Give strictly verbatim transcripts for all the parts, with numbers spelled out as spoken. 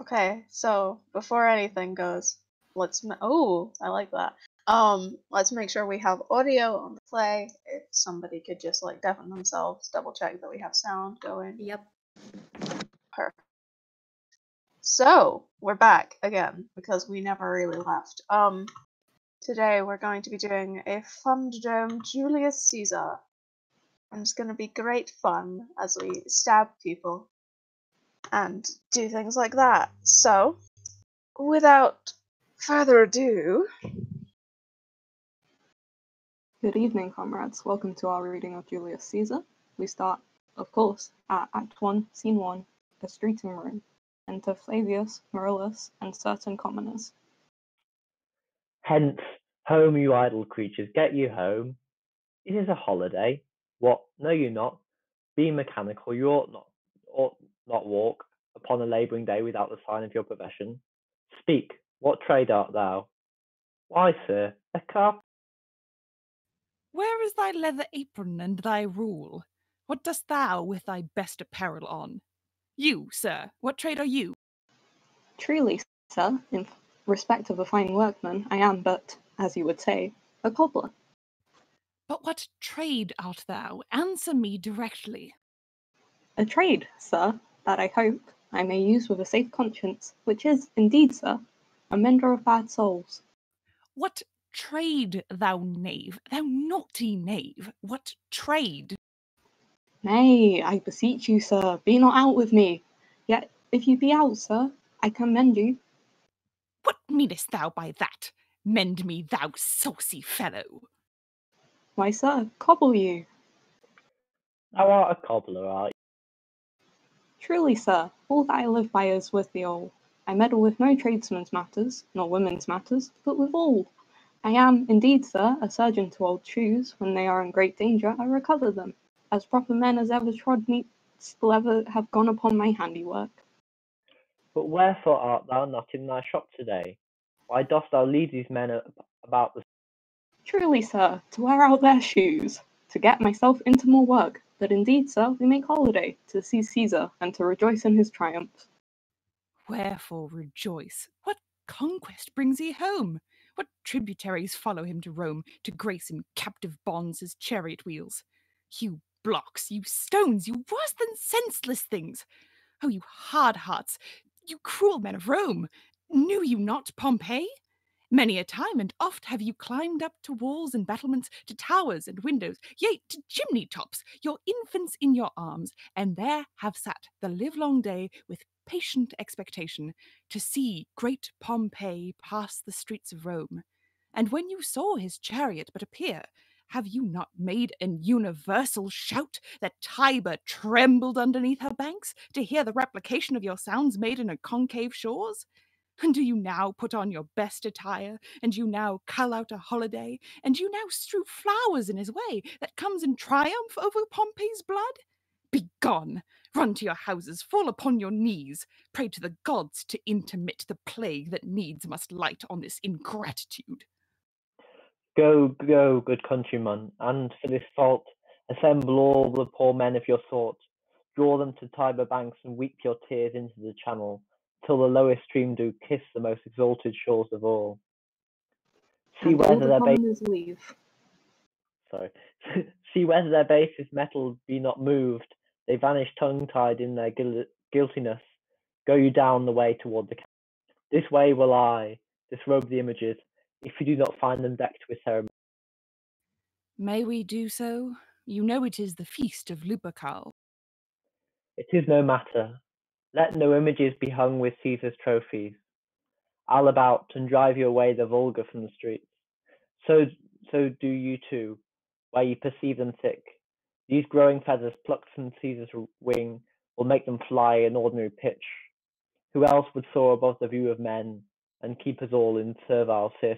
Okay, so before anything goes, let's ma- oh, I like that. Um, let's make sure we have audio on the play. If somebody could just like deafen themselves, double check that we have sound going. Yep. Perfect. So we're back again because we never really left. Um, today we're going to be doing a Thunderdome Julius Caesar, and it's going to be great fun as we stab people and do things like that. So, without further ado... Good evening, comrades. Welcome to our reading of Julius Caesar. We start, of course, at Act one, Scene one, the Streeting Room. Enter Flavius, Marillus, and certain commoners. Hence, home, you idle creatures, get you home. It is a holiday. What? Know you not? Be mechanical, you ought not, ought not walk upon a labouring day without the sign of your profession. Speak, what trade art thou? Why, sir, a carp. Where is thy leather apron and thy rule? What dost thou with thy best apparel on? You, sir, what trade are you? Truly, sir, in respect of a fine workman, I am but, as you would say, a cobbler. But what trade art thou? Answer me directly. A trade, sir, that I hope I may use with a safe conscience, which is, indeed, sir, a mender of bad souls. What trade, thou knave, thou naughty knave, what trade? Nay, I beseech you, sir, be not out with me. Yet, if you be out, sir, I can mend you. What meanest thou by that? Mend me, thou saucy fellow. Why, sir, cobble you. Thou art a cobbler, art you? Truly, sir, all that I live by is with the old. I meddle with no tradesmen's matters, nor women's matters, but with all. I am, indeed, sir, a surgeon to old shoes. When they are in great danger, I recover them, as proper men as ever trod meats will ever have gone upon my handiwork. But wherefore art thou not in thy shop today? Why dost thou lead these men about the... Truly, sir, to wear out their shoes, to get myself into more work, that indeed, sir, we make holiday, to see Caesar, and to rejoice in his triumph. Wherefore rejoice? What conquest brings he home? What tributaries follow him to Rome, to grace in captive bonds his chariot wheels? You blocks, you stones, you worse than senseless things! Oh, you hard hearts, you cruel men of Rome! Knew you not Pompey? Many a time and oft have you climbed up to walls and battlements, to towers and windows, yea, to chimney tops, your infants in your arms, and there have sat the livelong day with patient expectation to see great Pompey pass the streets of Rome. And when you saw his chariot but appear, have you not made an universal shout that Tiber trembled underneath her banks to hear the replication of your sounds made in her concave shores? And do you now put on your best attire, and you now cull out a holiday, and you now strew flowers in his way that comes in triumph over Pompey's blood? Begone! Run to your houses, fall upon your knees, pray to the gods to intermit the plague that needs must light on this ingratitude. Go, go, good countryman, and for this fault, assemble all the poor men of your sort, draw them to Tiber banks and weep your tears into the channel, till the lowest stream do kiss the most exalted shores of all. See whether their bases leave. Sorry. See whether their bases metal be not moved. They vanish tongue-tied in their guil guiltiness. Go you down the way toward the camp. This way will I disrobe the images, if you do not find them decked with ceremony. May we do so? You know it is the feast of Lupercal. It is no matter. Let no images be hung with Caesar's trophies. I'll about and drive you away the vulgar from the streets. So, so do you too, where you perceive them thick. These growing feathers plucked from Caesar's wing will make them fly an ordinary pitch. Who else would soar above the view of men and keep us all in servile fear?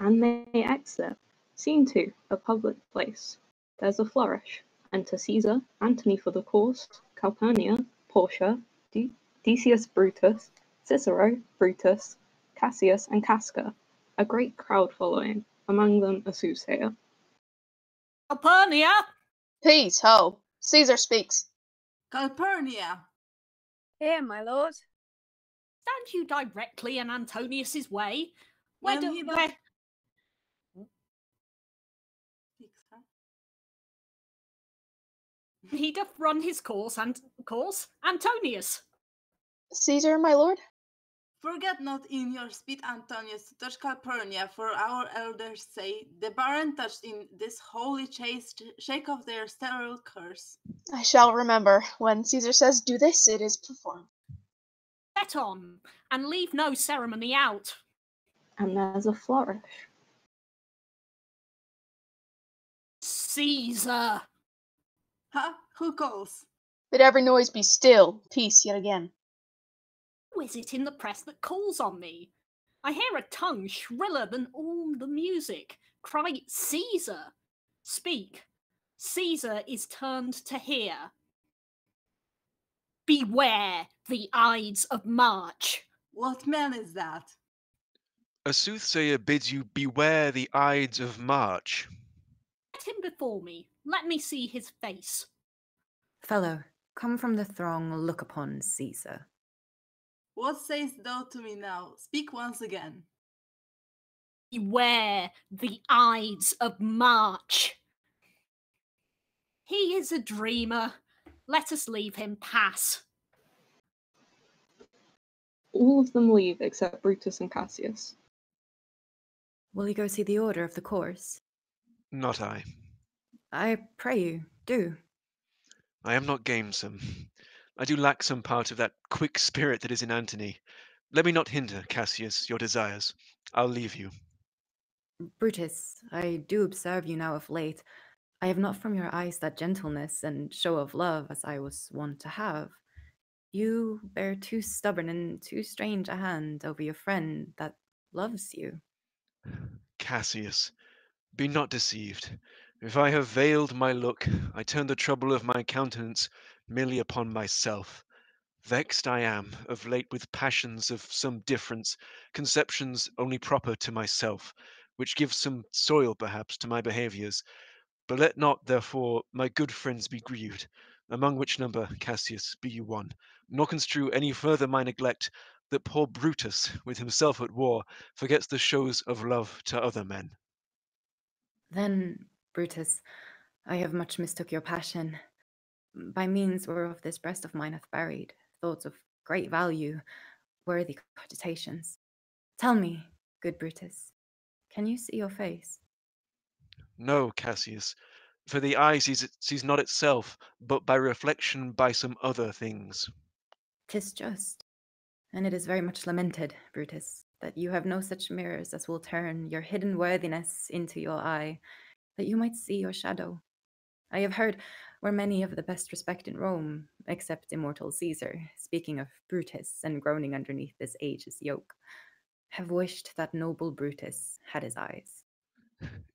And they exit. Scene two, a public place. There's a flourish. Enter Caesar, Antony for the course, Calpurnia, Portia, De Decius Brutus, Cicero, Brutus, Cassius, and Casca. A great crowd following, among them a soothsayer. Calpurnia! Peace, ho! Caesar speaks. Calpurnia! Here, my lord. Stand you directly in Antonius's way? Where do you... Where... He doth run his course, and course, Antonius. Caesar, my lord. Forget not in your speed, Antonius, to touch Calpurnia, for our elders say, the barren touched in this holy chase, shake off their sterile curse. I shall remember, when Caesar says do this, it is performed. Set on, and leave no ceremony out. And there's a flourish. Caesar! Huh? Who calls? Bid every noise be still, peace yet again. Who is it in the press that calls on me? I hear a tongue shriller than all the music. Cry, Caesar! Speak. Caesar is turned to hear. Beware the Ides of March. What man is that? A soothsayer bids you beware the Ides of March. Let him before me. Let me see his face. Fellow, come from the throng, look upon Caesar. What sayest thou to me now? Speak once again. Beware the Ides of March. He is a dreamer. Let us leave him pass. All of them leave except Brutus and Cassius. Will you go see the order of the course? Not I. I pray you, do. I am not gamesome. I do lack some part of that quick spirit that is in Antony. Let me not hinder, Cassius, your desires. I'll leave you. Brutus, I do observe you now of late. I have not from your eyes that gentleness and show of love as I was wont to have. You bear too stubborn and too strange a hand over your friend that loves you. Cassius, be not deceived. If I have veiled my look, I turn the trouble of my countenance merely upon myself. Vexed I am of late with passions of some difference, conceptions only proper to myself, which give some soil perhaps to my behaviours. But let not, therefore, my good friends be grieved, among which number, Cassius, be you one, nor construe any further my neglect that poor Brutus, with himself at war, forgets the shows of love to other men. Then, Brutus, I have much mistook your passion. By means whereof this breast of mine hath buried thoughts of great value, worthy cogitations. Tell me, good Brutus, can you see your face? No, Cassius, for the eye sees, it, sees not itself, but by reflection by some other things. 'Tis just, and it is very much lamented, Brutus, that you have no such mirrors as will turn your hidden worthiness into your eye, that you might see your shadow. I have heard where many of the best respect in Rome, except immortal Caesar, speaking of Brutus and groaning underneath this age's yoke, have wished that noble Brutus had his eyes.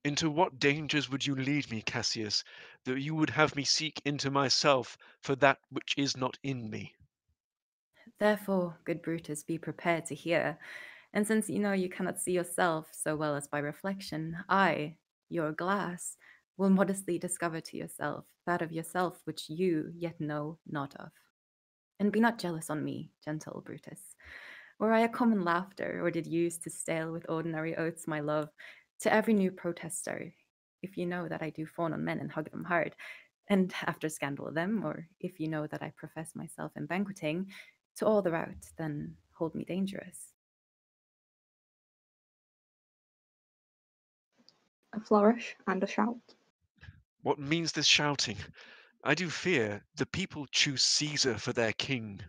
Into what dangers would you lead me, Cassius, that you would have me seek into myself for that which is not in me? Therefore, good Brutus, be prepared to hear, and since you know you cannot see yourself so well as by reflection, I, your glass, will modestly discover to yourself that of yourself which you yet know not of. And be not jealous on me, gentle Brutus. Were I a common laughter, or did use to stale with ordinary oaths my love, to every new protester, if you know that I do fawn on men and hug them hard, and after scandal them, or if you know that I profess myself in banqueting, to all the rout, then hold me dangerous. A flourish and a shout. What means this shouting? I do fear the people choose Caesar for their king.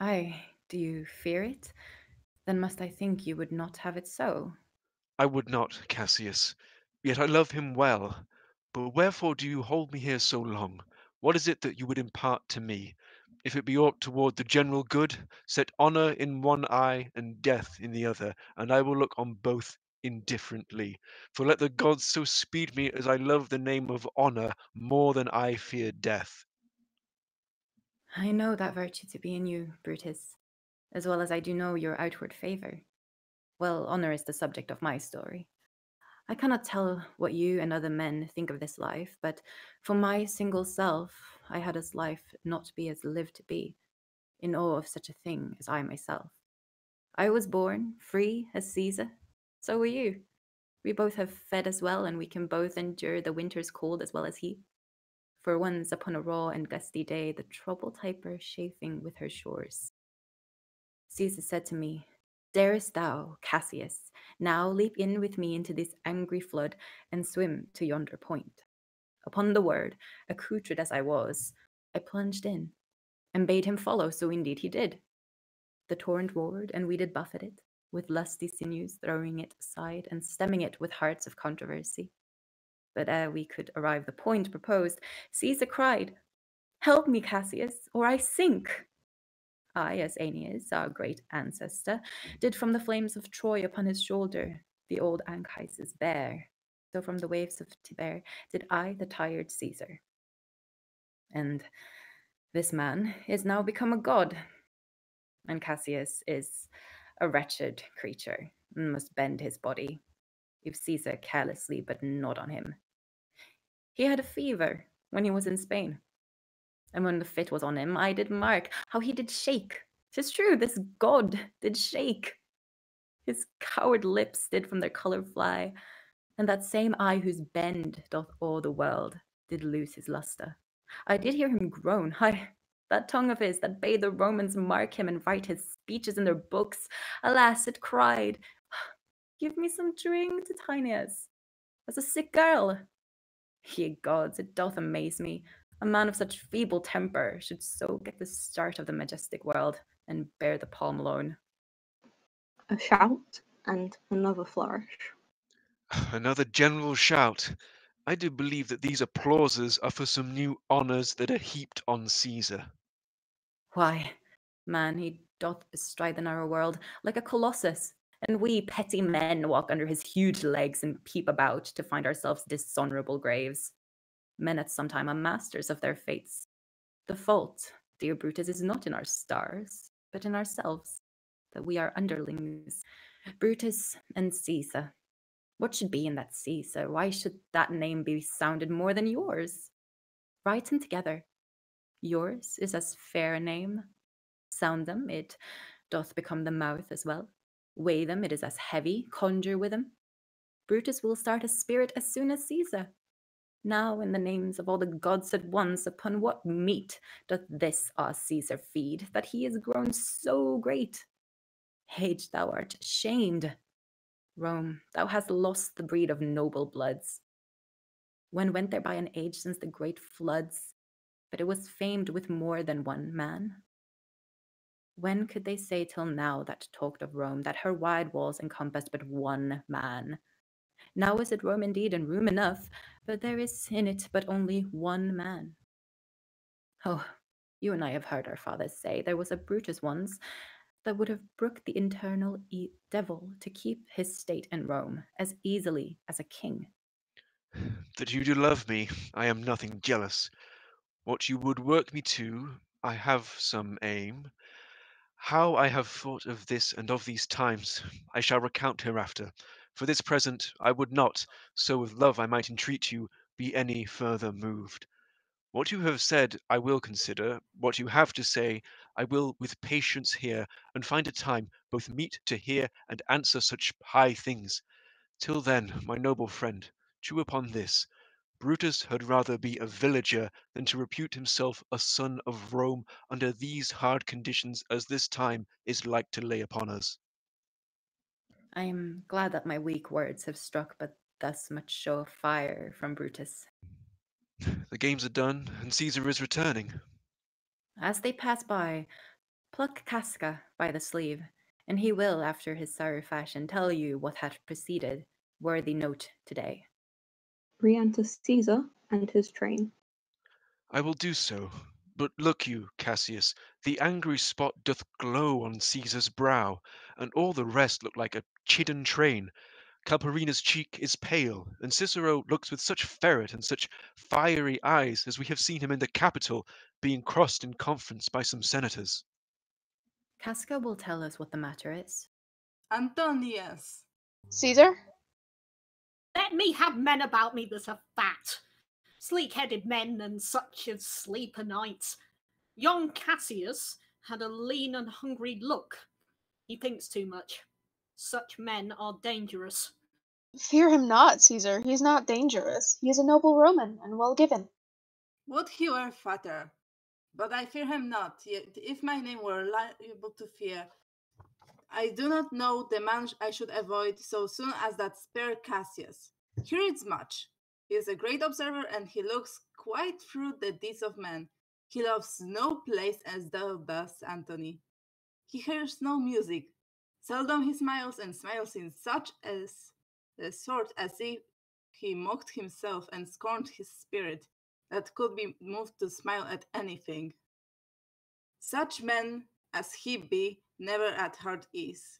Aye, do you fear it? Then must I think you would not have it so? I would not, Cassius. Yet I love him well. But wherefore do you hold me here so long? What is it that you would impart to me? If it be aught toward the general good, set honour in one eye and death in the other, and I will look on both indifferently. For let the gods so speed me as I love the name of honour more than I fear death. I know that virtue to be in you, Brutus, as well as I do know your outward favour. Well, honour is the subject of my story. I cannot tell what you and other men think of this life, but for my single self, I had as life not be as lived to be, in awe of such a thing as I myself. I was born free as Caesar, so were you. We both have fed as well, and we can both endure the winter's cold as well as heat. For once upon a raw and gusty day, the troubled Tiber chafing with her shores. Caesar said to me, "Darest thou, Cassius, now leap in with me into this angry flood and swim to yonder point?" Upon the word, accoutred as I was, I plunged in and bade him follow, so indeed he did. The torrent roared, and we did buffet it, with lusty sinews throwing it aside and stemming it with hearts of controversy. But ere we could arrive the point proposed, Caesar cried, "Help me, Cassius, or I sink!" I, as Aeneas, our great ancestor, did from the flames of Troy upon his shoulder the old Anchises bear, so from the waves of Tiber did I the tired Caesar. And this man is now become a god, and Cassius is a wretched creature, and must bend his body, if Caesar carelessly but not on him. He had a fever when he was in Spain, and when the fit was on him, I did mark how he did shake. 'Tis true, this god did shake. His coward lips did from their colour fly, and that same eye whose bend doth awe the world did lose his lustre. I did hear him groan, aye, that tongue of his that bade the Romans mark him and write his speeches in their books. Alas, it cried, "Give me some drink, Titinius, as a sick girl." Ye gods, it doth amaze me a man of such feeble temper should so get the start of the majestic world and bear the palm alone. A shout and another flourish. Another general shout. I do believe that these applauses are for some new honours that are heaped on Caesar. Why, man, he doth bestride the narrow world like a colossus, and we petty men walk under his huge legs and peep about to find ourselves dishonourable graves. Men at some time are masters of their fates. The fault, dear Brutus, is not in our stars, but in ourselves, that we are underlings. Brutus and Caesar. What should be in that Caesar? Why should that name be sounded more than yours? Write them together. Yours is as fair a name. Sound them, it doth become the mouth as well. Weigh them, it is as heavy. Conjure with them. Brutus will start a spirit as soon as Caesar. Now, in the names of all the gods at once, upon what meat doth this our Caesar feed, that he is grown so great? Age, thou art shamed. Rome, thou hast lost the breed of noble bloods. When went there by an age since the great floods, but it was famed with more than one man? When could they say till now that talked of Rome, that her wide walls encompassed but one man? Now is it Rome indeed, and room enough, but there is in it but only one man. Oh, you and I have heard our fathers say there was a Brutus once that would have brooked the internal e devil to keep his state in Rome as easily as a king. That you do love me, I am nothing jealous. What you would work me to, I have some aim. How I have thought of this and of these times, I shall recount hereafter. For this present I would not, so with love I might entreat you, be any further moved. What you have said I will consider, what you have to say I will with patience hear, and find a time both meet to hear and answer such high things. Till then, my noble friend, chew upon this. Brutus had rather be a villager than to repute himself a son of Rome under these hard conditions as this time is like to lay upon us. I am glad that my weak words have struck but thus much show of fire from Brutus. The games are done, and Caesar is returning. As they pass by, pluck Casca by the sleeve, and he will, after his sorry fashion, tell you what hath preceded worthy note today. Re-enter Caesar and his train. I will do so, but look you, Cassius, the angry spot doth glow on Caesar's brow, and all the rest look like a chidden train. Calpurnia's cheek is pale, and Cicero looks with such ferret and such fiery eyes as we have seen him in the Capitol, being crossed in conference by some senators. Casca will tell us what the matter is. Antonius. Caesar? Let me have men about me that are fat, sleek-headed men and such as sleep o' nights. Young Cassius, had a lean and hungry look. He thinks too much. Such men are dangerous. Fear him not, Caesar. He is not dangerous. He is a noble Roman and well given. Would he were fatter, but I fear him not. Yet if my name were liable to fear, I do not know the man I should avoid so soon as that spare Cassius. He reads much. He is a great observer, and he looks quite through the deeds of men. He loves no place as thou dost, Antony. He hears no music. Seldom he smiles, and smiles in such as a sort as if he mocked himself and scorned his spirit, that could be moved to smile at anything. Such men as he be never at heart ease,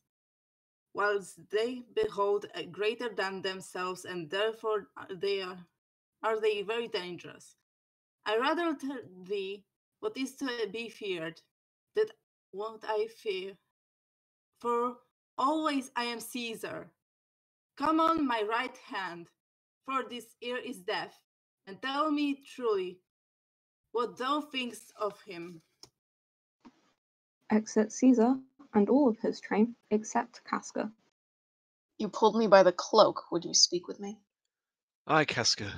whilst they behold a greater than themselves, and therefore they are, are they very dangerous. I rather tell thee what is to be feared, than what I fear, for always I am Caesar. Come on my right hand, for this ear is deaf, and tell me truly what thou thinkst of him. Exit Caesar and all of his train, except Casca. You pulled me by the cloak. Would you speak with me? Aye, Casca.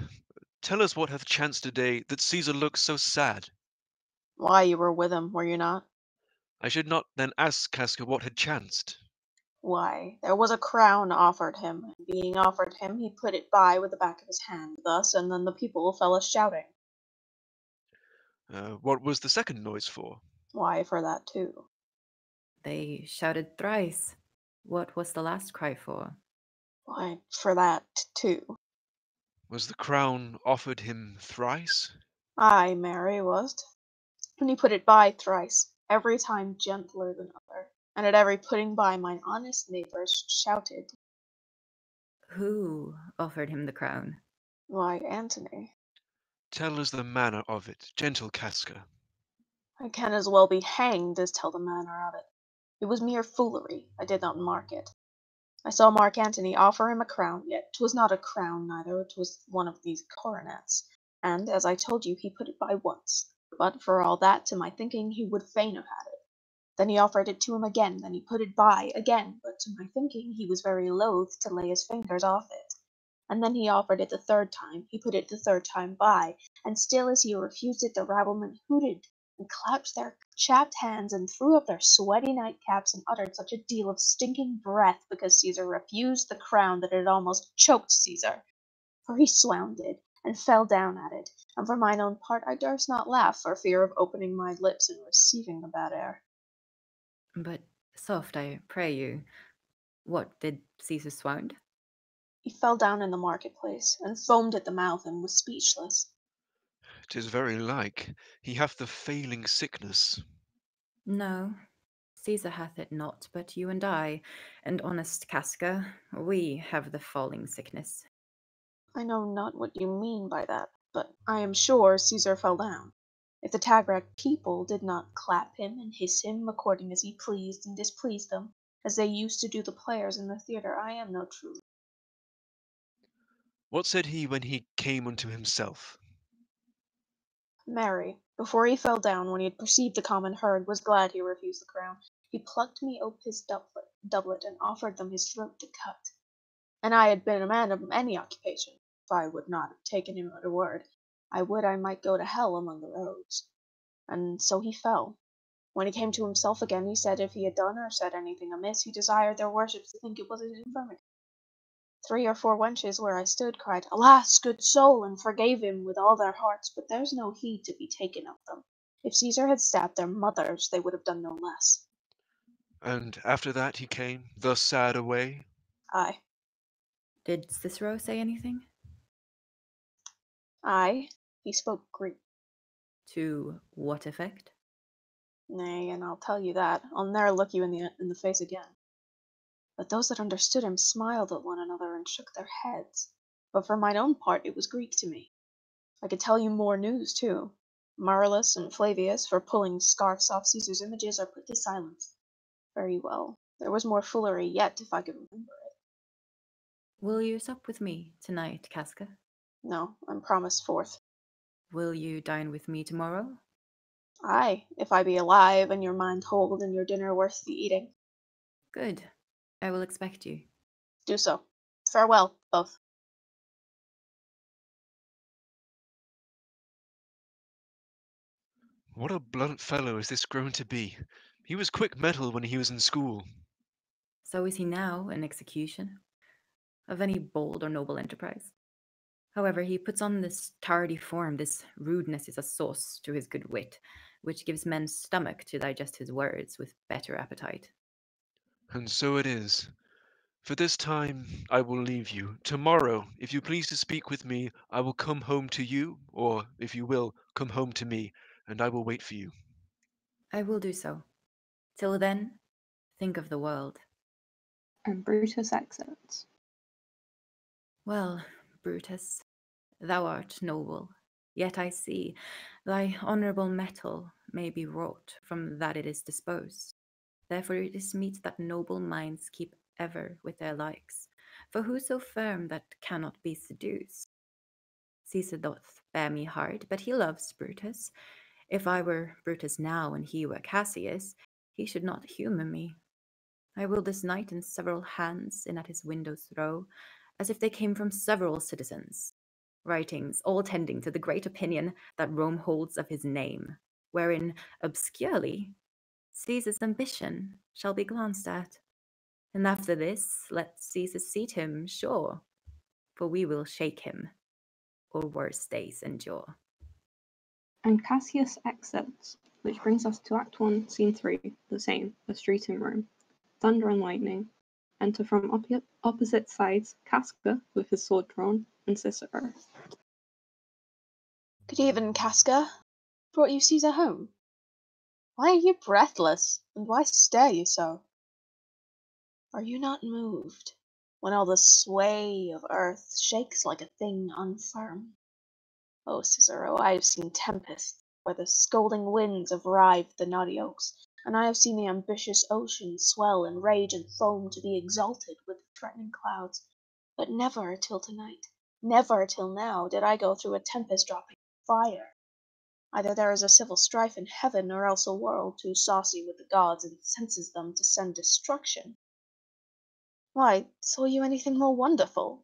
Tell us what hath chanced today that Caesar looks so sad. Why, you were with him, were you not? I should not then ask Casca what had chanced. Why, there was a crown offered him, and being offered him, he put it by with the back of his hand, thus, and then the people fell a shouting. Uh, what was the second noise for? Why, for that too. They shouted thrice. What was the last cry for? Why, for that too. Was the crown offered him thrice? Aye, Mary was. And he put it by thrice, every time gentler than other, and at every putting by mine honest neighbours shouted. Who offered him the crown? Why, Antony. Tell us the manner of it, gentle Casca. I can as well be hanged as tell the manner of it. It was mere foolery. I did not mark it. I saw Mark Antony offer him a crown, yet 'twas not a crown neither, 'twas one of these coronets. And, as I told you, he put it by once. But for all that, to my thinking, he would fain have had it. Then he offered it to him again, then he put it by again, but to my thinking, he was very loath to lay his fingers off it. And then he offered it the third time, he put it the third time by, and still as he refused it, the rabblement hooted, and clapped their chapped hands, and threw up their sweaty nightcaps, and uttered such a deal of stinking breath because Caesar refused the crown that it almost choked Caesar. For he swounded, and fell down at it, and for mine own part I durst not laugh for fear of opening my lips and receiving the bad air. But, soft, I pray you, what did Caesar swound? He fell down in the marketplace, and foamed at the mouth, and was speechless. 'Tis very like he hath the failing sickness. No, Caesar hath it not, but you and I, and honest Casca, we have the falling sickness. I know not what you mean by that, but I am sure Caesar fell down. If the Tagrac people did not clap him and hiss him according as he pleased and displeased them, as they used to do the players in the theatre, I am no true. What said he when he came unto himself? Mary, before he fell down, when he had perceived the common herd, was glad he refused the crown. He plucked me up his doublet, doublet and offered them his throat to cut. And I had been a man of any occupation, if I would not have taken him at a word, I would I might go to hell among the roads. And so he fell. When he came to himself again, he said if he had done or said anything amiss, he desired their worships to think it was his infirmity. Three or four wenches where I stood cried, Alas, good soul, and forgave him with all their hearts, but there's no heed to be taken of them. If Caesar had stabbed their mothers, they would have done no less. And after that he came, thus sad away? Aye. Did Cicero say anything? Aye. He spoke Greek. To what effect? Nay, and I'll tell you that. I'll ne'er look you in the, in the face again. But those that understood him smiled at one another and shook their heads. But for mine own part, it was Greek to me. I could tell you more news, too. Marullus and Flavius, for pulling scarfs off Caesar's images, are put to silence. Very well. There was more foolery yet, if I could remember it. Will you sup with me tonight, Casca? No, I'm promised forth. Will you dine with me tomorrow? Aye, if I be alive, and your mind whole, and your dinner worth the eating. Good. I will expect you. Do so. Farewell, both. What a blunt fellow is this grown to be. He was quick-mettled when he was in school. So is he now, an execution of any bold or noble enterprise. However, he puts on this tardy form, this rudeness is a sauce to his good wit, which gives men's stomach to digest his words with better appetite. And so it is. For this time I will leave you. Tomorrow, if you please to speak with me, I will come home to you, or, if you will, come home to me, and I will wait for you. I will do so. Till then, think of the world. And Brutus exits. Well, Brutus, thou art noble, yet I see thy honourable metal may be wrought from that it is disposed. Therefore it is meet that noble minds keep ever with their likes, for who so firm that cannot be seduced? Caesar doth bear me hard, but he loves Brutus. If I were Brutus now and he were Cassius, he should not humour me. I will this night in several hands in at his windows row, as if they came from several citizens, writings all tending to the great opinion that Rome holds of his name, wherein, obscurely, Caesar's ambition shall be glanced at. And after this, let Caesar seat him, sure, for we will shake him, or worse days endure. And Cassius exits, which brings us to Act one, Scene three, the same, a street in Rome. Thunder and lightning. Enter from op opposite sides Casca, with his sword drawn, and Cicero. Good even, Casca. Brought you Caesar home? Why are you breathless, and why stare you so? Are you not moved, when all the sway of earth shakes like a thing unfirm? O Cicero, I have seen tempests, where the scolding winds have rived the knotty oaks, and I have seen the ambitious ocean swell and rage and foam to be exalted with the threatening clouds. But never till tonight, never till now, did I go through a tempest dropping fire. Either there is a civil strife in heaven, or else a world too saucy with the gods and senses them to send destruction. Why, saw you anything more wonderful?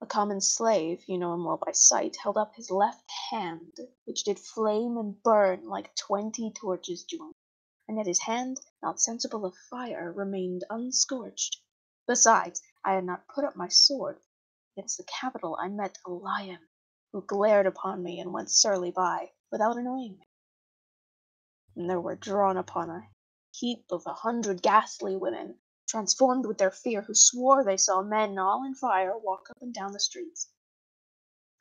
A common slave, you know him well by sight, held up his left hand, which did flame and burn like twenty torches joined. And yet his hand, not sensible of fire, remained unscorched. Besides, I had not put up my sword. Against the capital I met a lion, who glared upon me and went surly by, without annoying me. And there were drawn upon a heap of a hundred ghastly women, transformed with their fear, who swore they saw men all in fire walk up and down the streets.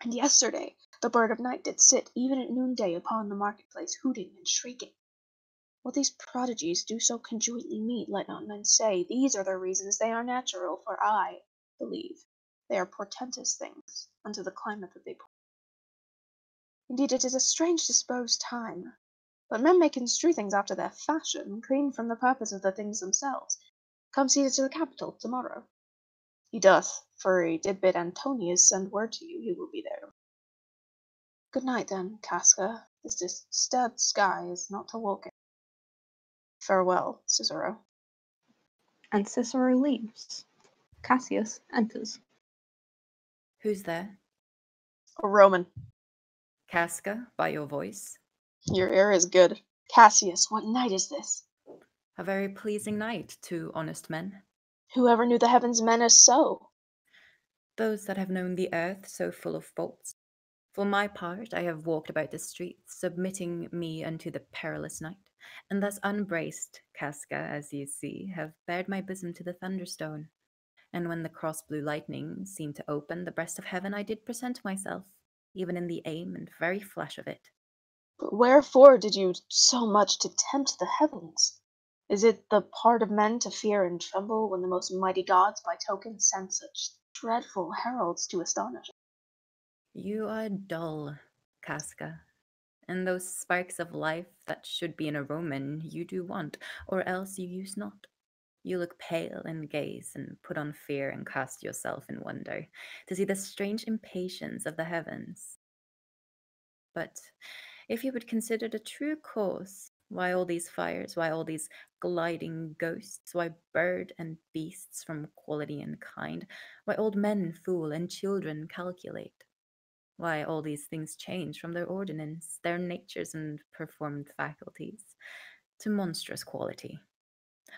And yesterday the bird of night did sit, even at noonday, upon the marketplace, hooting and shrieking. What these prodigies do so conjointly meet, let not men say. These are their reasons, they are natural, for I believe they are portentous things unto the climate that they pour. Indeed, it is a strange disposed time, but men may construe things after their fashion, clean from the purpose of the things themselves. Come see us to the capital tomorrow. He doth, for he did bid Antonius send word to you he will be there. Good night, then, Casca. This disturbed sky is not to walk in. Farewell, Cicero. And Cicero leaves. Cassius enters. Who's there? A Roman. Casca, by your voice. Your ear is good. Cassius, what night is this? A very pleasing night, to honest men. Whoever knew the heavens' menace so? Those that have known the earth so full of faults. For my part, I have walked about the streets, submitting me unto the perilous night. And thus unbraced, Casca, as ye see, have bared my bosom to the thunderstone. And when the cross-blue lightning seemed to open the breast of heaven, I did present myself, even in the aim and very flash of it. But wherefore did you so much to tempt the heavens? Is it the part of men to fear and tremble when the most mighty gods by token send such dreadful heralds to astonish us? You are dull, Casca. And those sparks of life that should be in a Roman you do want, or else you use not. You look pale and gaze, and put on fear, and cast yourself in wonder, to see the strange impatience of the heavens. But if you would consider the true cause, why all these fires, why all these gliding ghosts, why bird and beasts from quality and kind, why old men fool and children calculate, why all these things change from their ordinance, their natures and performed faculties, to monstrous quality.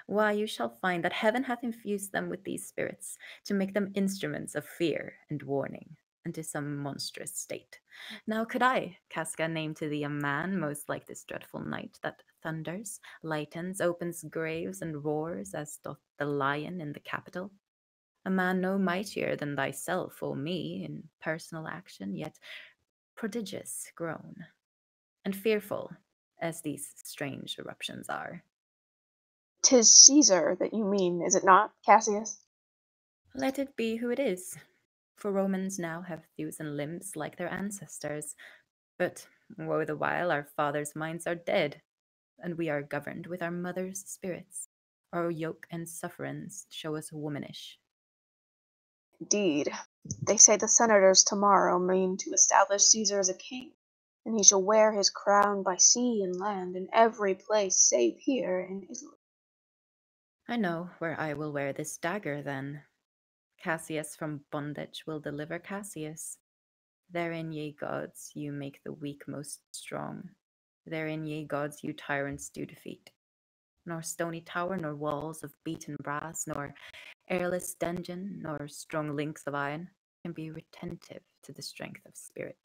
Why you shall find that heaven hath infused them with these spirits, to make them instruments of fear and warning, unto some monstrous state. Now could I, Casca, name to thee a man most like this dreadful night, that thunders, lightens, opens graves, and roars, as doth the lion in the Capitol? A man no mightier than thyself or me in personal action, yet prodigious grown, and fearful as these strange eruptions are. 'Tis Caesar that you mean, is it not, Cassius? Let it be who it is, for Romans now have thews and limbs like their ancestors, but woe the while our fathers' minds are dead, and we are governed with our mothers' spirits. Our yoke and sufferance show us womanish. Indeed, they say the senators tomorrow mean to establish Caesar as a king, and he shall wear his crown by sea and land in every place save here in Italy. I know where I will wear this dagger, then. Cassius from bondage will deliver Cassius. Therein, ye gods, you make the weak most strong. Therein, ye gods, you tyrants do defeat. Nor stony tower, nor walls of beaten brass, nor airless dungeon, nor strong links of iron can be retentive to the strength of spirit.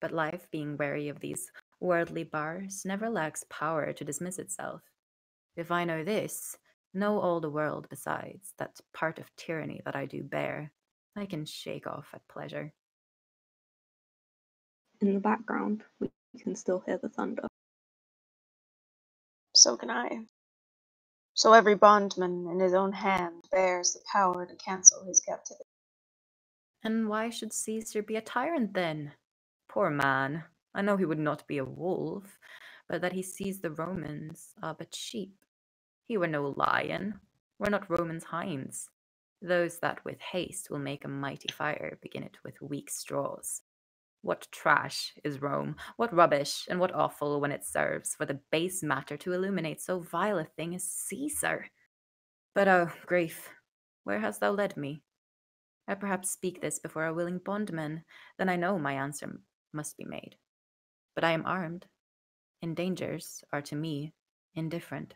But life, being wary of these worldly bars, never lacks power to dismiss itself. If I know this, know all the world besides, that part of tyranny that I do bear, I can shake off at pleasure. In the background, we can still hear the thunder. So can I. So every bondman in his own hand bears the power to cancel his captivity. And why should Caesar be a tyrant, then? Poor man, I know he would not be a wolf, but that he sees the Romans are but sheep. He were no lion, we're not Romans' hinds. Those that with haste will make a mighty fire, begin it with weak straws. What trash is Rome, what rubbish, and what offal when it serves for the base matter to illuminate so vile a thing as Caesar? But oh, grief, where hast thou led me? I perhaps speak this before a willing bondman, then I know my answer must be made. But I am armed, and dangers are to me indifferent.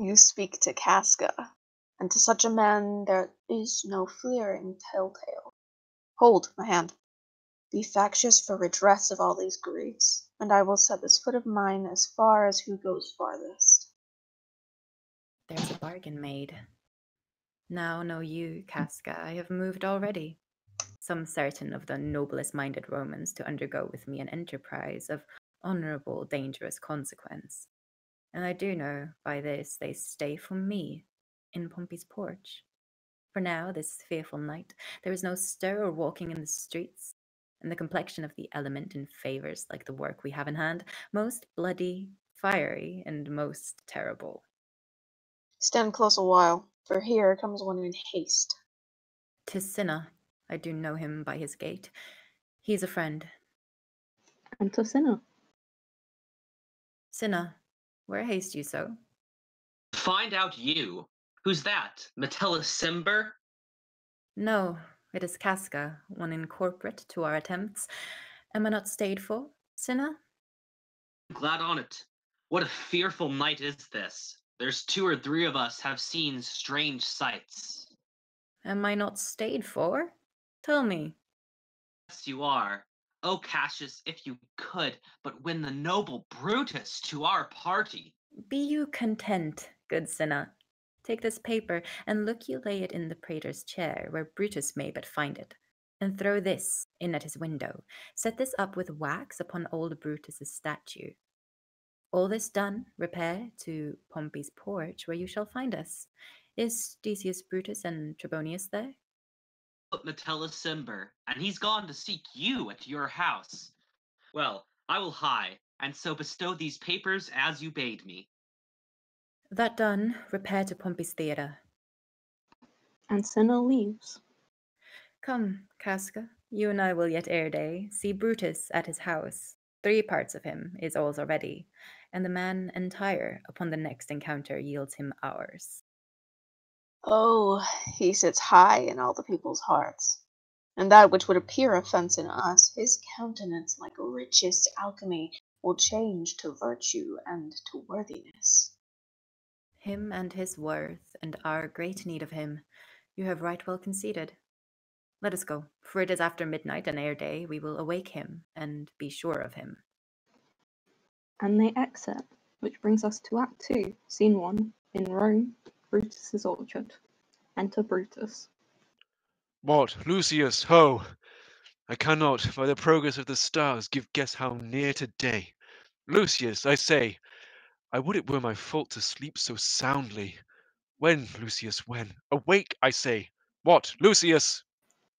You speak to Casca, and to such a man there is no fleering telltale. Hold my hand. Be factious for redress of all these griefs, and I will set this foot of mine as far as who goes farthest. There's a bargain made. Now know you, Casca, I have moved already. Some certain of the noblest-minded Romans to undergo with me an enterprise of honourable, dangerous consequence. And I do know by this they stay for me in Pompey's porch. For now, this fearful night, there is no stir or walking in the streets, and the complexion of the element in favours like the work we have in hand, most bloody, fiery, and most terrible. Stand close a while, for here comes one in haste. 'Tis Cinna. I do know him by his gait. He's a friend. And to Cinna. Cinna. Where haste you so? Find out you. Who's that? Metellus Cimber? No, it is Casca, one incorporate to our attempts. Am I not stayed for, Cinna? Glad on't. What a fearful night is this. There's two or three of us have seen strange sights. Am I not stayed for? Tell me. Yes, you are. O oh, Cassius, if you could, but win the noble Brutus to our party. Be you content, good Cinna. Take this paper, and look you lay it in the praetor's chair, where Brutus may but find it, and throw this in at his window. Set this up with wax upon old Brutus's statue. All this done, repair to Pompey's porch, where you shall find us. Is Decius Brutus and Trebonius there? But Metellus Cimber, and he's gone to seek you at your house. Well, I will hie, and so bestow these papers as you bade me. That done, repair to Pompey's theatre. And Cinna leaves. Come, Casca, you and I will yet ere day see Brutus at his house, Three parts of him is ours already, and the man entire upon the next encounter yields him ours. Oh, he sits high in all the people's hearts, and that which would appear offense in us, his countenance like richest alchemy will change to virtue and to worthiness. Him and his worth, and our great need of him, you have right well conceded. Let us go, for it is after midnight, and ere day we will awake him, and be sure of him. And they exit, which brings us to Act Two, Scene One, in Rome, Brutus's orchard. Enter Brutus. What, Lucius, ho! I cannot, by the progress of the stars, give guess how near to day. Lucius, I say, I would it were my fault to sleep so soundly. When, Lucius, when? Awake, I say. What, Lucius?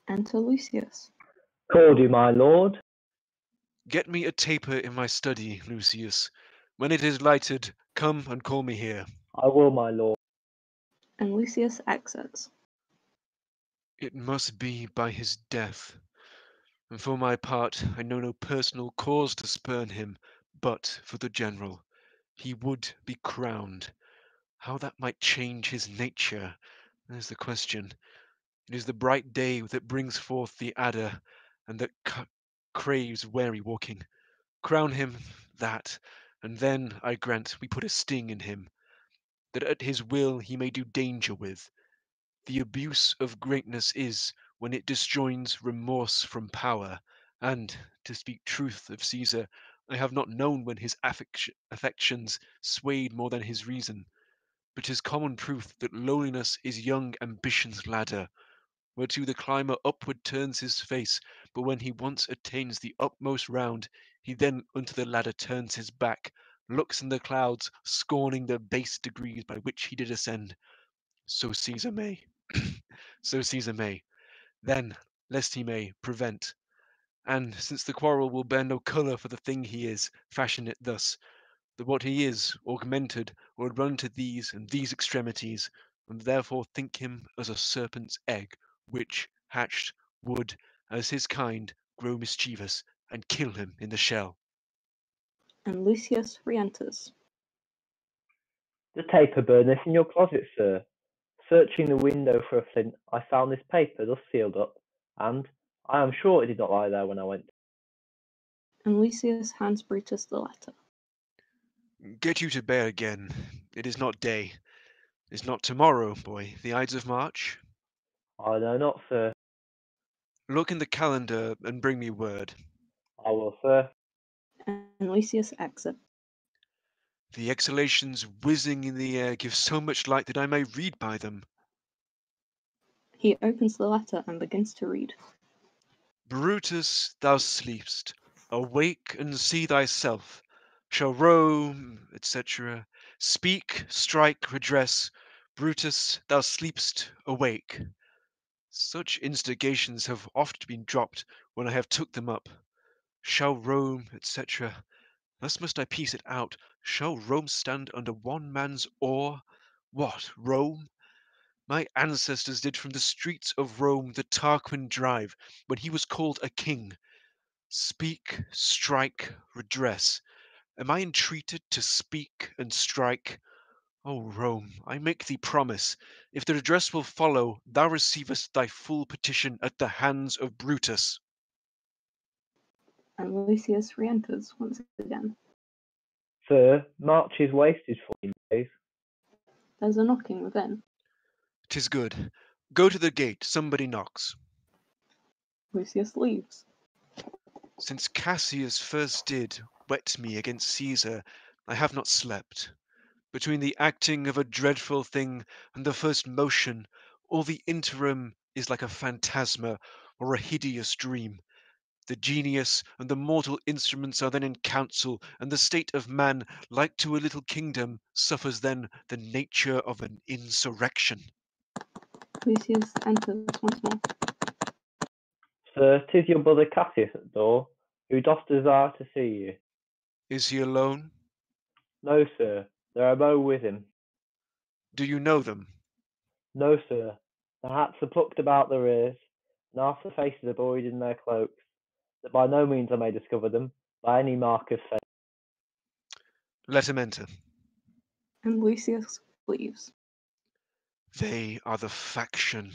Enter Lucius. Called you, my lord. Get me a taper in my study, Lucius. When it is lighted, come and call me here. I will, my lord. And Lucius exits. It must be by his death. And for my part, I know no personal cause to spurn him, but for the general. He would be crowned. How that might change his nature, there's the question. It is the bright day that brings forth the adder, and that c craves wary walking. Crown him that, and then, I grant, we put a sting in him, that at his will he may do danger with. The abuse of greatness is, when it disjoins remorse from power, and, to speak truth of Caesar, I have not known when his affection, affections swayed more than his reason. But 'tis common proof that lowliness is young ambition's ladder, whereto the climber upward turns his face, but when he once attains the utmost round, he then unto the ladder turns his back, looks in the clouds, scorning the base degrees by which he did ascend. So Caesar may, so Caesar may, then, lest he may, prevent. And, since the quarrel will bear no colour for the thing he is, fashion it thus, that what he is, augmented, will run to these and these extremities, and therefore think him as a serpent's egg, which, hatched, would, as his kind, grow mischievous, and kill him in the shell. And Lucius re-enters. The taper burneth in your closet, sir. Searching the window for a flint, I found this paper thus sealed up, and I am sure it did not lie there when I went. And Lucius hands Brutus the letter. Get you to bed again. It is not day. It is not tomorrow, boy. The Ides of March? I know not, sir. Look in the calendar and bring me word. I will, sir. And Lucius exits. The exhalations whizzing in the air give so much light that I may read by them. He opens the letter and begins to read. Brutus, thou sleep'st. Awake and see thyself. Shall Rome, et cetera, speak, strike, redress? Brutus, thou sleep'st, awake. Such instigations have oft been dropped when I have took them up. Shall Rome, et cetera. Thus must I piece it out. Shall Rome stand under one man's awe? What, Rome? My ancestors did from the streets of Rome the Tarquin drive, when he was called a king. Speak, strike, redress. Am I entreated to speak and strike? O Rome, I make thee promise, if the redress will follow, thou receivest thy full petition at the hands of Brutus. And Lucius re-enters once again. Sir, March is wasted fourteen days. There's a knocking within. 'Tis good. Go to the gate, somebody knocks. Lucius leaves. Since Cassius first did wet me against Caesar, I have not slept. Between the acting of a dreadful thing and the first motion, all the interim is like a phantasma or a hideous dream. The genius and the mortal instruments are then in council, and the state of man, like to a little kingdom, suffers then the nature of an insurrection. Lucius enters once more. Sir, 'tis your brother Cassius at the door, who doth desire to see you. Is he alone? No, sir. There are more with him. Do you know them? No, sir. The hats are plucked about their ears, and half the faces are buried in their cloaks, that by no means I may discover them, by any mark of faith. Let him enter. And Lucius leaves. They are the faction.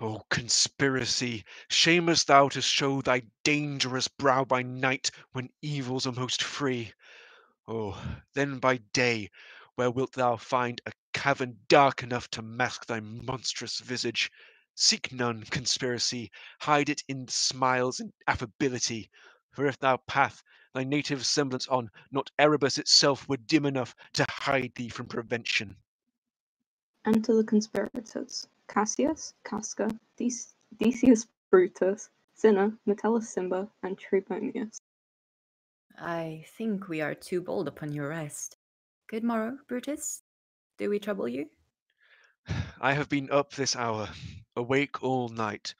O conspiracy, shamest thou to show thy dangerous brow by night, when evils are most free? Oh, then by day, where wilt thou find a cavern dark enough to mask thy monstrous visage? Seek none, conspiracy, hide it in smiles and affability. For if thou path thy native semblance on, not Erebus itself were dim enough to hide thee from prevention. And to the conspirators, Cassius, Casca, Dec Decius Brutus, Cinna, Metellus Cimber, and Trebonius. I think we are too bold upon your rest. Good morrow, Brutus. Do we trouble you? I have been up this hour, awake all night.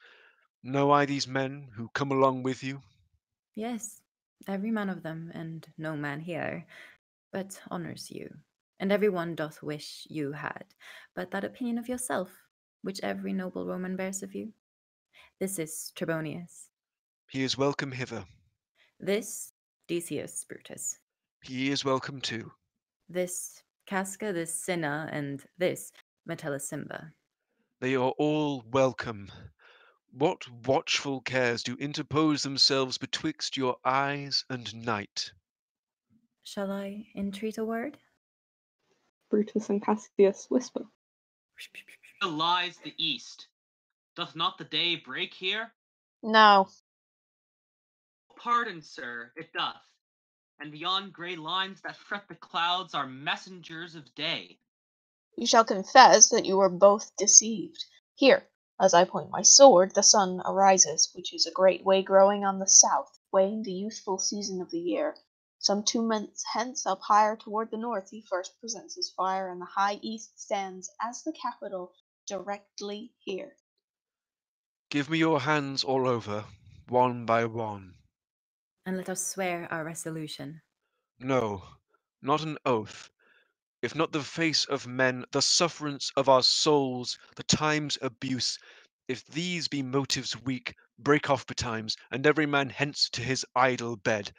Know I these men who come along with you? Yes, every man of them, and no man here, but honours you. And every one doth wish you had, but that opinion of yourself, which every noble Roman bears of you. This is Trebonius. He is welcome hither. This, Decius Brutus. He is welcome too. This, Casca, this, Cinna, and this, Metellus Cimber. They are all welcome. What watchful cares do interpose themselves betwixt your eyes and night? Shall I entreat a word? Brutus and Cassius whisper. Lies the east. Doth not the day break here? No. Pardon, sir, it doth. And beyond grey lines that fret the clouds are messengers of day. You shall confess that you were both deceived. Here, as I point my sword, the sun arises, which is a great way growing on the south, weighing the youthful season of the year. Some two months hence, up higher toward the north, he first presents his fire, and the high east stands as the capital directly here. Give me your hands all over, one by one. And let us swear our resolution. No, not an oath. If not the face of men, the sufferance of our souls, the time's abuse, if these be motives weak, break off betimes, and every man hence to his idle bed.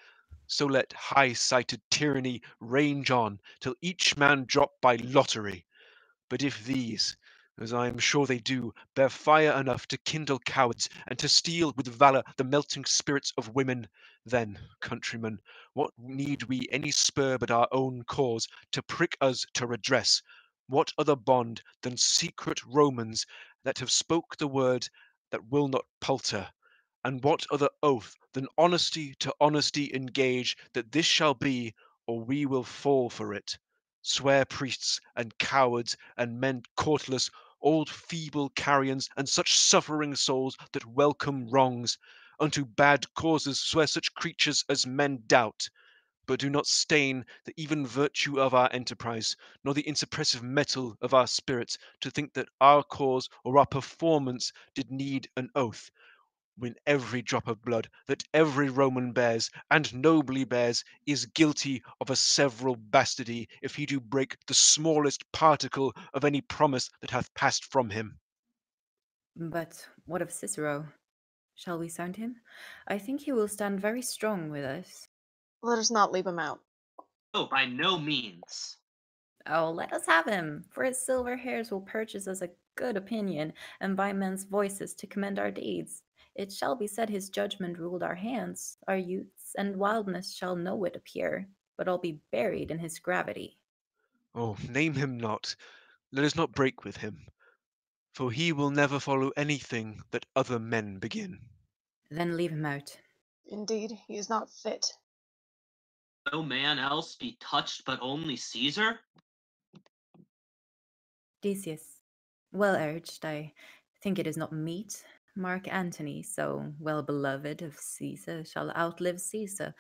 So let high-sighted tyranny range on, till each man drop by lottery. But if these, as I am sure they do, bear fire enough to kindle cowards, and to steal with valour the melting spirits of women, then, countrymen, what need we any spur but our own cause to prick us to redress? What other bond than secret Romans that have spoke the word that will not palter? And what other oath than honesty to honesty engage, that this shall be, or we will fall for it? Swear priests, and cowards, and men courtless, old feeble carrions, and such suffering souls that welcome wrongs. Unto bad causes swear such creatures as men doubt, but do not stain the even virtue of our enterprise, nor the insuppressive metal of our spirits, to think that our cause or our performance did need an oath, when every drop of blood that every Roman bears, and nobly bears, is guilty of a several bastardy, if he do break the smallest particle of any promise that hath passed from him. But what of Cicero? Shall we sound him? I think he will stand very strong with us. Let us not leave him out. Oh, by no means. Oh, let us have him, for his silver hairs will purchase us a good opinion, and by men's voices to commend our deeds. It shall be said his judgment ruled our hands, our youths, and wildness shall know it appear, but all be buried in his gravity. Oh, name him not. Let us not break with him, for he will never follow anything that other men begin. Then leave him out. Indeed, he is not fit. No man else be touched but only Caesar? Decius, well urged, I think it is not meet. Mark Antony, so well-beloved of Caesar, shall outlive Caesar.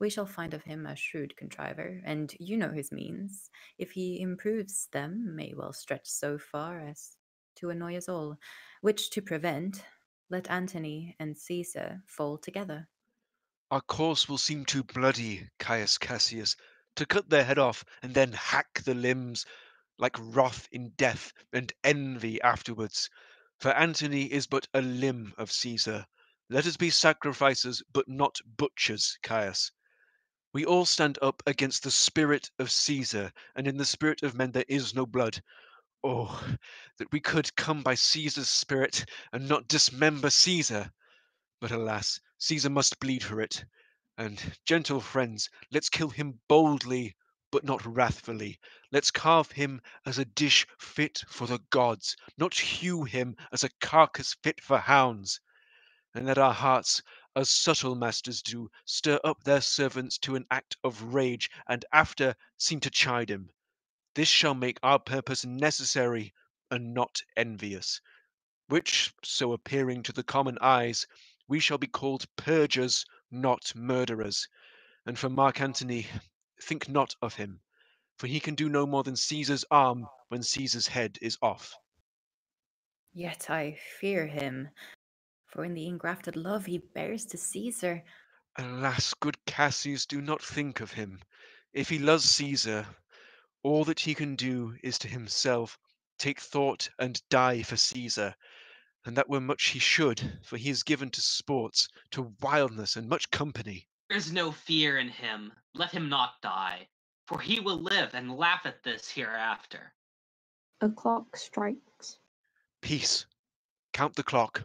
We shall find of him a shrewd contriver, and you know his means. If he improves them, may well stretch so far as to annoy us all, which to prevent, let Antony and Caesar fall together. Our course will seem too bloody, Caius Cassius, to cut their head off and then hack the limbs, like wrath in death and envy afterwards. For Antony is but a limb of Caesar, Let us be sacrificers, but not butchers, Caius. We all stand up against the spirit of Caesar, and in the spirit of men there is no blood. Oh, that we could come by Caesar's spirit and not dismember Caesar! But alas, Caesar must bleed for it. And, gentle friends, let's kill him boldly, but not wrathfully. Let's carve him as a dish fit for the gods, not hew him as a carcass fit for hounds. And let our hearts, as subtle masters do, stir up their servants to an act of rage, and after seem to chide him. This shall make our purpose necessary and not envious, which, so appearing to the common eyes, we shall be called purgers, not murderers. And for Mark Antony, think not of him, for he can do no more than Caesar's arm when Caesar's head is off. Yet I fear him, for in the engrafted love he bears to Caesar. Alas, good Cassius, do not think of him. If he loves Caesar, all that he can do is to himself take thought and die for Caesar, and that were much he should, for he is given to sports, to wildness, and much company. There is no fear in him. Let him not die, for he will live and laugh at this hereafter. A clock strikes. Peace. Count the clock.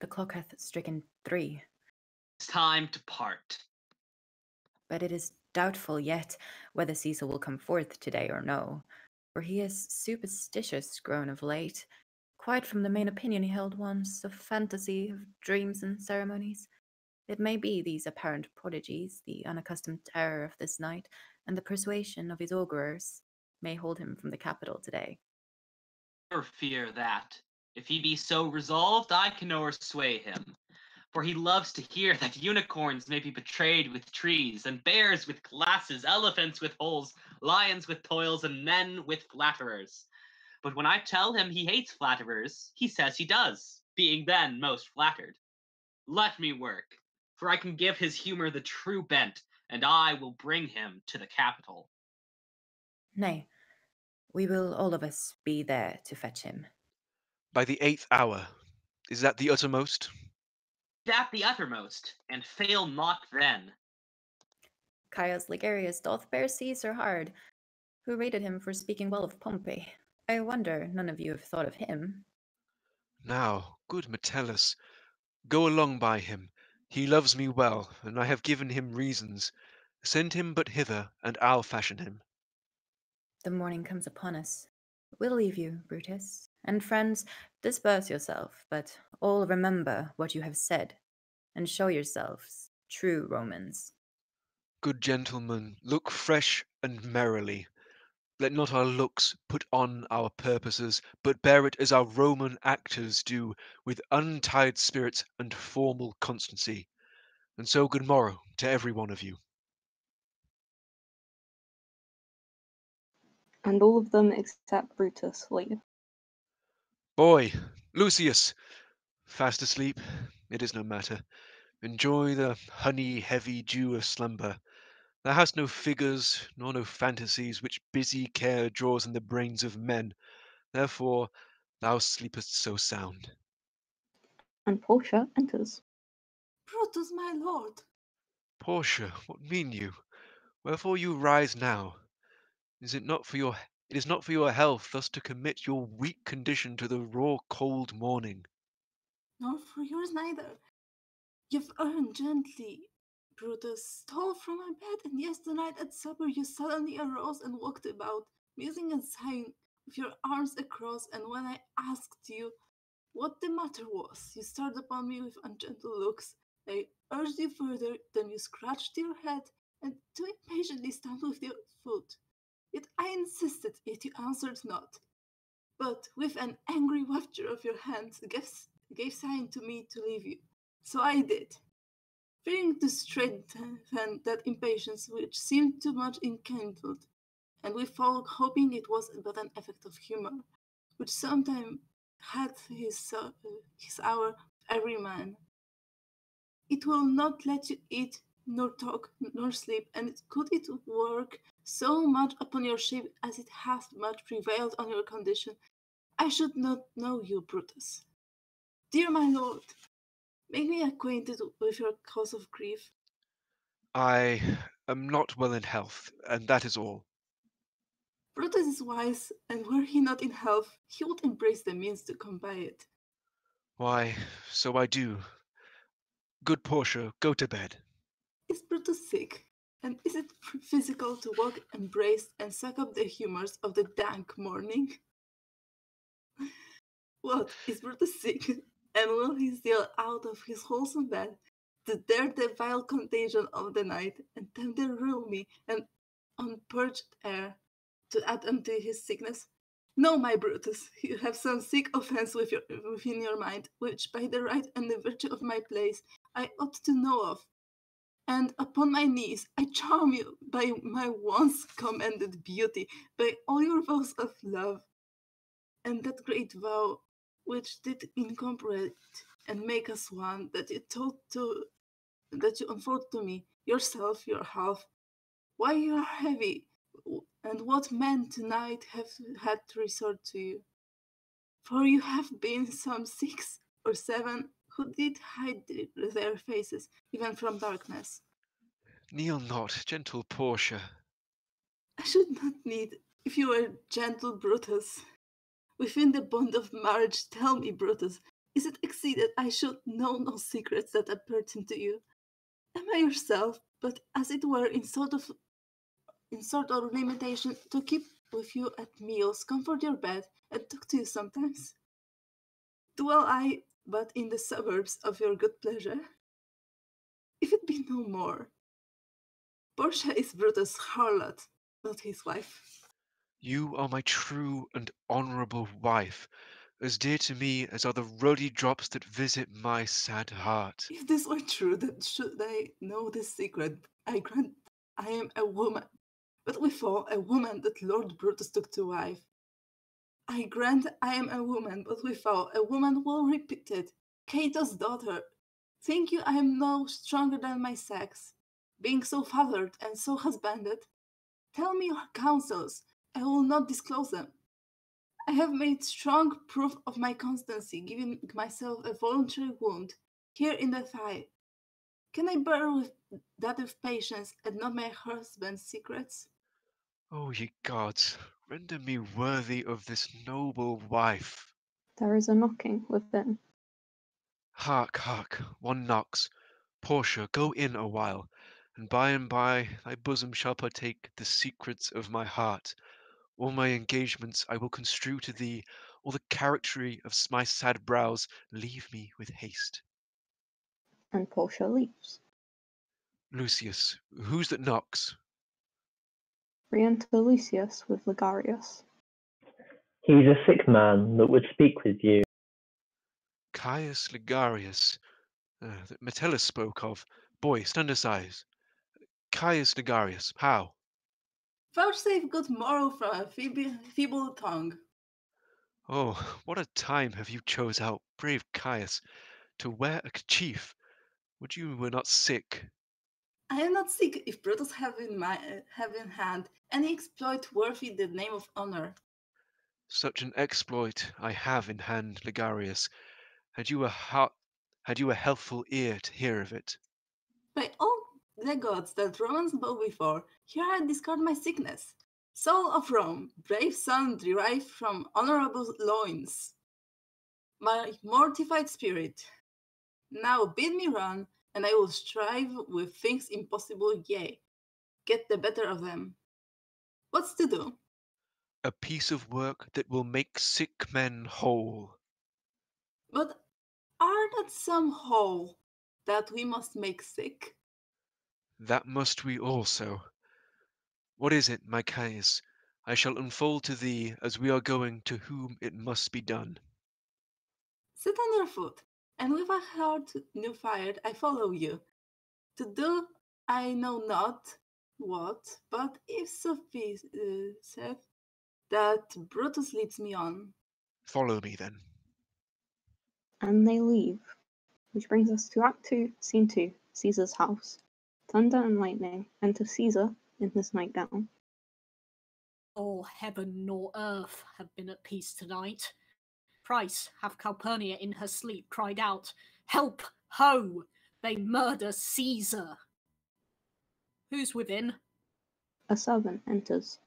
The clock hath stricken three. It's time to part. But it is doubtful yet whether Caesar will come forth today or no, for he is superstitious grown of late, quite from the main opinion he held once, of fantasy, of dreams and ceremonies. It may be these apparent prodigies, the unaccustomed terror of this night, and the persuasion of his augurers, may hold him from the capital today. Never fear that. If he be so resolved, I can o'ersway him, for he loves to hear that unicorns may be betrayed with trees, and bears with glasses, elephants with holes, lions with toils, and men with flatterers. But when I tell him he hates flatterers, he says he does, being then most flattered. Let me work, for I can give his humor the true bent, and I will bring him to the capital. Nay, we will all of us be there to fetch him. By the eighth hour, is that the uttermost? That the uttermost, and fail not then. Caius Ligarius doth bear Caesar hard, who rated him for speaking well of Pompey. I wonder none of you have thought of him. Now, good Metellus, go along by him. He loves me well, and I have given him reasons. Send him but hither, and I'll fashion him. The morning comes upon us. We'll leave you, Brutus. And friends, disperse yourself, but all remember what you have said, and show yourselves true Romans. Good gentlemen, look fresh and merrily. Let not our looks put on our purposes, but bear it as our Roman actors do, with untied spirits and formal constancy. And so good morrow to every one of you. And all of them except Brutus leave. Boy, Lucius, fast asleep, it is no matter. Enjoy the honey-heavy dew of slumber. Thou hast no figures, nor no fantasies, which busy care draws in the brains of men. Therefore, thou sleepest so sound. And Portia enters. Brutus, my lord. Portia, what mean you? Wherefore you rise now? Is it not for your... It is not for your health thus to commit your weak condition to the raw, cold morning. Nor for yours neither. You've earned gently. Brutus stole from my bed, and yesternight at supper you suddenly arose and walked about, musing and sighing, with your arms across, and when I asked you what the matter was, you stared upon me with ungentle looks. I urged you further, then you scratched your head, and too impatiently stamped with your foot. Yet I insisted, yet you answered not, but with an angry wafture of your hands gave, gave sign to me to leave you. So I did, fearing to strengthen that impatience which seemed too much enkindled, and we followed, hoping it was but an effect of humour, which sometimes had his, uh, his hour of every man. It will not let you eat, nor talk, nor sleep, and could it work so much upon your shape as it hath much prevailed on your condition, I should not know you, Brutus. Dear my lord, Make me acquainted with your cause of grief. I am not well in health, and that is all. Brutus is wise, and were he not in health, he would embrace the means to combat it. Why, so I do. Good Portia, go to bed. Is Brutus sick? And is it physical to walk embraced and suck up the humours of the dank morning? What, is Brutus sick? And will he steal out of his wholesome bed to dare the vile contagion of the night and tempt the roomy and unpurged air to add unto his sickness? No, my Brutus, you have some sick offence with your, within your mind, which by the right and the virtue of my place I ought to know of. And upon my knees I charm you by my once commended beauty, by all your vows of love, and that great vow which did incorporate and make us one, that you told to, that you unfold to me, yourself, your half, why you are heavy, and what men tonight have had to resort to you. For you have been some six or seven who did hide their faces, even from darkness. Kneel not, gentle Portia. I should not need, if you were gentle Brutus. Within the bond of marriage, tell me, Brutus, is it exceeded I should know no secrets that appertain to you? Am I yourself, but as it were in sort of in sort of limitation, to keep with you at meals, comfort your bed, and talk to you sometimes? Dwell I but in the suburbs of your good pleasure? If it be no more. Portia is Brutus' harlot, not his wife. You are my true and honourable wife, as dear to me as are the ruddy drops that visit my sad heart. If this were true, then should I know this secret, I grant I am a woman, but withal a woman that Lord Brutus took to wife. I grant I am a woman, but withal a woman well reputed, Cato's daughter. Think you I am no stronger than my sex, being so fathered and so husbanded? Tell me your counsels. I will not disclose them. I have made strong proof of my constancy, giving myself a voluntary wound, here in the thigh. Can I bear with that of patience, and not my husband's secrets? O ye gods, render me worthy of this noble wife. There is a knocking within. Hark, hark, one knocks. Portia, go in a while, and by and by thy bosom shall partake the secrets of my heart. All my engagements I will construe to thee, all the charactery of my sad brows, leave me with haste. And Portia leaves. Lucius, who's that knocks? Re-enter Lucius with Ligarius. He's a sick man that would speak with you. Caius Ligarius, uh, that Metellus spoke of. Boy, stand aside. Caius Ligarius, how? Vouchsafe good moral from a feeble, feeble tongue. Oh, what a time have you chose out, brave Caius, to wear a kerchief. Would you were not sick? I am not sick if Brutus have in, my, uh, have in hand any exploit worthy the name of honour. Such an exploit I have in hand, Ligarius. Had you a ha- had you a healthful ear to hear of it? By all the gods that Romans bow before, here I discard my sickness. Soul of Rome, brave son derived from honourable loins, my mortified spirit. Now bid me run, and I will strive with things impossible, yea, get the better of them. What's to do? A piece of work that will make sick men whole. But are not some whole that we must make sick? That must we also. What is it, my Caius? I shall unfold to thee as we are going to whom it must be done. Sit on your foot, and with a heart new fired, I follow you. To do I know not what, but if so be uh, said, that Brutus leads me on. Follow me then. And they leave, which brings us to Act two, Scene two, Caesar's house. Thunder and lightning. Enter Caesar in his nightgown. All heaven nor earth have been at peace tonight. price have Calpurnia in her sleep cried out, "Help, ho! They murder Caesar!" Who's within? A servant enters.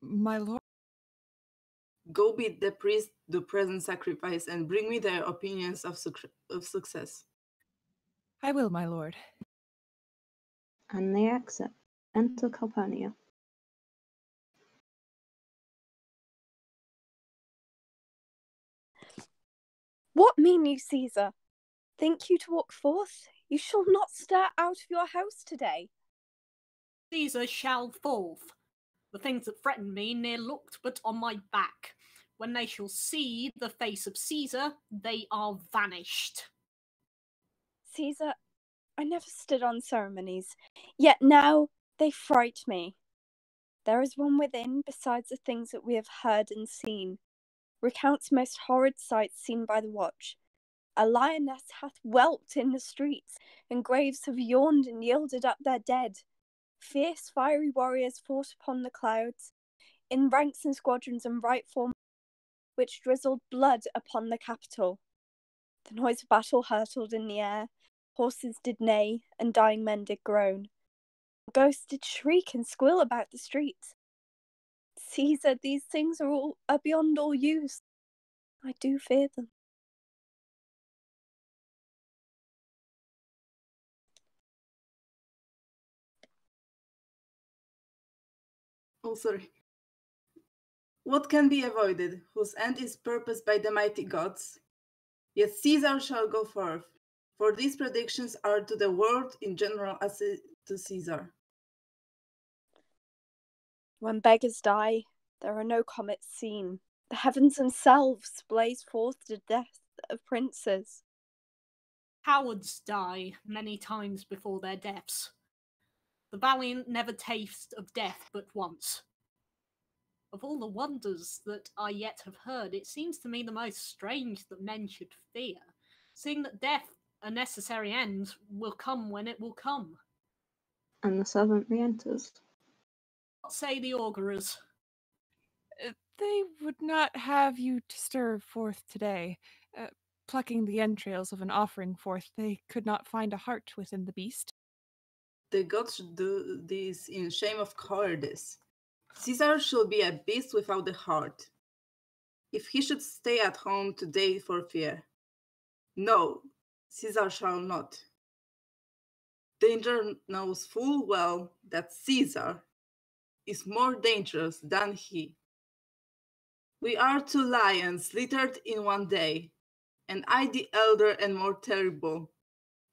My lord, go bid the priest the present sacrifice and bring me their opinions of, su of success. I will, my lord. And they accept. Enter Calpurnia. What mean you, Caesar? Think you to walk forth? You shall not stir out of your house today. Caesar shall forth. The things that threatened me near looked but on my back. When they shall see the face of Caesar, they are vanished. Caesar, I never stood on ceremonies, yet now they fright me. There is one within besides the things that we have heard and seen. Recounts most horrid sights seen by the watch. A lioness hath whelped in the streets, and graves have yawned and yielded up their dead. Fierce fiery warriors fought upon the clouds, in ranks and squadrons and right form, which drizzled blood upon the capital. The noise of battle hurtled in the air, horses did neigh, and dying men did groan. Ghosts did shriek and squeal about the streets. Caesar, these things are all are beyond all use. I do fear them. Oh, sorry. What can be avoided, whose end is purposed by the mighty gods? Yet Caesar shall go forth, for these predictions are to the world in general as to Caesar. When beggars die, there are no comets seen. The heavens themselves blaze forth the death of princes. Cowards die many times before their deaths. The valiant never taste of death but once. Of all the wonders that I yet have heard, it seems to me the most strange that men should fear, seeing that death, a necessary end, will come when it will come. And the servant re-enters. What say the augurers? They would not have you stir forth today. Uh, plucking the entrails of an offering forth, they could not find a heart within the beast. The gods should do this in shame of cowardice. Caesar should be a beast without a heart, if he should stay at home today for fear. No, Caesar shall not. Danger knows full well that Caesar is more dangerous than he. We are two lions littered in one day, and I the elder and more terrible,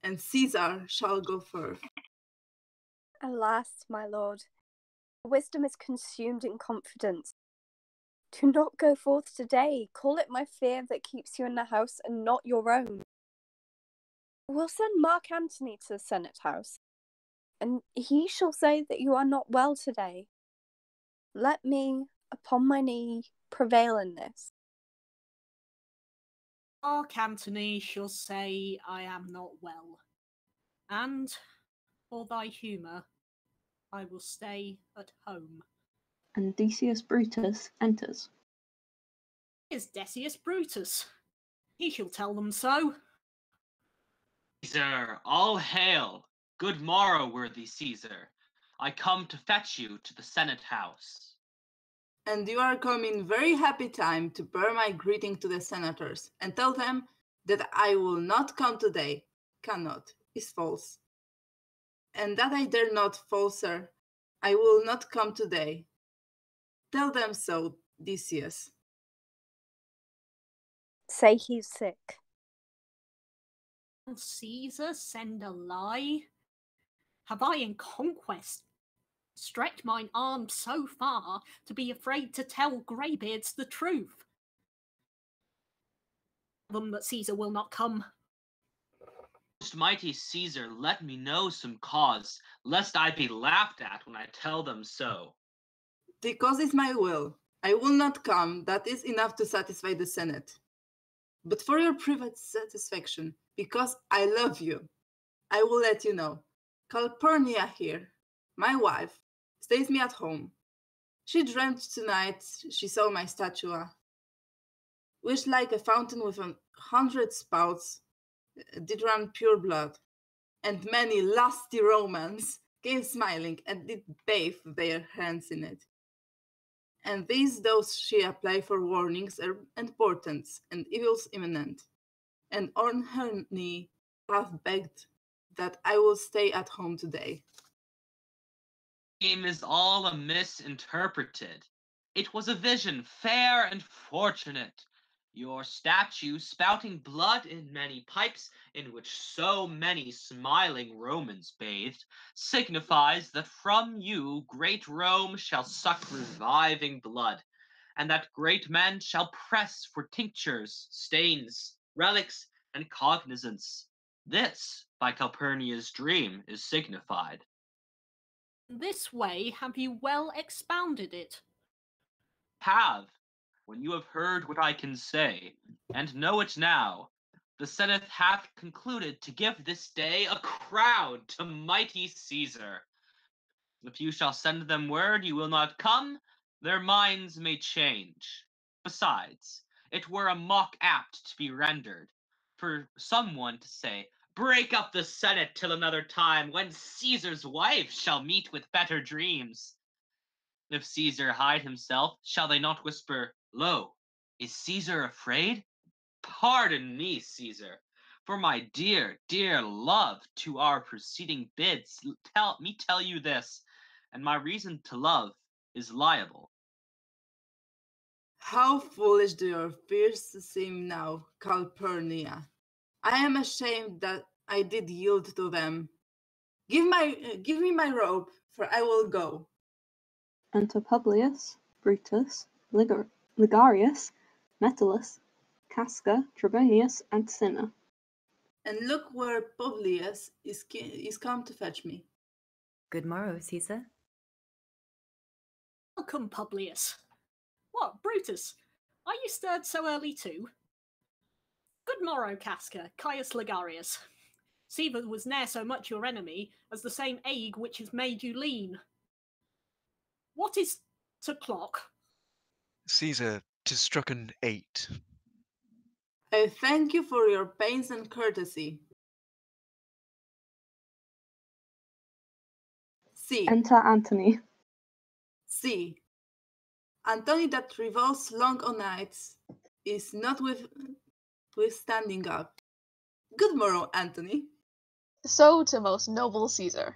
and Caesar shall go first. Alas, my lord, wisdom is consumed in confidence. Do not go forth today. Call it my fear that keeps you in the house and not your own. We'll send Mark Antony to the Senate house, and he shall say that you are not well today. Let me, upon my knee, prevail in this. Mark Antony shall say I am not well, and for thy humour I will stay at home. And Decius Brutus enters. Here's Decius Brutus. He shall tell them so. Caesar, all hail! Good morrow, worthy Caesar. I come to fetch you to the Senate house. And you are come in very happy time to bear my greeting to the senators, and tell them that I will not come today. Cannot, is false. And that I dare not, falser. I will not come today. Tell them so, Decius. Say he's sick. Caesar, send a lie? Have I in conquest stretched mine arm so far to be afraid to tell greybeards the truth? Tell them that Caesar will not come. Most mighty Caesar, let me know some cause, lest I be laughed at when I tell them so. The cause is my will. I will not come. That is enough to satisfy the Senate. But for your private satisfaction, because I love you, I will let you know. Calpurnia here, my wife, stays me at home. She dreamt tonight she saw my statua. which, like a fountain with an hundred spouts, did run pure blood, and many lusty Romans came smiling and did bathe their hands in it. And these those she apply for warnings and portents, and evils imminent. And on her knee hath begged that I will stay at home today. Dream is all misinterpreted. It was a vision fair and fortunate. Your statue spouting blood in many pipes, in which so many smiling Romans bathed, signifies that from you great Rome shall suck reviving blood, and that great men shall press for tinctures, stains, relics, and cognizance. This, by Calpurnia's dream, is signified. This way have you well expounded it. Have. When you have heard what I can say, and know it now, the Senate hath concluded to give this day a crown to mighty Caesar. If you shall send them word you will not come, their minds may change. Besides, it were a mock apt to be rendered, for someone to say, break up the Senate till another time, when Caesar's wife shall meet with better dreams. If Caesar hide himself, shall they not whisper, lo, is Caesar afraid? Pardon me, Caesar, for my dear, dear love to our preceding bids. Tell me tell you this, and my reason to love is liable. How foolish do your fears seem now, Calpurnia. I am ashamed that I did yield to them. Give my, uh, give me my robe, for I will go. Enter Publius, Brutus, Ligarius, Ligarius, Metellus, Casca, Trebonius, and Cinna. And look where Publius is, is come to fetch me. Good morrow, Caesar. Welcome, Publius. What, Brutus? Are you stirred so early too? Good morrow, Casca, Caius Ligarius. Caesar was ne'er so much your enemy as the same ague which has made you lean. What is to clock? Caesar, 'tis strucken eight. I thank you for your pains and courtesy. See. Enter Antony. See. Antony that revolves long o' nights is not with, with standing up. Good morrow, Antony. So to most noble Caesar.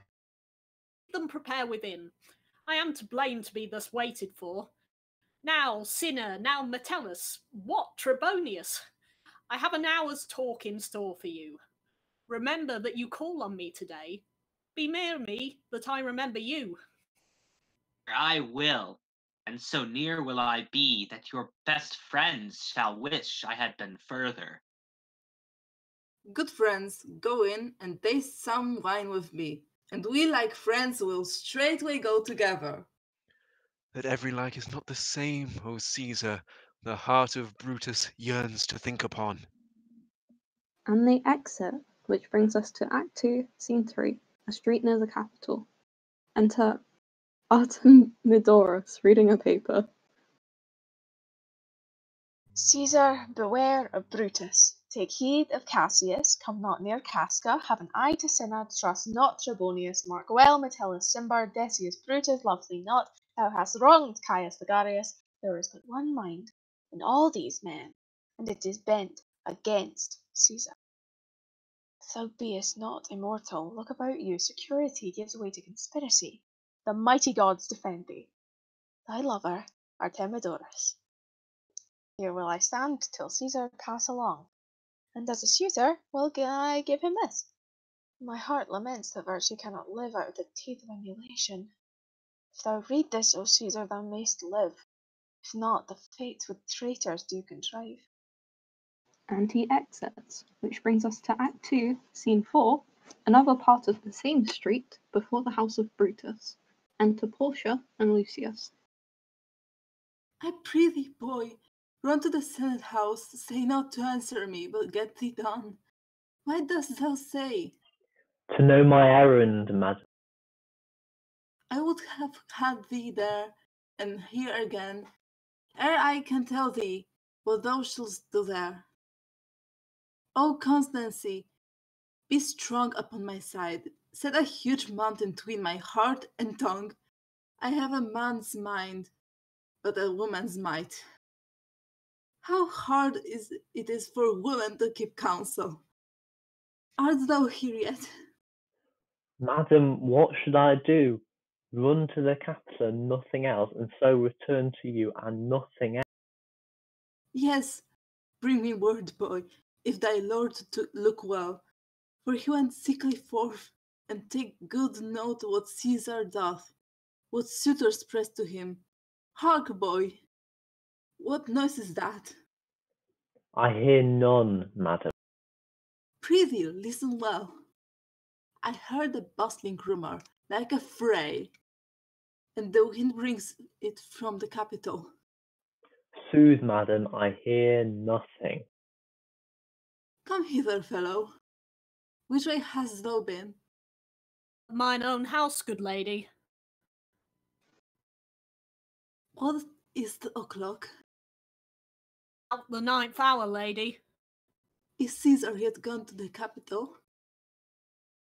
Let them prepare within. I am to blame to be thus waited for. Now Cinna, now Metellus, what Trebonius? I have an hour's talk in store for you. Remember that you call on me today. Be near me that I remember you. I will, and so near will I be that your best friends shall wish I had been further. Good friends, go in and taste some wine with me, and we like friends will straightway go together. That every like is not the same, O Caesar, the heart of Brutus yearns to think upon. And the exit, which brings us to Act two, Scene three, a street near the capital. Enter Artemidorus, reading a paper. Caesar, beware of Brutus. Take heed of Cassius, come not near Casca, have an eye to Cinna, trust not Trebonius, mark well Metellus Cimber, Decius Brutus, love thee not. Thou hast wronged Caius Ligarius. There is but one mind in all these men, and it is bent against Caesar. If thou beest not immortal, look about you. Security gives way to conspiracy. The mighty gods defend thee. Thy lover, Artemidorus. Here will I stand till Caesar pass along, and as a suitor will I give him this. My heart laments that virtue cannot live out of the teeth of emulation. If thou read this, O Caesar, thou mayst live. If not, the fates with traitors do contrive. And he exits, which brings us to Act two, Scene four, another part of the same street before the house of Brutus. Enter Portia and Lucius. I prithee, boy, run to the Senate house, say not to answer me, but get thee done. Why dost thou say? To know my errand, madam. I would have had thee there, and here again, ere I can tell thee, but thou shalt do there. O constancy, be strong upon my side. Set a huge mountain between my heart and tongue. I have a man's mind, but a woman's might. How hard is it is for women to keep counsel. Art thou here yet? Madam, what should I do? Run to the capital and nothing else, and so return to you and nothing else. Yes, bring me word, boy, if thy lord to look well, for he went sickly forth, and take good note what Caesar doth, what suitors press to him. Hark, boy, what noise is that? I hear none, madam. Prithee, listen well. I heard a bustling rumour, like a fray, and the wind brings it from the capital. Sooth, madam, I hear nothing. Come hither, fellow. Which way hast thou been? Mine own house, good lady. What is the o'clock? Out the ninth hour, lady. Is Caesar yet gone to the capital?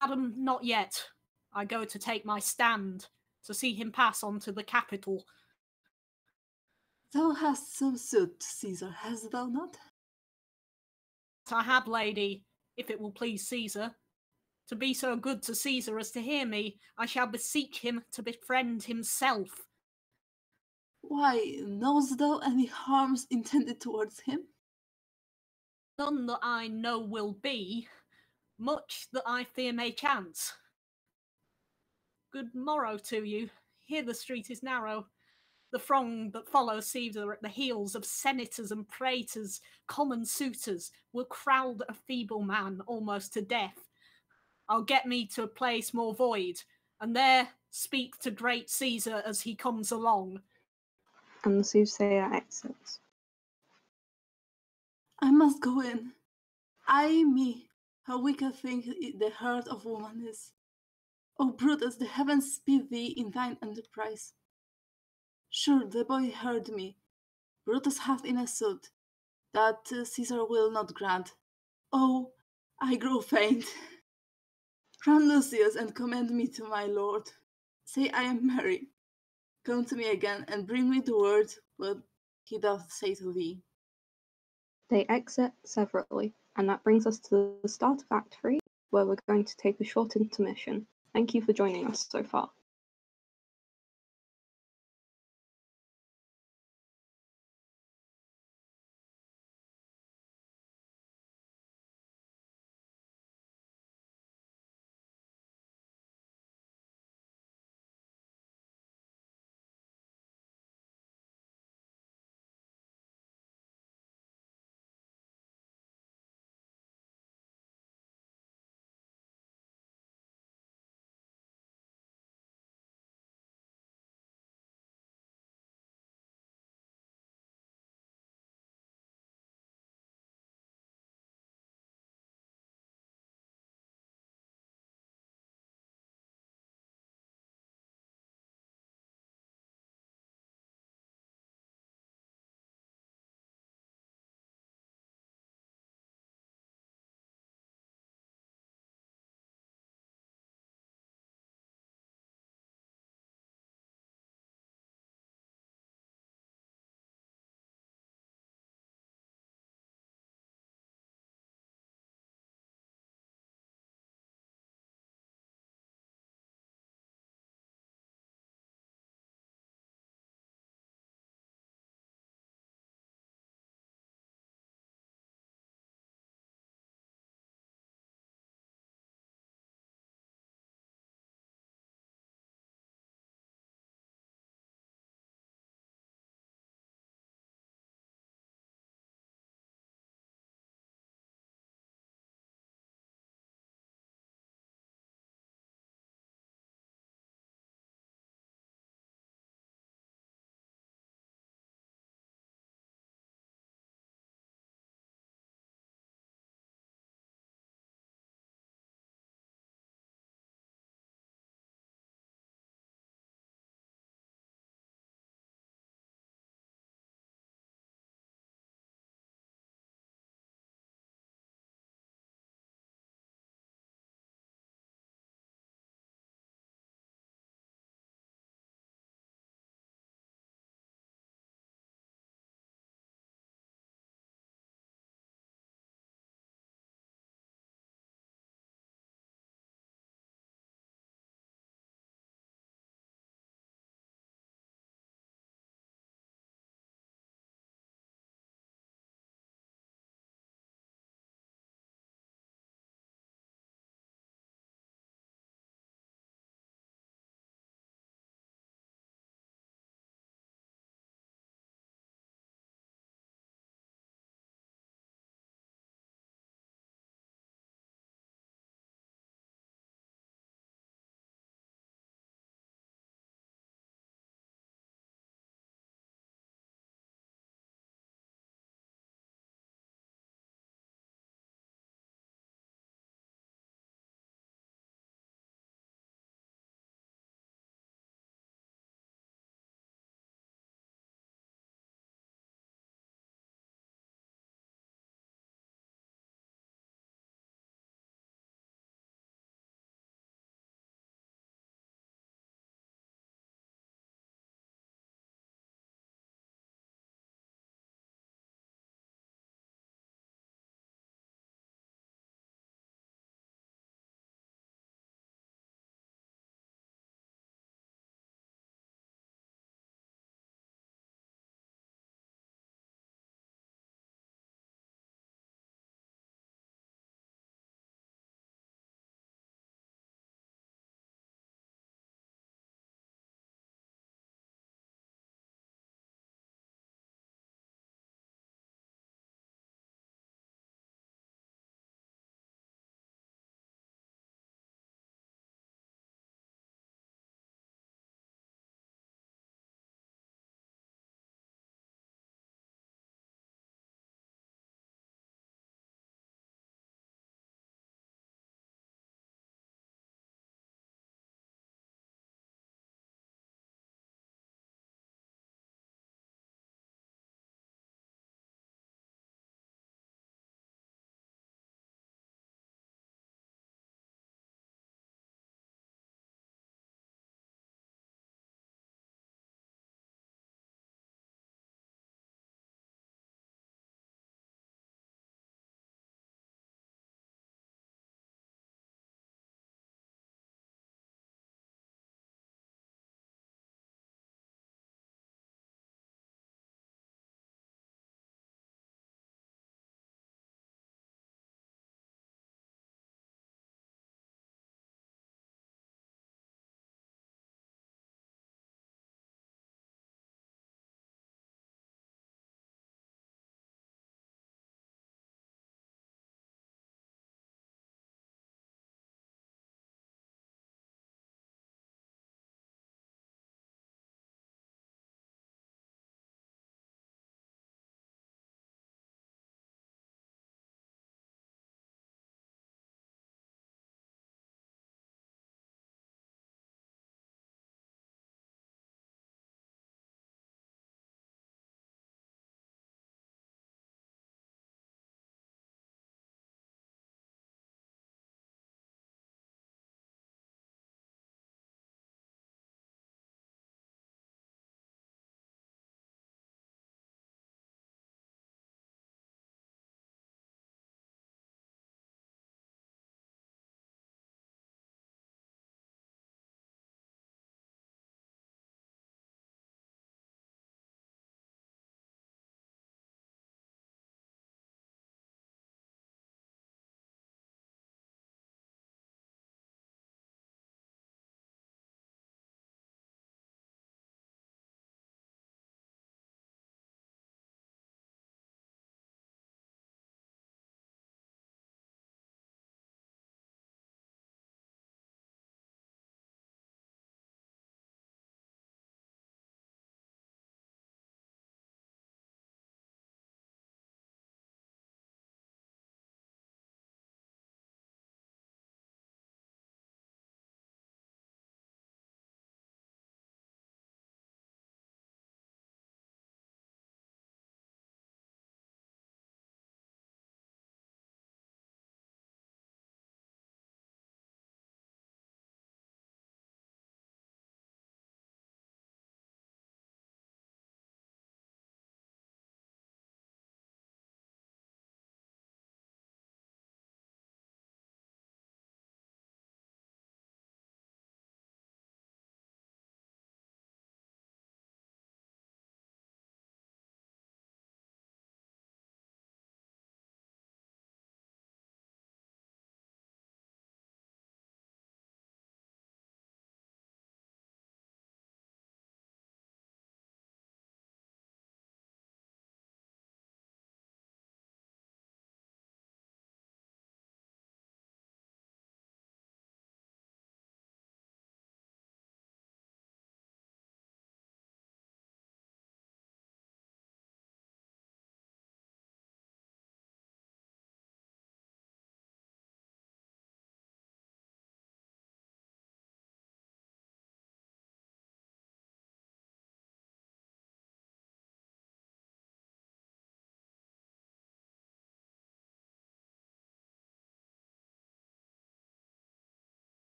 Madam, not yet. I go to take my stand, to see him pass on to the capital. Thou hast some suit, Caesar, hast thou not? I have, lady, if it will please Caesar. To be so good to Caesar as to hear me, I shall beseech him to befriend himself. Why, knowest thou any harms intended towards him? None that I know will be, much that I fear may chance. Good morrow to you. Here the street is narrow. The throng that follows Caesar at the heels of senators and praetors, common suitors, will crowd a feeble man almost to death. I'll get me to a place more void, and there speak to great Caesar as he comes along. And the soothsayer exits. I must go in. Ay me, how weak a thing the heart of woman is. O Brutus, the heavens speed thee in thine enterprise. Sure, the boy heard me. Brutus hath in a suit that Caesar will not grant. Oh, I grow faint. Run, Lucius, and commend me to my lord. Say I am merry. Come to me again, and bring me the word what he doth say to thee. They exit severally, and that brings us to the start of Act three, where we're going to take a short intermission. Thank you for joining us so far.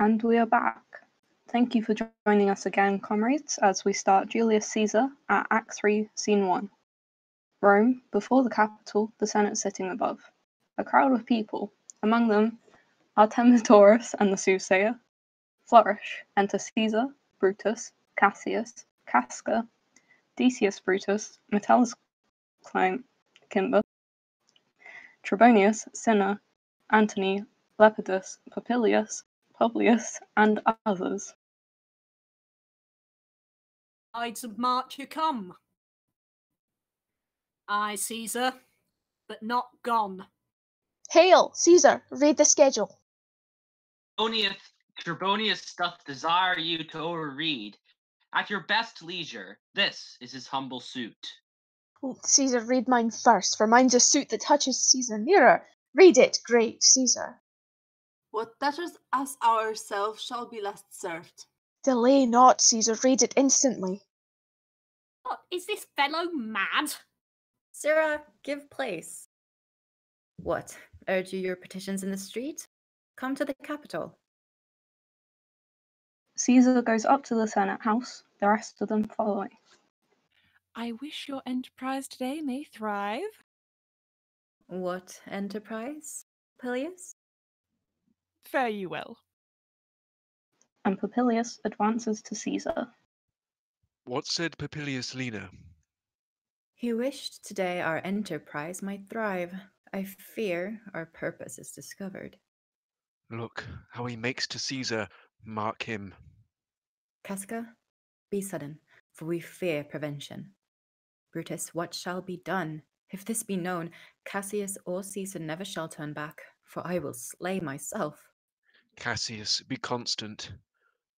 And we are back. Thank you for joining us again, comrades, as we start Julius Caesar at Act three, Scene one. Rome, before the Capitol, the Senate sitting above. A crowd of people, among them Artemidorus and the soothsayer. Flourish, enter Caesar, Brutus, Cassius, Casca, Decius Brutus, Metellus Cimber, Trebonius, Cinna, Antony, Lepidus, Papilius, Publius, and others. Tides of March you come. Aye, Caesar, but not gone. Hail, Caesar, read the schedule. Trebonius doth desire you to overread. At your best leisure, this is his humble suit. Oh, Caesar, read mine first, for mine's a suit that touches Caesar nearer. Read it, great Caesar. What touches us ourselves shall be last served. Delay not, Caesar, read it instantly. What, is this fellow mad? Sirrah, give place. What, urge you your petitions in the street? Come to the Capitol. Caesar goes up to the Senate House, the rest of them following. I wish your enterprise today may thrive. What enterprise, Papilius? Fare you well. And Papilius advances to Caesar. What said Papilius Lena? He wished today our enterprise might thrive. I fear our purpose is discovered. Look how he makes to Caesar. Mark him. Casca, be sudden, for we fear prevention. Brutus, what shall be done? If this be known, Cassius or Caesar never shall turn back, for I will slay myself. Cassius, be constant.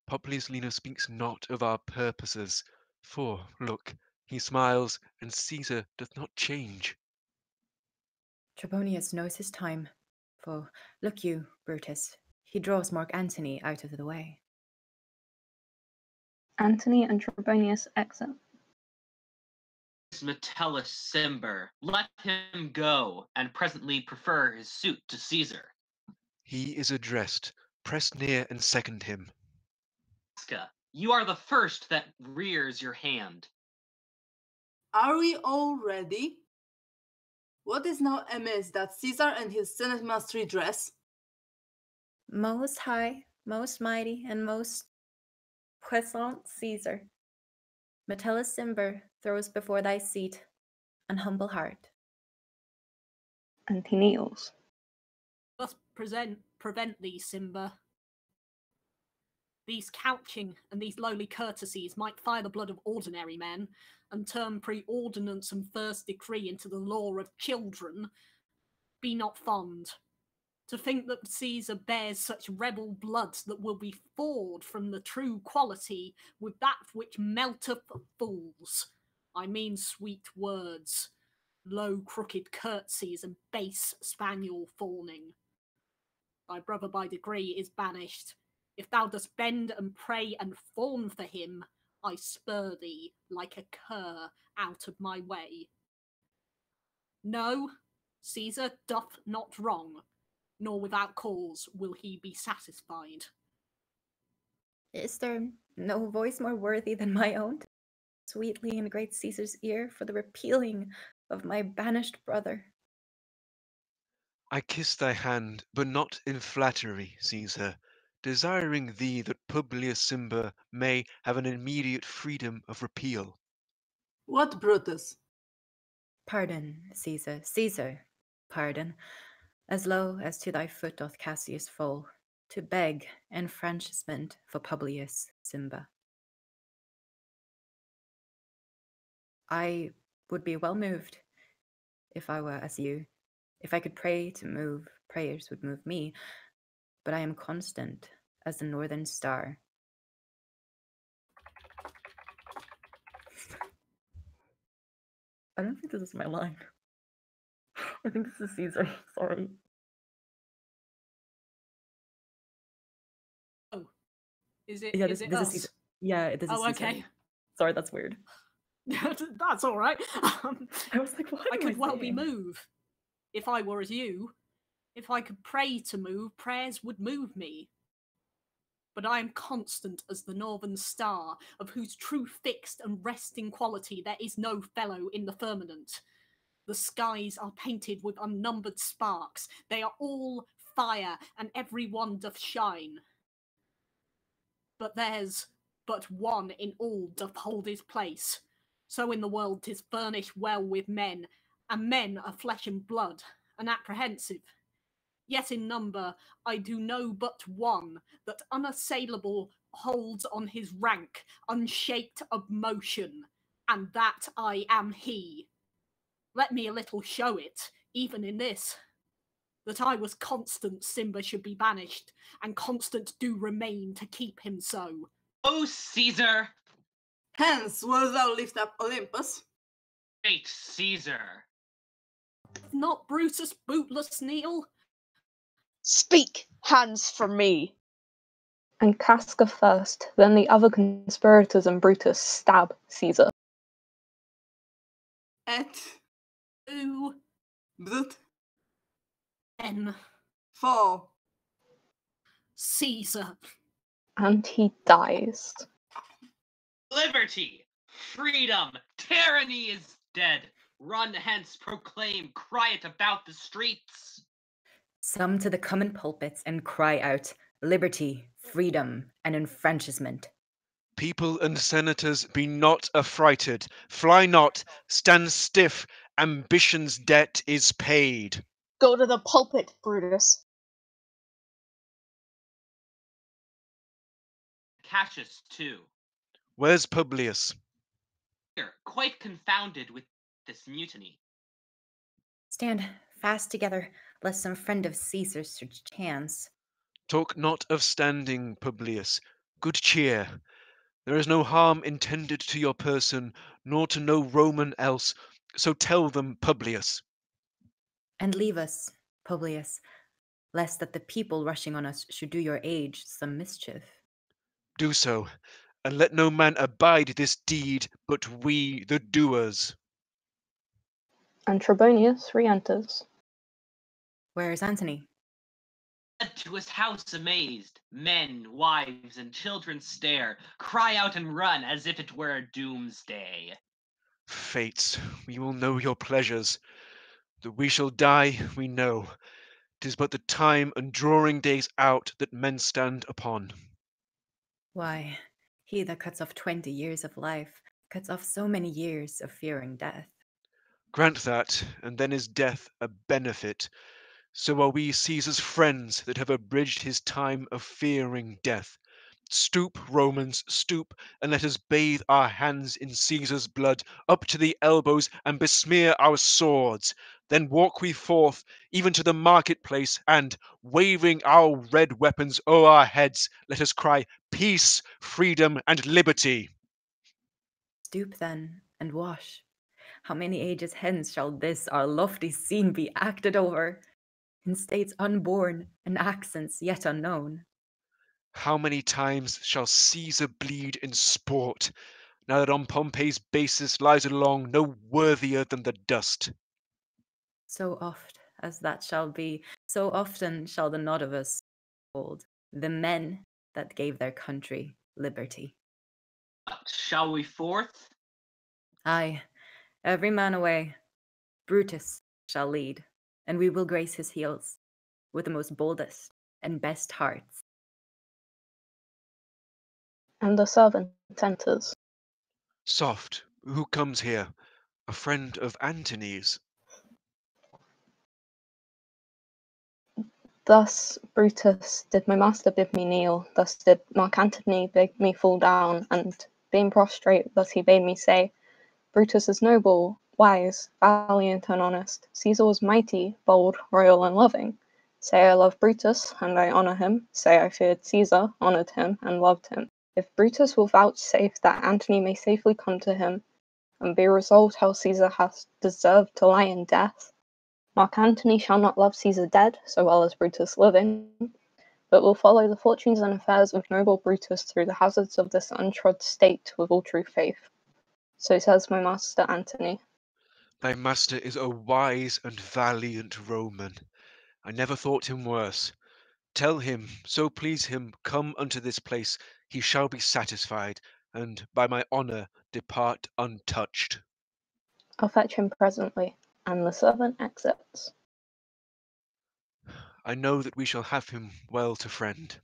Publius Lena speaks not of our purposes, for, look, he smiles, and Caesar doth not change. Trebonius knows his time, for, look you, Brutus, he draws Mark Antony out of the way. Antony and Trebonius exit. Metellus Cimber, let him go, and presently prefer his suit to Caesar. He is addressed. Press near and second him. Casca, you are the first that rears your hand. Are we all ready? What is now amiss that Caesar and his Senate must redress? Most high, most mighty, and most puissant Caesar, Metellus Cimber throws before thy seat an humble heart. And he kneels. Thus present, prevent thee, Cimber. These couching and these lowly courtesies might fire the blood of ordinary men, and turn pre-ordinance and first decree into the law of children. Be not fond. To think that Caesar bears such rebel blood that will be forged from the true quality with that which melteth fools. I mean sweet words, low crooked curtsies and base spaniel fawning. Thy brother by degree is banished. If thou dost bend and pray and fawn for him, I spur thee like a cur out of my way. No, Caesar doth not wrong. Nor without cause will he be satisfied. Is there no voice more worthy than my own? Sweetly in great Caesar's ear for the repealing of my banished brother. I kiss thy hand, but not in flattery, Caesar, desiring thee that Publius Cimber may have an immediate freedom of repeal. What, Brutus? Pardon, Caesar, Caesar, pardon. As low as to thy foot doth Cassius fall, to beg enfranchisement for Publius Cimber. I would be well moved if I were as you. If I could pray to move, prayers would move me, but I am constant as the northern star. I don't think this is my line. I think this is Caesar, sorry. Oh, is it, yeah, this, is it this us? Is Caesar. Yeah, this oh, is Caesar. Okay. Sorry, that's weird. That's all right. Um, I was like, what I could I well be moved if I were as you. If I could pray to move, prayers would move me. but I am constant as the northern star, of whose true fixed and resting quality there is no fellow in the firmament. The skies are painted with unnumbered sparks. They are all fire, and every one doth shine. But there's but one in all doth hold his place. So in the world 'tis furnished well with men, and men are flesh and blood, and apprehensive. Yet in number I do know but one, that unassailable holds on his rank, unshaked of motion, and that I am he. Let me a little show it, even in this, that I was constant Cimber should be banished, and constant do remain to keep him so. O Caesar! Hence wilt thou lift up Olympus? Great Caesar! Not Brutus, bootless Neil? Speak, hands from me! And Casca first, then the other conspirators and Brutus stab Caesar. Et. Two. Brut. N. Four. Caesar. And he dies. Liberty, freedom, tyranny is dead. Run hence, proclaim, cry it about the streets. Some to the common pulpits and cry out, liberty, freedom, and enfranchisement. People and senators, be not affrighted. Fly not, stand stiff, ambition's debt is paid. Go to the pulpit, Brutus. Cassius, too. Where's Publius? Here, quite confounded with this mutiny. Stand fast together, lest some friend of Caesar's should chance. Talk not of standing, Publius. Good cheer. There is no harm intended to your person, nor to no Roman else, so tell them, Publius. And leave us, Publius, lest that the people rushing on us should do your age some mischief. Do so. And let no man abide this deed, but we, the doers. And Trebonius re-enters. Where is Antony? Led to his house amazed, men, wives, and children stare, cry out and run as if it were a doomsday. Fates, we will know your pleasures. That we shall die, we know. 'Tis but the time and drawing days out that men stand upon. Why? He that cuts off twenty years of life, cuts off so many years of fearing death. Grant that, and then is death a benefit. So are we Caesar's friends that have abridged his time of fearing death. Stoop, Romans, stoop, and let us bathe our hands in Caesar's blood, up to the elbows, and besmear our swords. Then walk we forth, even to the marketplace, and, waving our red weapons o'er our heads, let us cry, peace, freedom, and liberty. Stoop then, and wash. How many ages hence shall this our lofty scene be acted over, in states unborn, and accents yet unknown? How many times shall Caesar bleed in sport, now that on Pompey's basis lies along no worthier than the dust? So oft as that shall be, so often shall the nod of us hold, the men that gave their country liberty. Shall we forth? Aye, every man away. Brutus shall lead, and we will grace his heels with the most boldest and best hearts. And the servant enters. Soft, who comes here? A friend of Antony's. Thus Brutus did my master bid me kneel, thus did Mark Antony bid me fall down, and being prostrate, thus he bade me say, Brutus is noble, wise, valiant and honest, Caesar was mighty, bold, royal and loving. Say I love Brutus, and I honour him, say I feared Caesar, honoured him, and loved him. If Brutus will vouchsafe that Antony may safely come to him, and be resolved how Caesar hath deserved to lie in death, Mark Antony shall not love Caesar dead, so well as Brutus living, but will follow the fortunes and affairs of noble Brutus through the hazards of this untrod state with all true faith. So says my master Antony. Thy master is a wise and valiant Roman. I never thought him worse. Tell him, so please him, come unto this place, he shall be satisfied, and by my honour depart untouched. I'll fetch him presently, and the servant accepts. I know that we shall have him well to friend.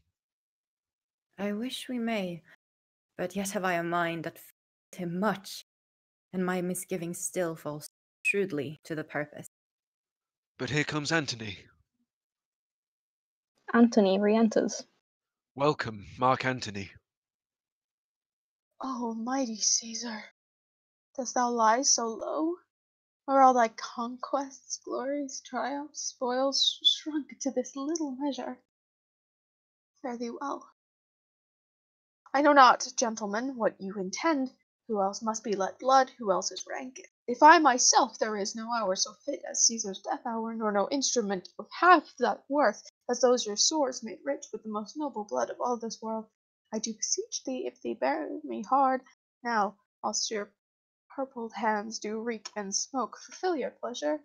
I wish we may, but yet have I a mind that fits him much, and my misgiving still falls shrewdly to the purpose. But here comes Antony. Antony re-enters. Welcome, Mark Antony. Oh, mighty Caesar, dost thou lie so low? Are all thy conquests, glories, triumphs, spoils shrunk to this little measure? Fare thee well. I know not, gentlemen, what you intend, who else must be let blood, who else is rank. If I myself, there is no hour so fit as Caesar's death hour, nor no instrument of half that worth as those your swords made rich with the most noble blood of all this world. I do beseech thee, if thee bear me hard, now, whilst your purpled hands do reek and smoke, fulfill your pleasure.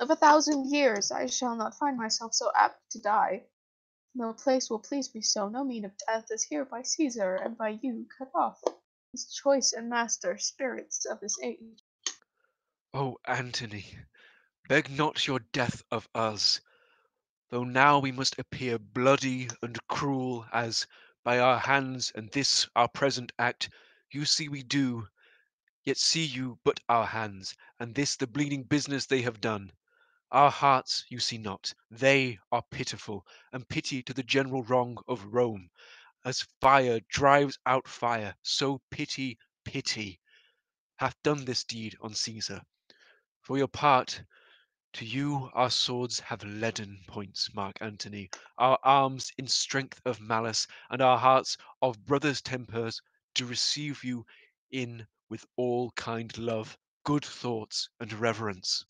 Of a thousand years I shall not find myself so apt to die. No place will please me so, no mean of death is here by Caesar, and by you cut off, his choice and master spirits of his age. O Antony, beg not your death of us, though now we must appear bloody and cruel, as by our hands and this our present act, you see we do, yet see you but our hands, and this the bleeding business they have done. Our hearts you see not, they are pitiful, and pity to the general wrong of Rome. As fire drives out fire, so pity, pity, hath done this deed on Caesar. For your part, to you our swords have leaden points, Mark Antony, our arms in strength of malice, and our hearts of brothers' tempers, to receive you in with all kind love, good thoughts, and reverence.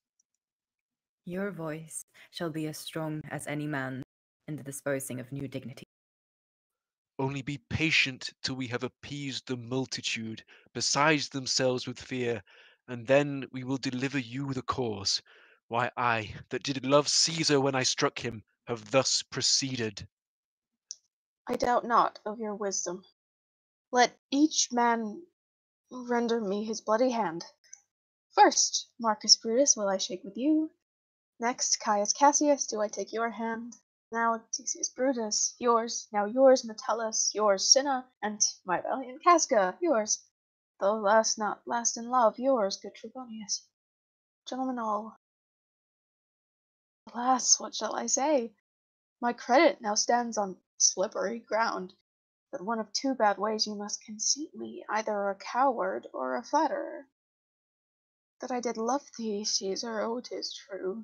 Your voice shall be as strong as any man in the disposing of new dignity. Only be patient till we have appeased the multitude, besides themselves with fear, and then we will deliver you the cause. Why, I, that did love Caesar when I struck him, have thus proceeded. I doubt not of your wisdom. Let each man render me his bloody hand. First, Marcus Brutus will I shake with you. Next, Caius Cassius, do I take your hand? Now, Decius Brutus, yours. Now, yours, Metellus, yours, Cinna, and my valiant Casca, yours. Though last not last in love, yours, good Trebonius. Gentlemen all, alas, what shall I say? My credit now stands on slippery ground, that one of two bad ways you must conceit me, either a coward or a flatterer. That I did love thee, Caesar, oh, 'tis true.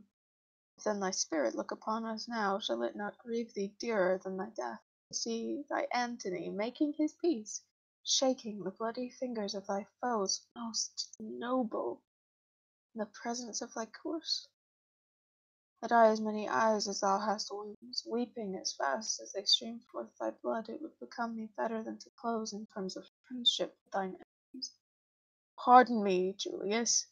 Then thy spirit look upon us now, shall it not grieve thee dearer than thy death? See thy Antony making his peace, shaking the bloody fingers of thy foes most noble in the presence of thy corse. Had I as many eyes as thou hast wounds, weeping as fast as they stream forth thy blood, it would become me better than to close in terms of friendship with thine enemies. Pardon me, Julius.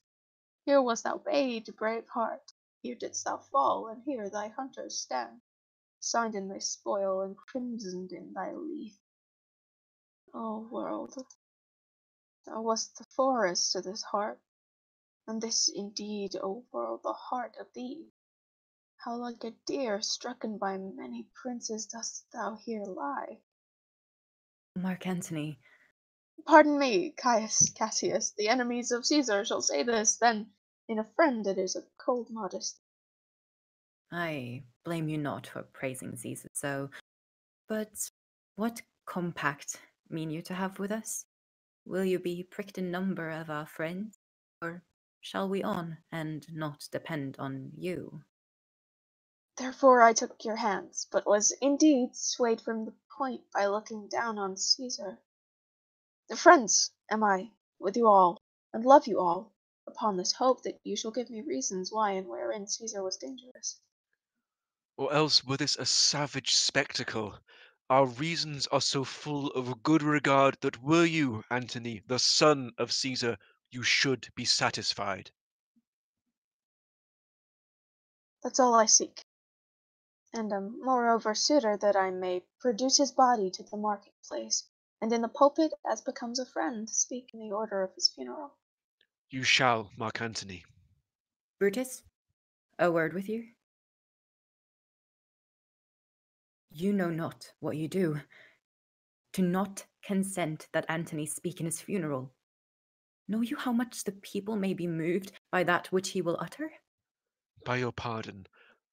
Here wast thou bade, brave heart. Here didst thou fall, and here thy hunters stand, signed in thy spoil, and crimsoned in thy leaf. O world, thou wast the forest to this heart, and this indeed, O world, the heart of thee. How like a deer strucken by many princes dost thou here lie. Mark Antony. Pardon me, Caius Cassius, the enemies of Caesar shall say this, then. In a friend it is a cold modesty. I blame you not for praising Caesar so, but what compact mean you to have with us? Will you be pricked in number of our friends, or shall we on and not depend on you? Therefore I took your hands, but was indeed swayed from the point by looking down on Caesar. The friends am I with you all, and love you all, upon this hope that you shall give me reasons why and wherein Caesar was dangerous. Or else were this a savage spectacle. Our reasons are so full of good regard that were you, Antony, the son of Caesar, you should be satisfied. That's all I seek. and am moreover suitor that I may produce his body to the marketplace, and in the pulpit, as becomes a friend, speak in the order of his funeral. You shall, Mark Antony. Brutus, a word with you. You know not what you do. To not consent that Antony speak in his funeral. Know you how much the people may be moved by that which he will utter? By your pardon,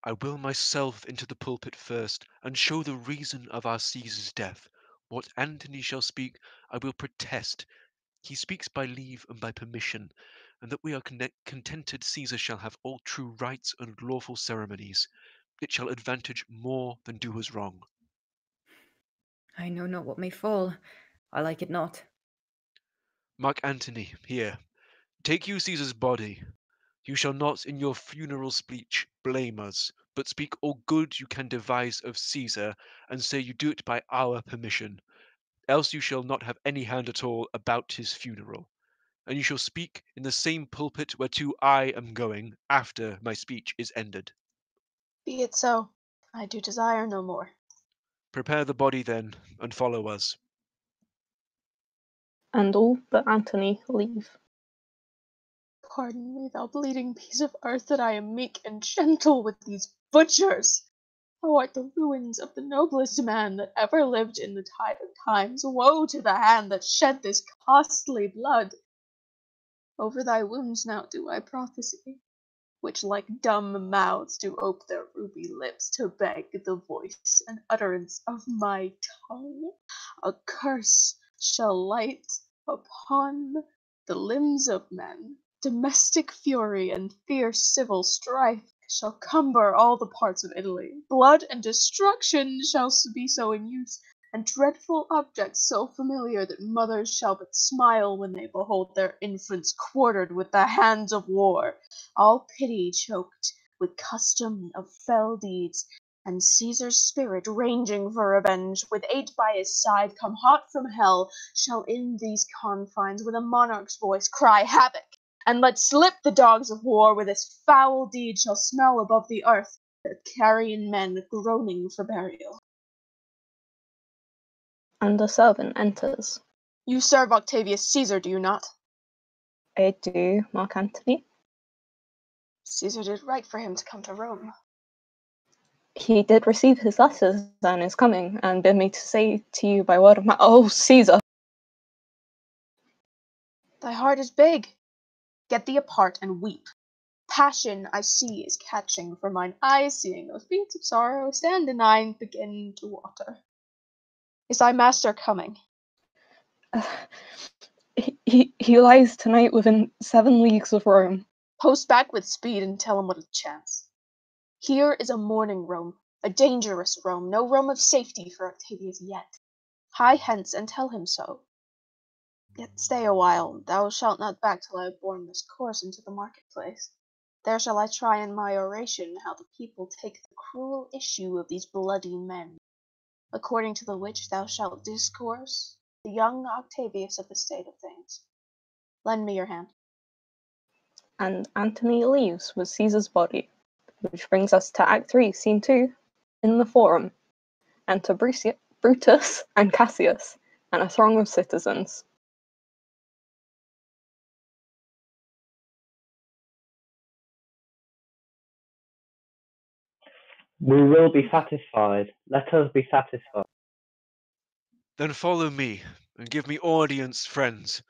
I will myself into the pulpit first, and show the reason of our Caesar's death. What Antony shall speak, I will protest. He speaks by leave and by permission, and that we are con contented Caesar shall have all true rights and lawful ceremonies. It shall advantage more than do us wrong. I know not what may fall. I like it not. Mark Antony, here, take you Caesar's body. You shall not in your funeral speech blame us, but speak all good you can devise of Caesar, and say you do it by our permission. Else you shall not have any hand at all about his funeral. And you shall speak in the same pulpit whereto I am going, after my speech is ended. Be it so. I do desire no more. Prepare the body, then, and follow us. And all but Antony leave. Pardon me, thou bleeding piece of earth, that I am meek and gentle with these butchers. Thou art the ruins of the noblest man that ever lived in the tide of times. Woe to the hand that shed this costly blood! Over thy wounds now do I prophesy, which like dumb mouths do ope their ruby lips to beg the voice and utterance of my tongue. A curse shall light upon the limbs of men. Domestic fury and fierce civil strife shall cumber all the parts of Italy. Blood and destruction shall be so in use, and dreadful objects so familiar that mothers shall but smile when they behold their infants quartered with the hands of war, all pity choked with custom of fell deeds, and Caesar's spirit, ranging for revenge, with eight by his side, come hot from hell, shall in these confines with a monarch's voice cry havoc, and let slip the dogs of war, where this foul deed shall smell above the earth, their carrion men groaning for burial. And a servant enters. You serve Octavius Caesar, do you not? I do, Mark Antony. Caesar did right for him to come to Rome. He did receive his letters and is coming, and bid me to say to you by word of mouth, oh, Caesar! Thy heart is big. Get thee apart and weep. Passion I see is catching for mine eyes, seeing those beads of sorrow stand and I begin to water. Is thy master coming? Uh, he, he lies tonight within seven leagues of Rome. Post back with speed and tell him what a chance. Here is a mourning Rome, a dangerous Rome, no Rome of safety for Octavius yet. Hie hence and tell him so. Yet stay a while, thou shalt not back till I have borne this course into the marketplace. There shall I try in my oration how the people take the cruel issue of these bloody men, according to the which thou shalt discourse the young Octavius of the state of things. Lend me your hand. And Antony leaves with Caesar's body, which brings us to Act three, Scene two, in the Forum. Enter Brutus and Cassius, and a throng of citizens. We will be satisfied. Let us be satisfied. Then follow me, and give me audience, friends.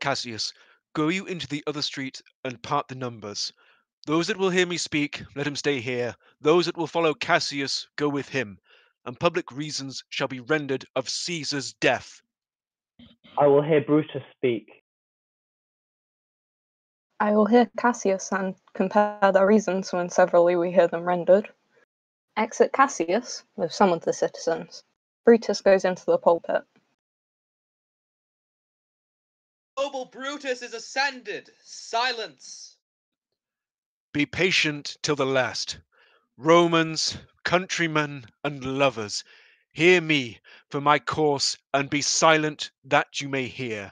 Cassius, go you into the other street, and part the numbers. Those that will hear me speak, let him stay here. Those that will follow Cassius, go with him. And public reasons shall be rendered of Caesar's death. I will hear Brutus speak. I will hear Cassius, and compare their reasons when severally we hear them rendered. Exit Cassius with some of the citizens. Brutus goes into the pulpit. Noble Brutus is ascended. Silence. Be patient till the last. Romans, countrymen, and lovers, hear me for my course, and be silent that you may hear.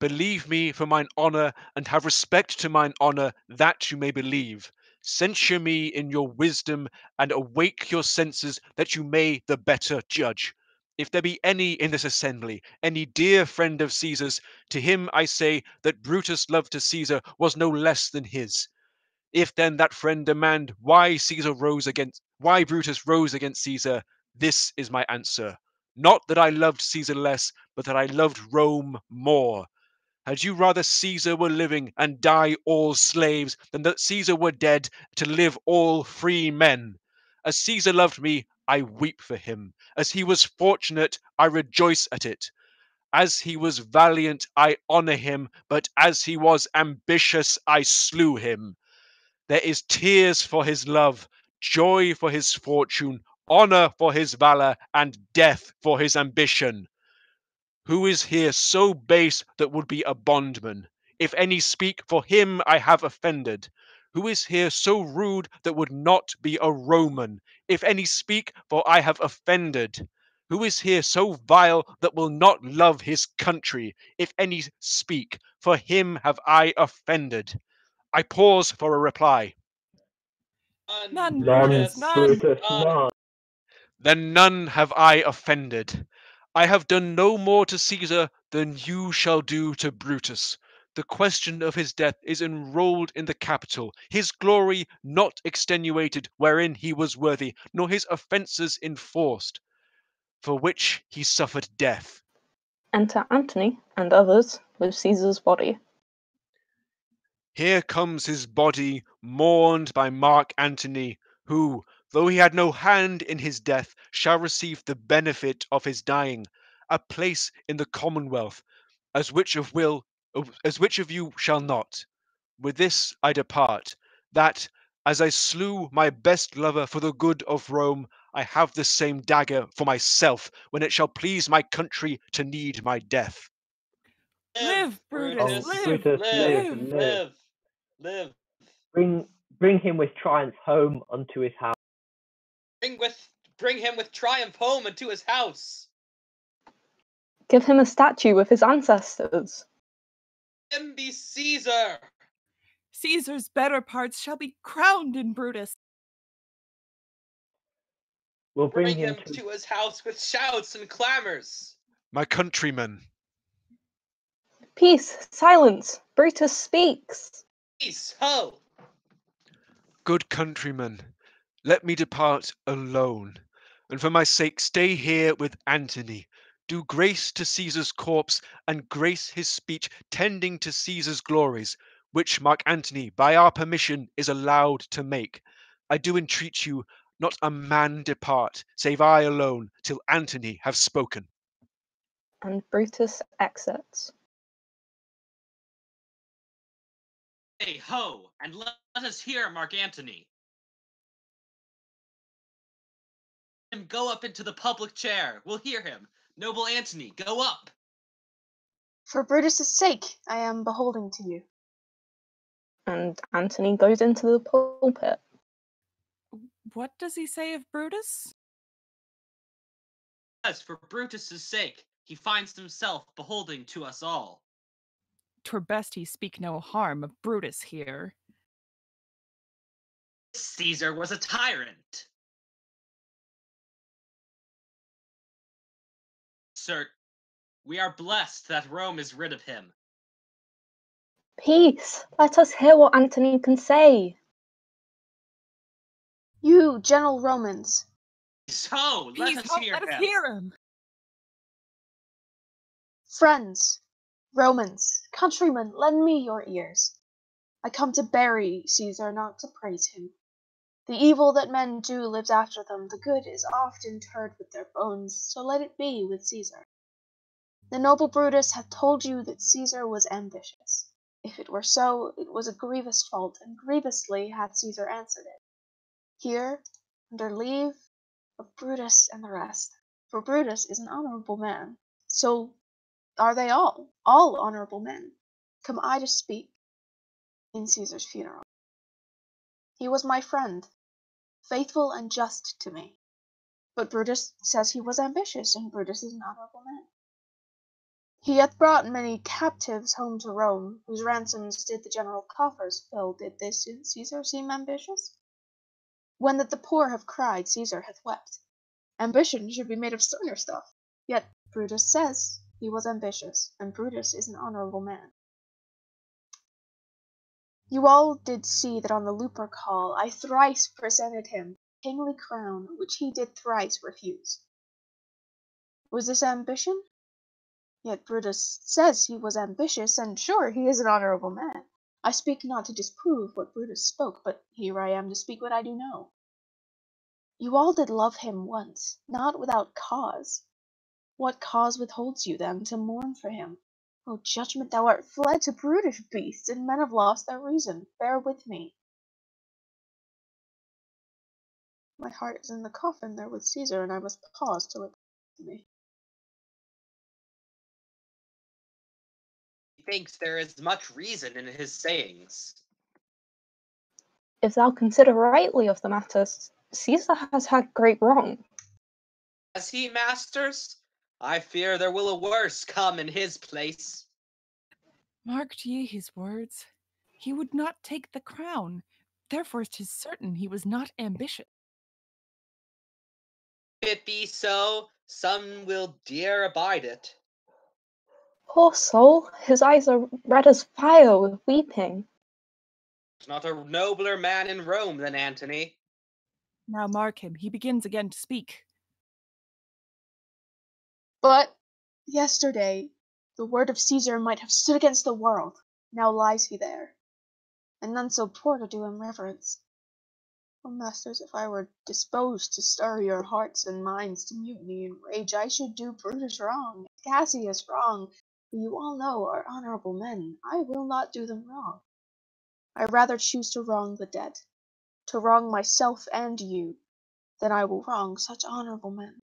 Believe me for mine honour, and have respect to mine honour that you may believe. Censure me in your wisdom, and awake your senses, that you may the better judge. If there be any in this assembly, any dear friend of Caesar's, to him I say that Brutus' love to Caesar was no less than his. If then that friend demand why Caesar rose against, why Brutus rose against Caesar, this is my answer: not that I loved Caesar less, but that I loved Rome more. Had you rather Caesar were living and die all slaves than that Caesar were dead to live all free men? As Caesar loved me, I weep for him. As he was fortunate, I rejoice at it. As he was valiant, I honor him, but as he was ambitious, I slew him. There is tears for his love, joy for his fortune, honor for his valor, and death for his ambition. Who is here so base that would be a bondman? If any speak, for him I have offended. Who is here so rude that would not be a Roman? If any speak, for I have offended. Who is here so vile that will not love his country? If any speak, for him have I offended. I pause for a reply. None, none, none, none. Then none have I offended. I have done no more to Caesar than you shall do to Brutus. The question of his death is enrolled in the Capitol, his glory not extenuated wherein he was worthy, nor his offences enforced, for which he suffered death. Enter Antony and others with Caesar's body. Here comes his body, mourned by Mark Antony, who, though he had no hand in his death, shall receive the benefit of his dying, a place in the commonwealth, as which of will, as which of you shall not. With this I depart, that, as I slew my best lover for the good of Rome, I have the same dagger for myself, when it shall please my country to need my death. Live, Brutus! Live, live, live, live, live, live, live! Bring, bring him with triumph home unto his house. Bring with, bring him with triumph home and to his house. Give him a statue with his ancestors. Him be Caesar. Caesar's better parts shall be crowned in Brutus. We'll bring, bring him, him to... to his house with shouts and clamors. My countrymen. Peace, silence. Brutus speaks. Peace, ho. Good countrymen. Let me depart alone, and for my sake stay here with Antony. Do grace to Caesar's corpse, and grace his speech tending to Caesar's glories, which Mark Antony, by our permission, is allowed to make. I do entreat you, not a man depart, save I alone, till Antony have spoken. And Brutus exits. Hey, ho, and let us hear Mark Antony. Him go up into the public chair. We'll hear him. Noble Antony, go up. For Brutus' sake, I am beholden to you. And Antony goes into the pulpit. What does he say of Brutus? As for Brutus' sake, he finds himself beholden to us all. 'Twere best he speak no harm of Brutus here. Caesar was a tyrant. Sir, we are blessed that Rome is rid of him. Peace. Let us hear what Antony can say. You, gentle Romans. So, let us hear him. Friends, Romans, countrymen, lend me your ears. I come to bury Caesar, not to praise him. The evil that men do lives after them. The good is oft interred with their bones, so let it be with Caesar. The noble Brutus hath told you that Caesar was ambitious. If it were so, it was a grievous fault, and grievously hath Caesar answered it. Here, under leave of Brutus and the rest, for Brutus is an honorable man, so are they all, all honorable men, come I to speak in Caesar's funeral. He was my friend, faithful and just to me. But Brutus says he was ambitious, and Brutus is an honorable man. He hath brought many captives home to Rome, whose ransoms did the general coffers fill. Did this suit Caesar seem ambitious? When that the poor have cried, Caesar hath wept. Ambition should be made of sterner stuff. Yet Brutus says he was ambitious, and Brutus is an honorable man. You all did see that on the Luperc hall I thrice presented him a kingly crown, which he did thrice refuse. Was this ambition? Yet Brutus says he was ambitious, and sure, he is an honorable man. I speak not to disprove what Brutus spoke, but here I am to speak what I do know. You all did love him once, not without cause. What cause withholds you, then, to mourn for him? O judgment, thou art fled to brutish beasts, and men have lost their reason. Bear with me. My heart is in the coffin there with Caesar, and I must pause till it comes to me. Thinks there is much reason in his sayings. If thou consider rightly of the matter, Caesar has had great wrong. Has he, masters? I fear there will a worse come in his place. Marked ye his words? He would not take the crown, therefore 'tis certain he was not ambitious. If it be so, some will dare abide it. Poor soul, his eyes are red as fire with weeping. There's not a nobler man in Rome than Antony. Now mark him, he begins again to speak. But yesterday the word of Caesar might have stood against the world. Now lies he there, and none so poor to do him reverence. Oh, masters, if I were disposed to stir your hearts and minds to mutiny and rage, I should do Brutus wrong, Cassius wrong. You all know are honorable men. I will not do them wrong. I rather choose to wrong the dead, to wrong myself and you, than I will wrong such honorable men.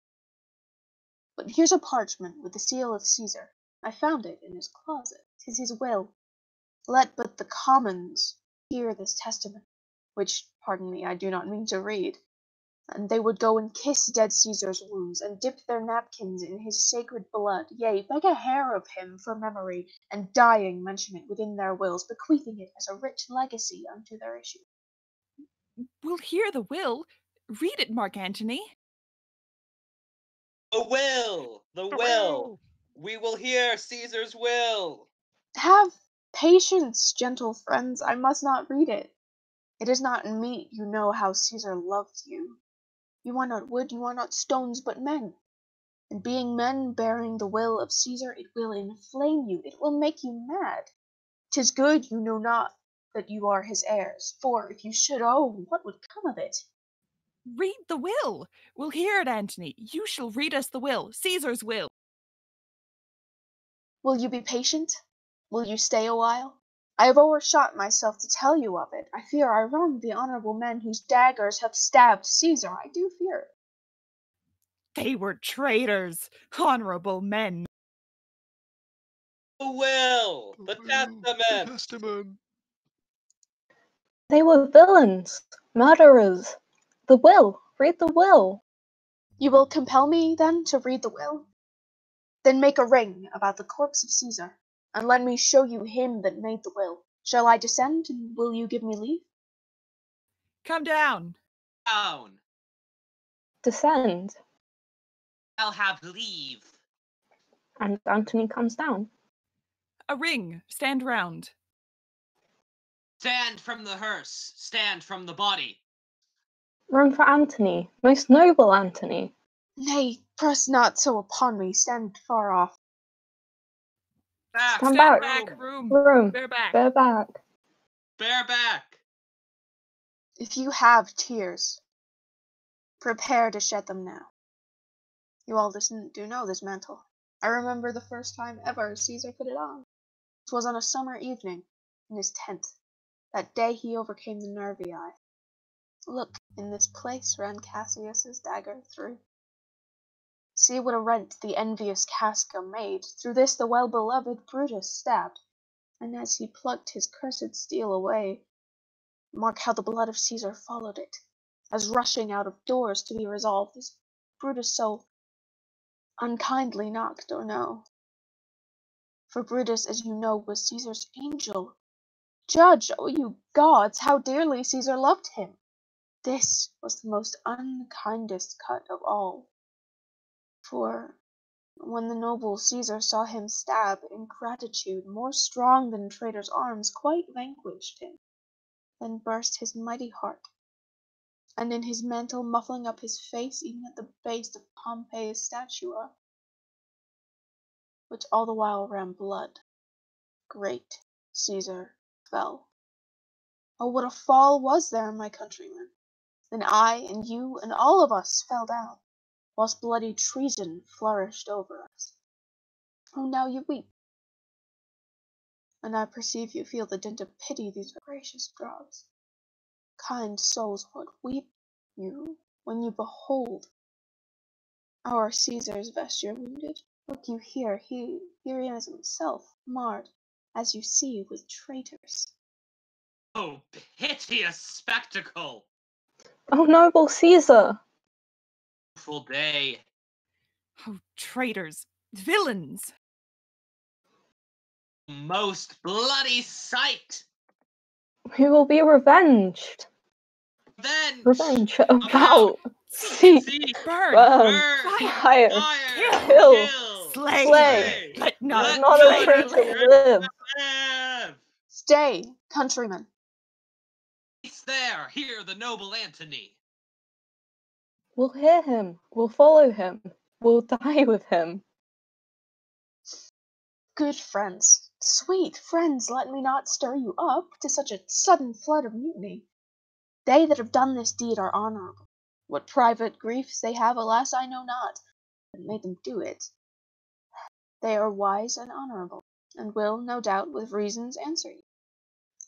But here's a parchment with the seal of Caesar. I found it in his closet. 'Tis his will. Let but the commons hear this testament, which, pardon me, I do not mean to read, and they would go and kiss dead Caesar's wounds, and dip their napkins in his sacred blood, yea, beg a hair of him for memory, and dying mention it within their wills, bequeathing it as a rich legacy unto their issue. We'll hear the will. Read it, Mark Antony. The will! The will! We will hear Caesar's will! Have patience, gentle friends. I must not read it. It is not meet you know how Caesar loved you. You are not wood, you are not stones, but men. And being men bearing the will of Caesar, it will inflame you, it will make you mad. 'Tis good you know not that you are his heirs, for if you should, oh, what would come of it? Read the will! We'll hear it, Antony. You shall read us the will, Caesar's will. Will you be patient? Will you stay a while? I have overshot myself to tell you of it. I fear I wrong the honorable men whose daggers have stabbed Caesar. I do fear it. They were traitors, honorable men. The will, the testament. The testament. They were villains, murderers. The will, read the will. You will compel me, then, to read the will? Then make a ring about the corpse of Caesar, and let me show you him that made the will. Shall I descend, and will you give me leave? Come down. Down. Descend. I'll have leave. And Antony comes down. A ring. Stand round. Stand from the hearse. Stand from the body. Run for Antony. Most noble Antony. Nay, press not so upon me. Stand far off. Back, stand back, back, room, room, bear back, bear back, bear back. If you have tears, prepare to shed them now. You all listen, do know this mantle. I remember the first time ever Caesar put it on. 'Twas on a summer evening in his tent. That day he overcame the Nervii. Look, in this place ran Cassius's dagger through. See what a rent the envious Casca made, through this the well-beloved Brutus stabbed, and as he plucked his cursed steel away, mark how the blood of Caesar followed it, as rushing out of doors to be resolved, this Brutus so unkindly knocked or no. For Brutus, as you know, was Caesar's angel. Judge, O you gods, how dearly Caesar loved him. This was the most unkindest cut of all. For when the noble Caesar saw him stab, ingratitude, more strong than traitor's arms, quite vanquished him. Then burst his mighty heart, and in his mantle, muffling up his face, even at the base of Pompey's statua, which all the while ran blood, great Caesar fell. Oh, what a fall was there, my countrymen! And I, and you, and all of us fell down, whilst bloody treason flourished over us. Oh, now you weep, and I perceive you feel the dint of pity these gracious drops. Kind souls, what weep you when you behold our Caesar's vesture wounded? Look you here, he, herein is himself, marred, as you see, with traitors. Oh, piteous spectacle! Oh, noble Caesar! Full day. Oh, traitors, villains! Most bloody sight! We will be revenged! Revenge! Revenge about! Seek! Burn! Burn! Fire! Fire. Kill! Kill. Kill. Slay. Slay! Let not, not a traitor live! Stay, countrymen! It's there! Hear the noble Antony! We'll hear him. We'll follow him. We'll die with him. Good friends, sweet friends, let me not stir you up to such a sudden flood of mutiny. They that have done this deed are honourable. What private griefs they have, alas, I know not, that made them do it. They are wise and honourable, and will, no doubt, with reasons answer you.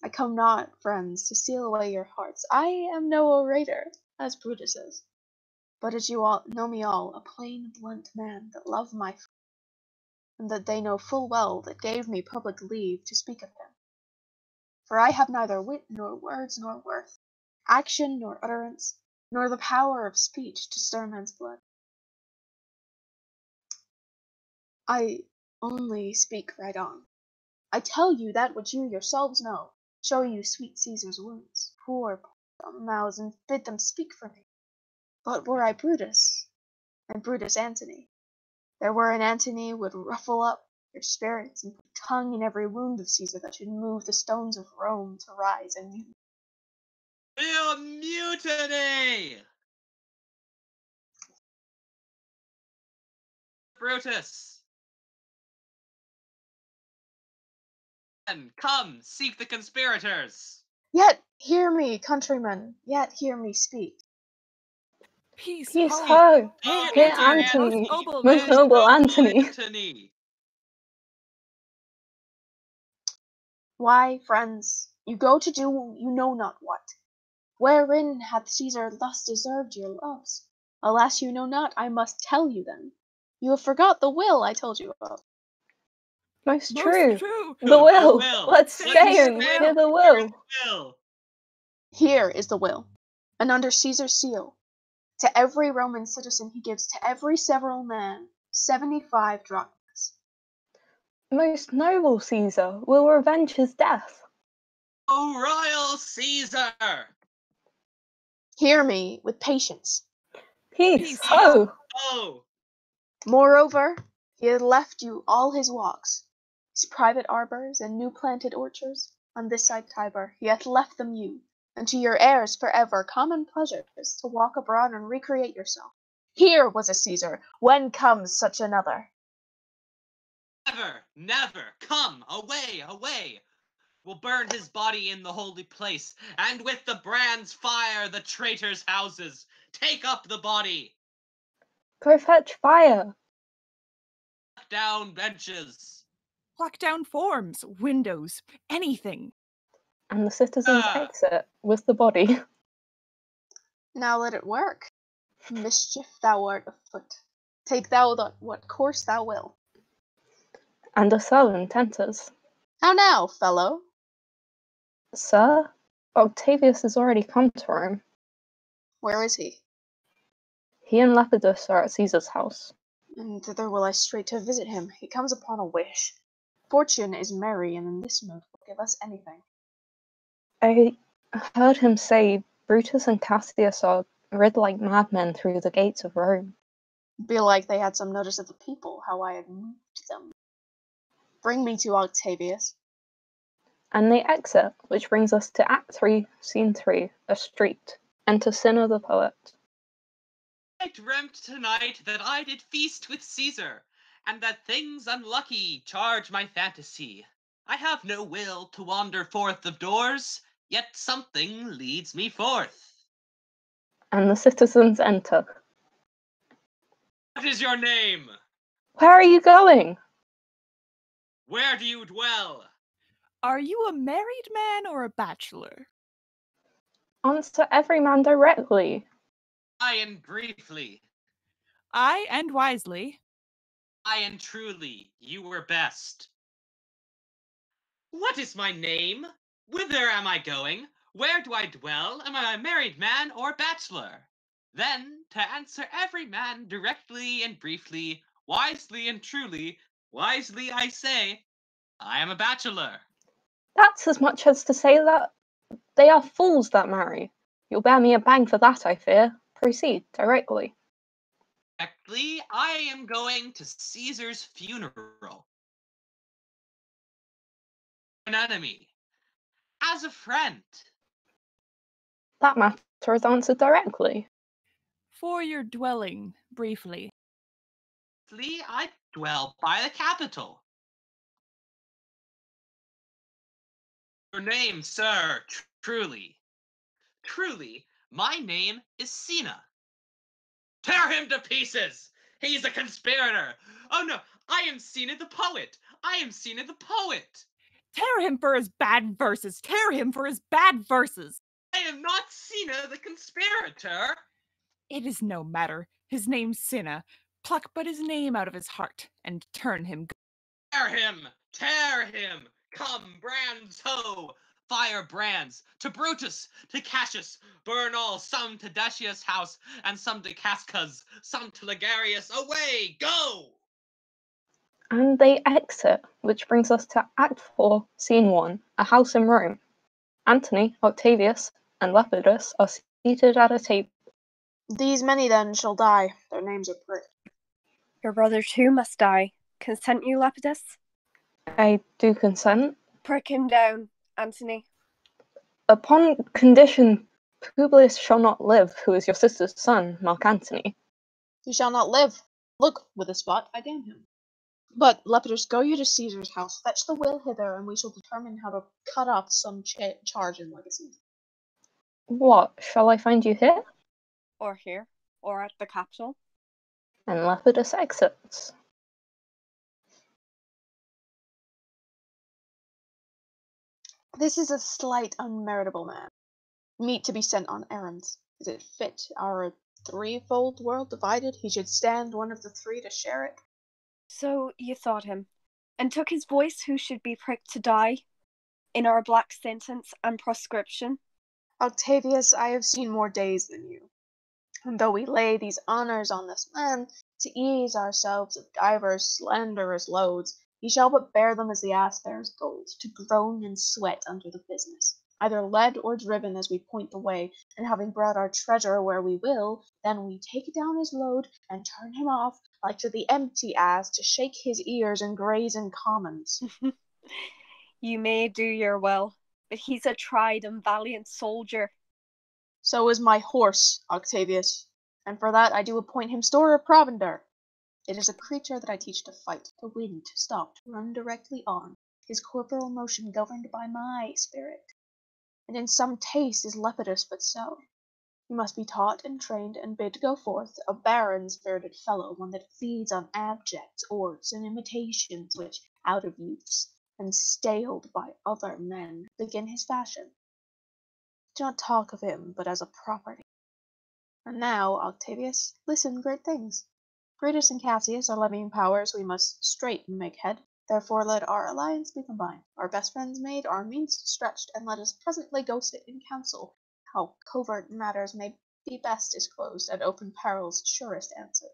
I come not, friends, to seal away your hearts. I am no orator, as Brutus is, but as you all know me all, a plain, blunt man that love my friends, and that they know full well that gave me public leave to speak of him. For I have neither wit nor words nor worth, action nor utterance, nor the power of speech to stir men's blood. I only speak right on. I tell you that which you yourselves know, show you sweet Caesar's wounds, poor mouths, and bid them speak for me. But were I Brutus, and Brutus Antony, there were an Antony would ruffle up your spirits and put a tongue in every wound of Caesar that should move the stones of Rome to rise and mutiny. Real mutiny! Brutus! Come, seek the conspirators. Yet hear me, countrymen. Yet hear me speak. Peace, peace, ho! Hear Antony, most noble Antony. Why, friends, you go to do you know not what. Wherein hath Caesar thus deserved your loves? Alas, you know not. I must tell you then. You have forgot the will I told you of. Most, Most true. true. The will. The will. Let's stay and hear the will. Here is the will, and under Caesar's seal, to every Roman citizen he gives to every several man seventy-five drachmas. Most noble Caesar will revenge his death. O royal Caesar! Hear me with patience. Peace. Oh. Oh. Moreover, he had left you all his walks, his private arbours and new planted orchards on this side Tiber. He hath left them you, and to your heirs forever common pleasures to walk abroad and recreate yourself. Here was a Caesar. When comes such another? Never, never. Come, away, away. We'll burn his body in the holy place, and with the brands fire the traitors' houses. Take up the body. Go fetch fire. Pluck down benches. Pluck down forms, windows, anything. And the citizens uh, exit with the body. Now let it work. Mischief thou art afoot. Take thou the, what course thou will. And a servant enters. How now, fellow? Sir, Octavius has already come to Rome. Where is he? He and Lepidus are at Caesar's house. And thither will I straight to visit him. He comes upon a wish. Fortune is merry, and in this mood will give us anything. I heard him say Brutus and Cassius are rid like madmen through the gates of Rome. Be like they had some notice of the people, how I had moved them. Bring me to Octavius. And they exit, which brings us to Act three, Scene three, A Street. Enter Cinna the poet. I dreamt tonight that I did feast with Caesar, and that things unlucky charge my fantasy. I have no will to wander forth of doors, yet something leads me forth. And the citizens enter. What is your name? Where are you going? Where do you dwell? Are you a married man or a bachelor? Answer every man directly. I and briefly. I and wisely. I and truly, you were best. What is my name? Whither am I going? Where do I dwell? Am I a married man or bachelor? Then, to answer every man directly and briefly, wisely and truly, wisely I say, I am a bachelor. That's as much as to say that they are fools that marry. You'll bear me a bang for that, I fear. Proceed directly. Directly, I am going to Caesar's funeral. An enemy. As a friend. That matter is answered directly. For your dwelling, briefly. Briefly, I dwell by the capital. Your name, sir, tr- truly. Truly, my name is Cinna. Tear him to pieces! He's a conspirator! Oh no, I am Cinna the poet! I am Cinna the poet! Tear him for his bad verses! Tear him for his bad verses! I am not Cinna the conspirator! It is no matter. His name's Cinna. Pluck but his name out of his heart, and turn him go. Tear him! Tear him! Come, brands ho! Fire brands! To Brutus! To Cassius! Burn all! Some to Decius' house, and some to Casca's, some to Ligarius! Away! Go! And they exit, which brings us to Act four, Scene one, A House in Rome. Antony, Octavius, and Lepidus are seated at a table. These many, then, shall die. Their names are pricked. Your brother, too, must die. Consent you, Lepidus? I do consent. Prick him down, Antony. Upon condition, Publius shall not live, who is your sister's son, Mark Antony. He shall not live. Look, with a spot, I damn him. But, Lepidus, go you to Caesar's house, fetch the will hither, and we shall determine how to cut off some cha- charge in legacy. What, shall I find you here? Or here, or at the capital. And Lepidus exits. This is a slight, unmeritable man, meet to be sent on errands. Is it fit our threefold world divided? He should stand one of the three to share it. So you thought him, and took his voice who should be pricked to die, in our black sentence and proscription. Octavius, I have seen more days than you, and though we lay these honours on this man, to ease ourselves of divers slanderous loads, he shall but bear them as the ass bears gold, to groan and sweat under the business, either led or driven as we point the way, and having brought our treasure where we will, then we take down his load and turn him off, like to the empty ass, to shake his ears and graze in commons. You may do your will, but he's a tried and valiant soldier. So is my horse, Octavius, and for that I do appoint him store of provender. It is a creature that I teach to fight, to win, to stop, to run directly on, his corporal motion governed by my spirit. And in some taste is Lepidus but so. He must be taught and trained and bid go forth, a barren-spirited fellow, one that feeds on abjects, orts, and imitations which, out of use, and staled by other men, begin his fashion. Do not talk of him but as a property. And now, Octavius, listen great things. Brutus and Cassius are levying powers, we must straight make head. Therefore let our alliance be combined, our best friends made, our means stretched, and let us presently go sit in council, how covert matters may be best disclosed, and open perils surest answered.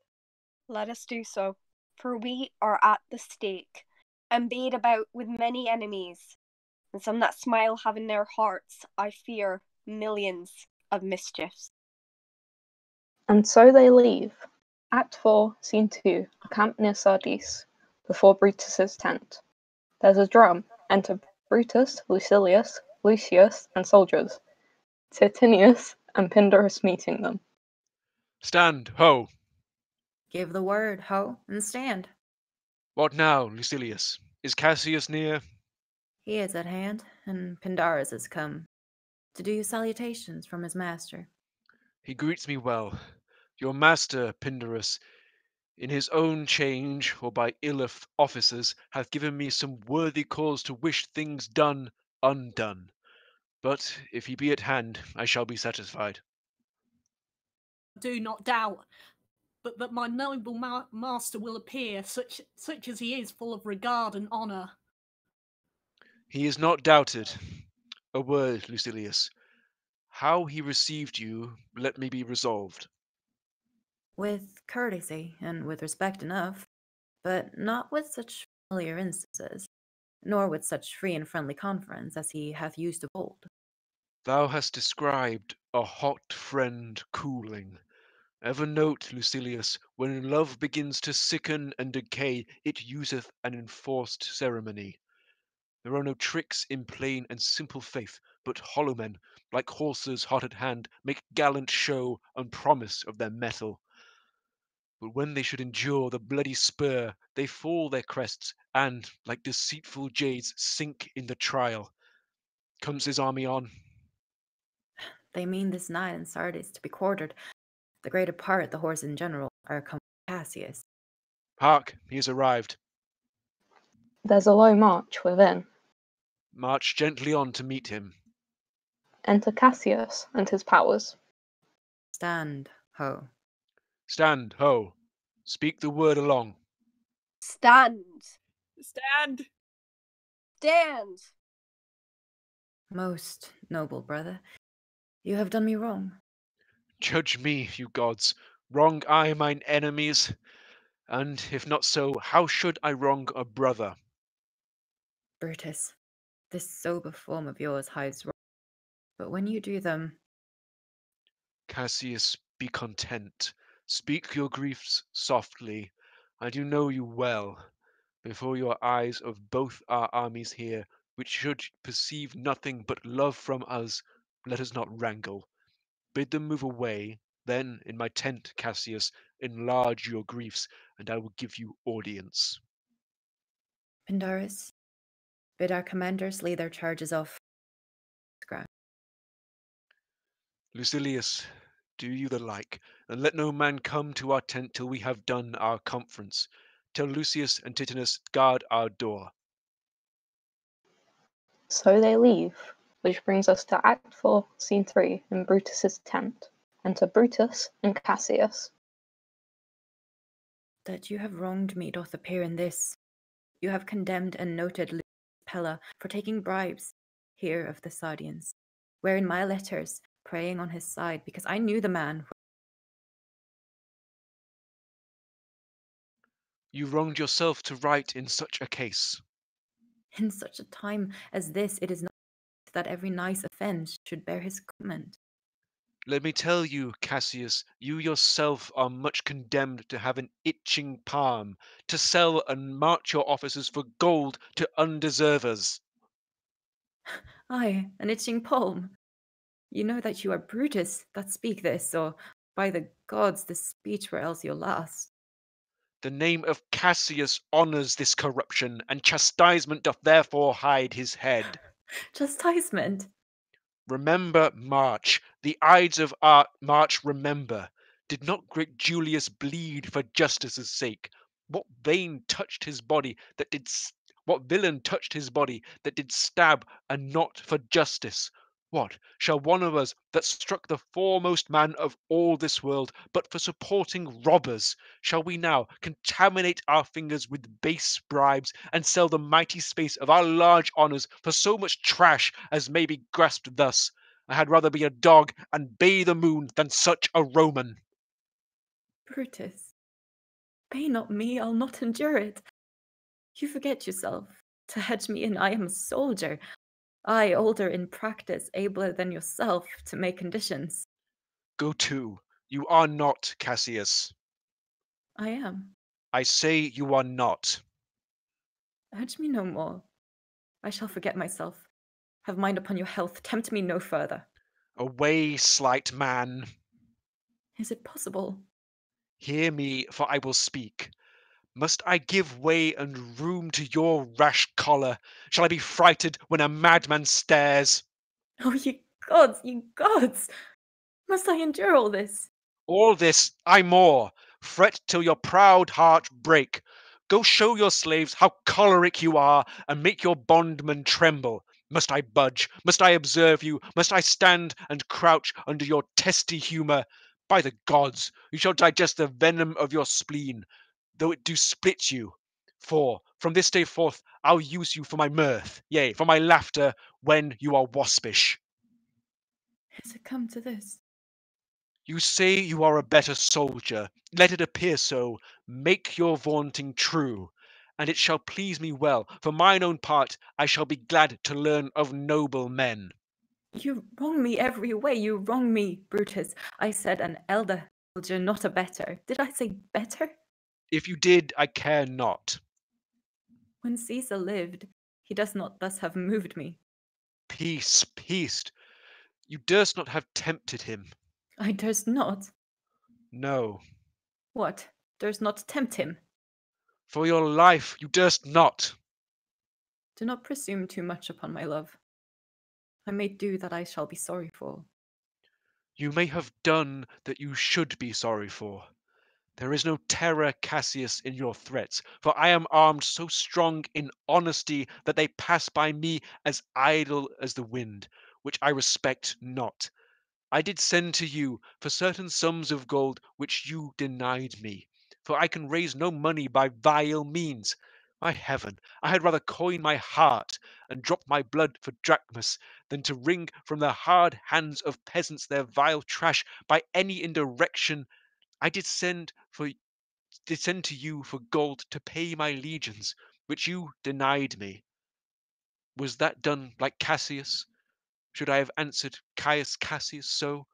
Let us do so, for we are at the stake, and bayed about with many enemies, and some that smile have in their hearts, I fear, millions of mischiefs. And so they leave. Act four, Scene two, a camp near Sardis, before Brutus's tent. There's a drum. Enter Brutus, Lucilius, Lucius, and soldiers. Titinius and Pindarus meeting them. Stand, ho! Give the word, ho, and stand. What now, Lucilius? Is Cassius near? He is at hand, and Pindarus has come to do you salutations from his master. He greets me well. Your master, Pindarus, in his own change, or by ill officers, hath given me some worthy cause to wish things done undone. But if he be at hand, I shall be satisfied. Do not doubt but that my noble ma master will appear, such, such as he is, full of regard and honour. He is not doubted. A word, Lucilius. How he received you, let me be resolved. With courtesy, and with respect enough, but not with such familiar instances, nor with such free and friendly conference as he hath used of old. Thou hast described a hot friend cooling. Ever note, Lucilius, when love begins to sicken and decay, it useth an enforced ceremony. There are no tricks in plain and simple faith, but hollow men, like horses hot at hand, make gallant show and promise of their mettle. But when they should endure the bloody spur, they fall their crests, and, like deceitful jades, sink in the trial. Comes his army on. They mean this night in Sardis to be quartered. The greater part, the horse in general, are come to Cassius. Hark, he has arrived. There's a low march within. March gently on to meet him. Enter Cassius and his powers. Stand, ho. Stand, ho. Speak the word along. Stand. Stand. Stand. Most noble brother, you have done me wrong. Judge me, you gods. Wrong I mine enemies? And if not so, how should I wrong a brother? Brutus, this sober form of yours hides wrong, but when you do them... Cassius, be content. Speak your griefs softly. I do know you well. Before your eyes of both our armies here, which should perceive nothing but love from us, let us not wrangle. Bid them move away, then in my tent, Cassius, enlarge your griefs, and I will give you audience. Pindarus, bid our commanders lay their charges off. Lucilius, do you the like, and let no man come to our tent till we have done our conference. Tell Lucius and Titinius guard our door. So they leave, which brings us to Act four, Scene three, in Brutus's tent. Enter Brutus and Cassius. That you have wronged me doth appear in this. You have condemned and noted Lucius Pella for taking bribes here of the Sardians, where in my letters, praying on his side, because I knew the man. You wronged yourself to write in such a case. In such a time as this, it is not that every nice offence should bear his comment. Let me tell you, Cassius, you yourself are much condemned to have an itching palm, to sell and march your officers for gold to undeservers. Aye, an itching palm. You know that you are Brutus that speak this, or by the gods, this speech were else your last. The name of Cassius honours this corruption, and chastisement doth therefore hide his head. Chastisement? Remember March. The Ides of our March remember. Did not great Julius bleed for justice's sake? What vain touched his body that did? What villain touched his body that did stab, and not for justice? What shall one of us that struck the foremost man of all this world, but for supporting robbers, shall we now contaminate our fingers with base bribes and sell the mighty space of our large honours for so much trash as may be grasped thus? I had rather be a dog and bay the moon than such a Roman. Brutus, bay not me, I'll not endure it. You forget yourself. To hedge me in, I am a soldier. I, older in practice, abler than yourself to make conditions. Go to. You are not, Cassius. I am. I say you are not. Urge me no more. I shall forget myself. Have mind upon your health. Tempt me no further. Away, slight man. Is it possible? Hear me, for I will speak. Must I give way and room to your rash choler? Shall I be frighted when a madman stares? Oh, ye gods, ye gods! Must I endure all this? All this, aye more. Fret till your proud heart break. Go show your slaves how choleric you are, and make your bondmen tremble. Must I budge? Must I observe you? Must I stand and crouch under your testy humour? By the gods, you shall digest the venom of your spleen, though it do split you. For, from this day forth, I'll use you for my mirth, yea, for my laughter, when you are waspish. Has it come to this? You say you are a better soldier. Let it appear so. Make your vaunting true. And it shall please me well. For mine own part, I shall be glad to learn of noble men. You wrong me every way. You wrong me, Brutus. I said an elder soldier, not a better. Did I say better? If you did, I care not. When Caesar lived, he does not thus have moved me. Peace, peace. You durst not have tempted him. I durst not. No. What? Durst not tempt him? For your life, you durst not. Do not presume too much upon my love. I may do that I shall be sorry for. You may have done that you should be sorry for. There is no terror, Cassius, in your threats, for I am armed so strong in honesty that they pass by me as idle as the wind, which I respect not. I did send to you for certain sums of gold which you denied me, for I can raise no money by vile means. By heaven, I had rather coin my heart and drop my blood for drachmas than to wring from the hard hands of peasants their vile trash by any indirection. I did send for did send to you for gold to pay my legions, which you denied me. Was that done like Cassius? Should I have answered Caius Cassius so,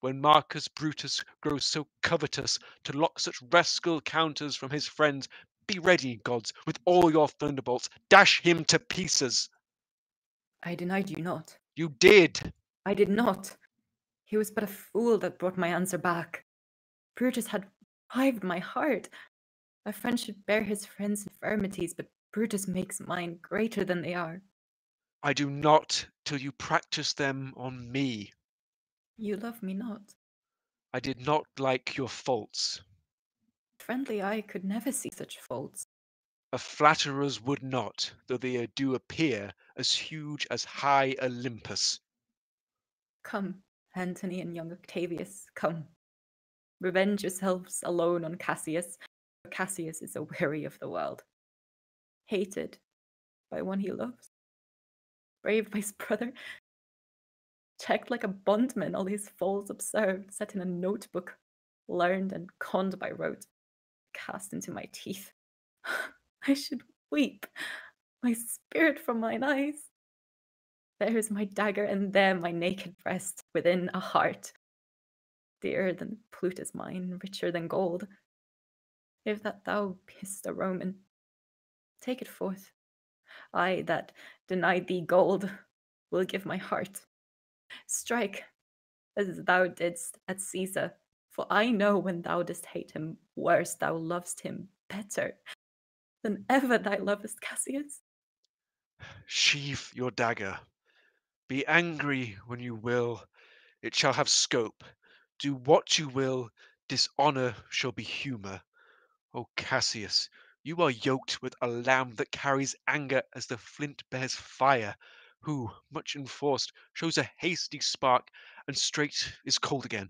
when Marcus Brutus grows so covetous to lock such rascal counters from his friends? Be ready, gods, with all your thunderbolts, dash him to pieces. I denied you not. You did. I did not. He was but a fool that brought my answer back. Brutus had revived my heart. A friend should bear his friend's infirmities, but Brutus makes mine greater than they are. I do not till you practice them on me. You love me not. I did not like your faults. A friendly eye could never see such faults. A flatterer's would not, though they do appear as huge as high Olympus. Come, Antony and young Octavius, come. Revenge yourselves alone on Cassius, for Cassius is a weary of the world. Hated by one he loves, braved by his brother, checked like a bondman, all his falls observed, set in a notebook, learned and conned by rote, cast into my teeth. I should weep, my spirit from mine eyes. There is my dagger, and there my naked breast, within a heart. Dearer than Plutus mine, richer than gold. If that thou beest a Roman, take it forth. I that denied thee gold will give my heart. Strike, as thou didst at Caesar, for I know when thou didst hate him worse, thou lovest him better than ever thou lovest Cassius. Sheathe your dagger. Be angry when you will. It shall have scope. Do what you will, dishonour shall be humour. O Cassius, you are yoked with a lamb that carries anger as the flint bears fire, who, much enforced, shows a hasty spark, and straight is cold again.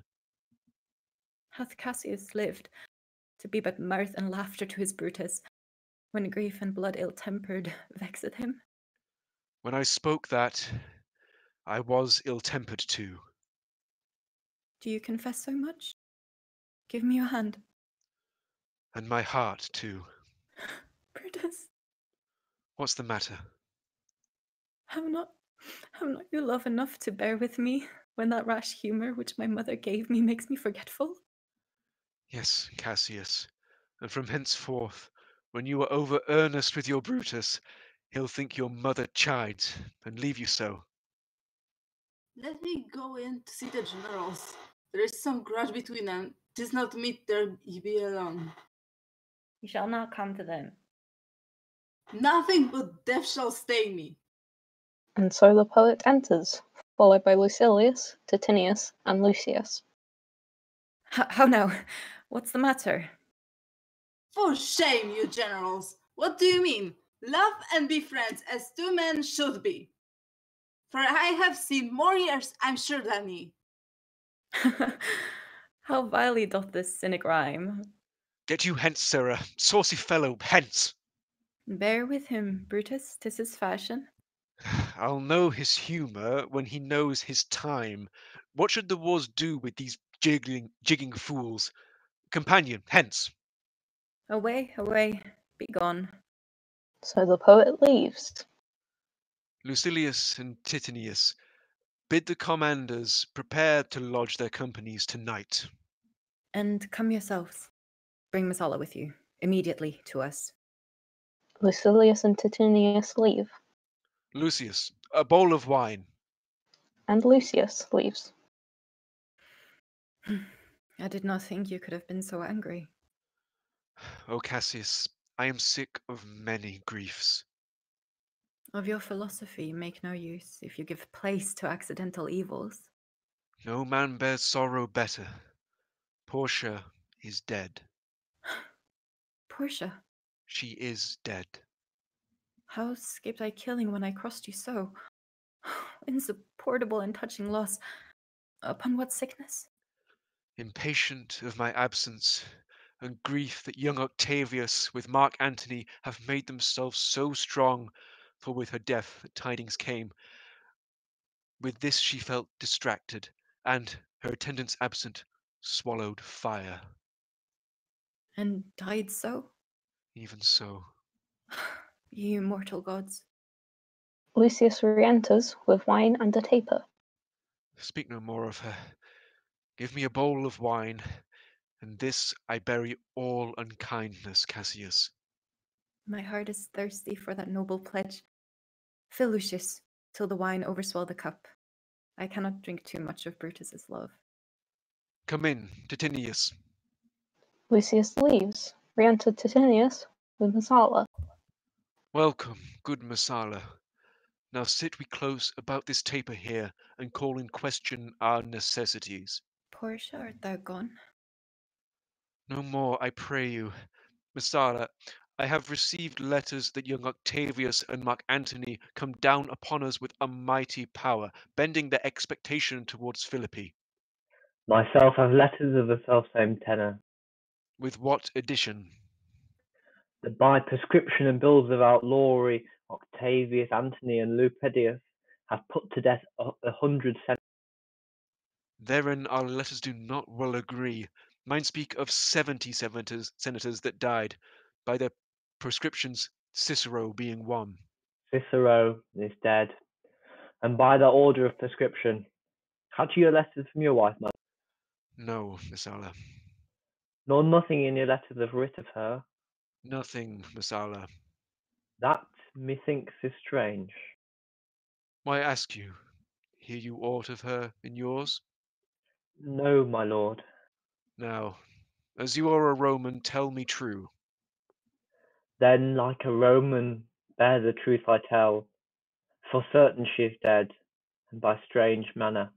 Hath Cassius lived to be but mirth and laughter to his Brutus, when grief and blood ill-tempered vexeth him? When I spoke that, I was ill-tempered too. Do you confess so much? Give me your hand. And my heart, too. Brutus. What's the matter? Have not, have not you love enough to bear with me when that rash humour which my mother gave me makes me forgetful? Yes, Cassius, and from henceforth, when you are over earnest with your Brutus, he'll think your mother chides and leave you so. Let me go in to see the generals. There is some grudge between them. 'Tis not meet there ye be alone. You shall not come to them. Nothing but death shall stay me. And so the poet enters, followed by Lucilius, Titinius, and Lucius. H how now? What's the matter? For shame, you generals! What do you mean? Love and be friends, as two men should be. For I have seen more years, I'm sure, than ye. How vilely doth this cynic rhyme. Get you hence, sirrah, saucy fellow, hence! Bear with him, Brutus, 'tis his fashion. I'll know his humour when he knows his time. What should the wars do with these jiggling, jigging fools? Companion, hence! Away, away, be gone. So the poet leaves. Lucilius and Titinius, bid the commanders prepare to lodge their companies tonight. And come yourselves. Bring Messala with you, immediately to us. Lucilius and Titinius leave. Lucius, a bowl of wine. And Lucius leaves. I did not think you could have been so angry. O Cassius, I am sick of many griefs. Of your philosophy make no use, if you give place to accidental evils. No man bears sorrow better. Portia is dead. Portia? She is dead. How escaped I killing when I crossed you so? Insupportable and touching loss. Upon what sickness? Impatient of my absence, and grief that young Octavius with Mark Antony have made themselves so strong, for with her death the tidings came. With this she felt distracted, and, her attendants absent, swallowed fire. And died so? Even so. You mortal gods. Lucius re-enters with wine and a taper. Speak no more of her. Give me a bowl of wine, and this I bury all unkindness, Cassius. My heart is thirsty for that noble pledge. Fill, Lucius, till the wine overswell the cup. I cannot drink too much of Brutus's love. Come in, Titinius. Lucius leaves, re-entered Titinius with Messala. Welcome, good Messala. Now sit we close about this taper here, and call in question our necessities. Portia, art thou gone? No more, I pray you. Messala, I have received letters that young Octavius and Mark Antony come down upon us with a mighty power, bending their expectation towards Philippi. Myself have letters of the self-same tenor. With what addition? That by prescription and bills of outlawry, Octavius, Antony, and Lepidus have put to death a hundred senators. Therein our letters do not well agree. Mine speak of seventy senators, senators that died, by their prescriptions, Cicero being one. Cicero is dead, and by the order of prescription. Had you your letters from your wife, mother? No, Messala. Nor nothing in your letters of writ of her? Nothing, Messala. That, methinks, is strange. Why ask you? Hear you aught of her in yours? No, my lord. Now, as you are a Roman, tell me true. Then, like a Roman, bear the truth I tell. For certain she is dead, and by strange manner.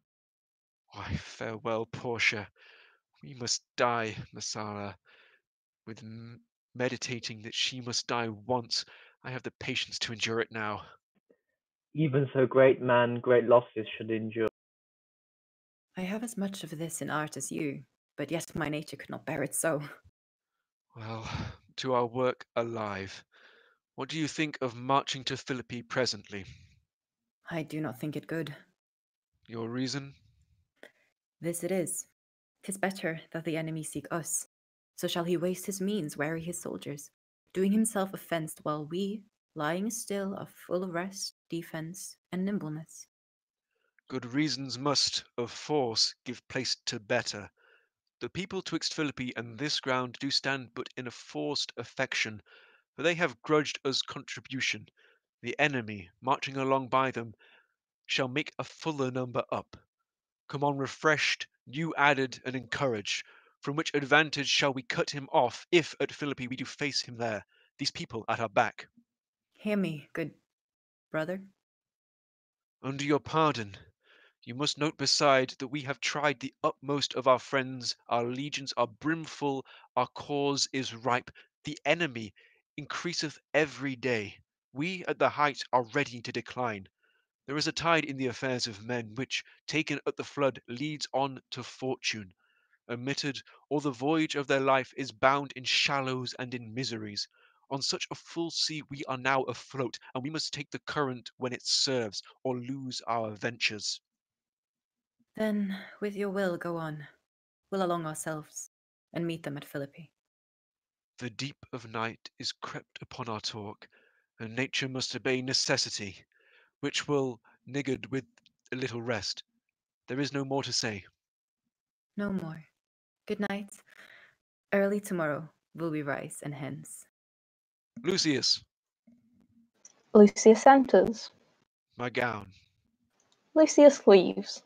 Why, farewell, Portia. We must die, Messala. With m meditating that she must die once, I have the patience to endure it now. Even so, great man, great losses should endure. I have as much of this in art as you, but yet my nature could not bear it so. Well, to our work alive. What do you think of marching to Philippi presently? I do not think it good. Your reason? This it is. 'Tis better that the enemy seek us. So shall he waste his means, weary his soldiers, doing himself offence, while we, lying still are full of rest, defence, and nimbleness. Good reasons must, of force, give place to better. The people twixt Philippi and this ground do stand but in a forced affection, for they have grudged us contribution. The enemy, marching along by them, shall make a fuller number up. Come on refreshed, new added, and encouraged, from which advantage shall we cut him off, if at Philippi we do face him there, these people at our back. Hear me, good brother. Under your pardon, you must note beside that we have tried the utmost of our friends, our legions are brimful, our cause is ripe, the enemy increaseth every day. We at the height are ready to decline. There is a tide in the affairs of men, which, taken at the flood, leads on to fortune. Omitted, or the voyage of their life is bound in shallows and in miseries. On such a full sea we are now afloat, and we must take the current when it serves, or lose our ventures. Then, with your will, go on. We'll along ourselves, and meet them at Philippi. The deep of night is crept upon our talk, and nature must obey necessity, which will niggard with a little rest. There is no more to say. No more. Good night. Early tomorrow will we rise, and hence. Lucius. Lucius enters. My gown. Lucius leaves.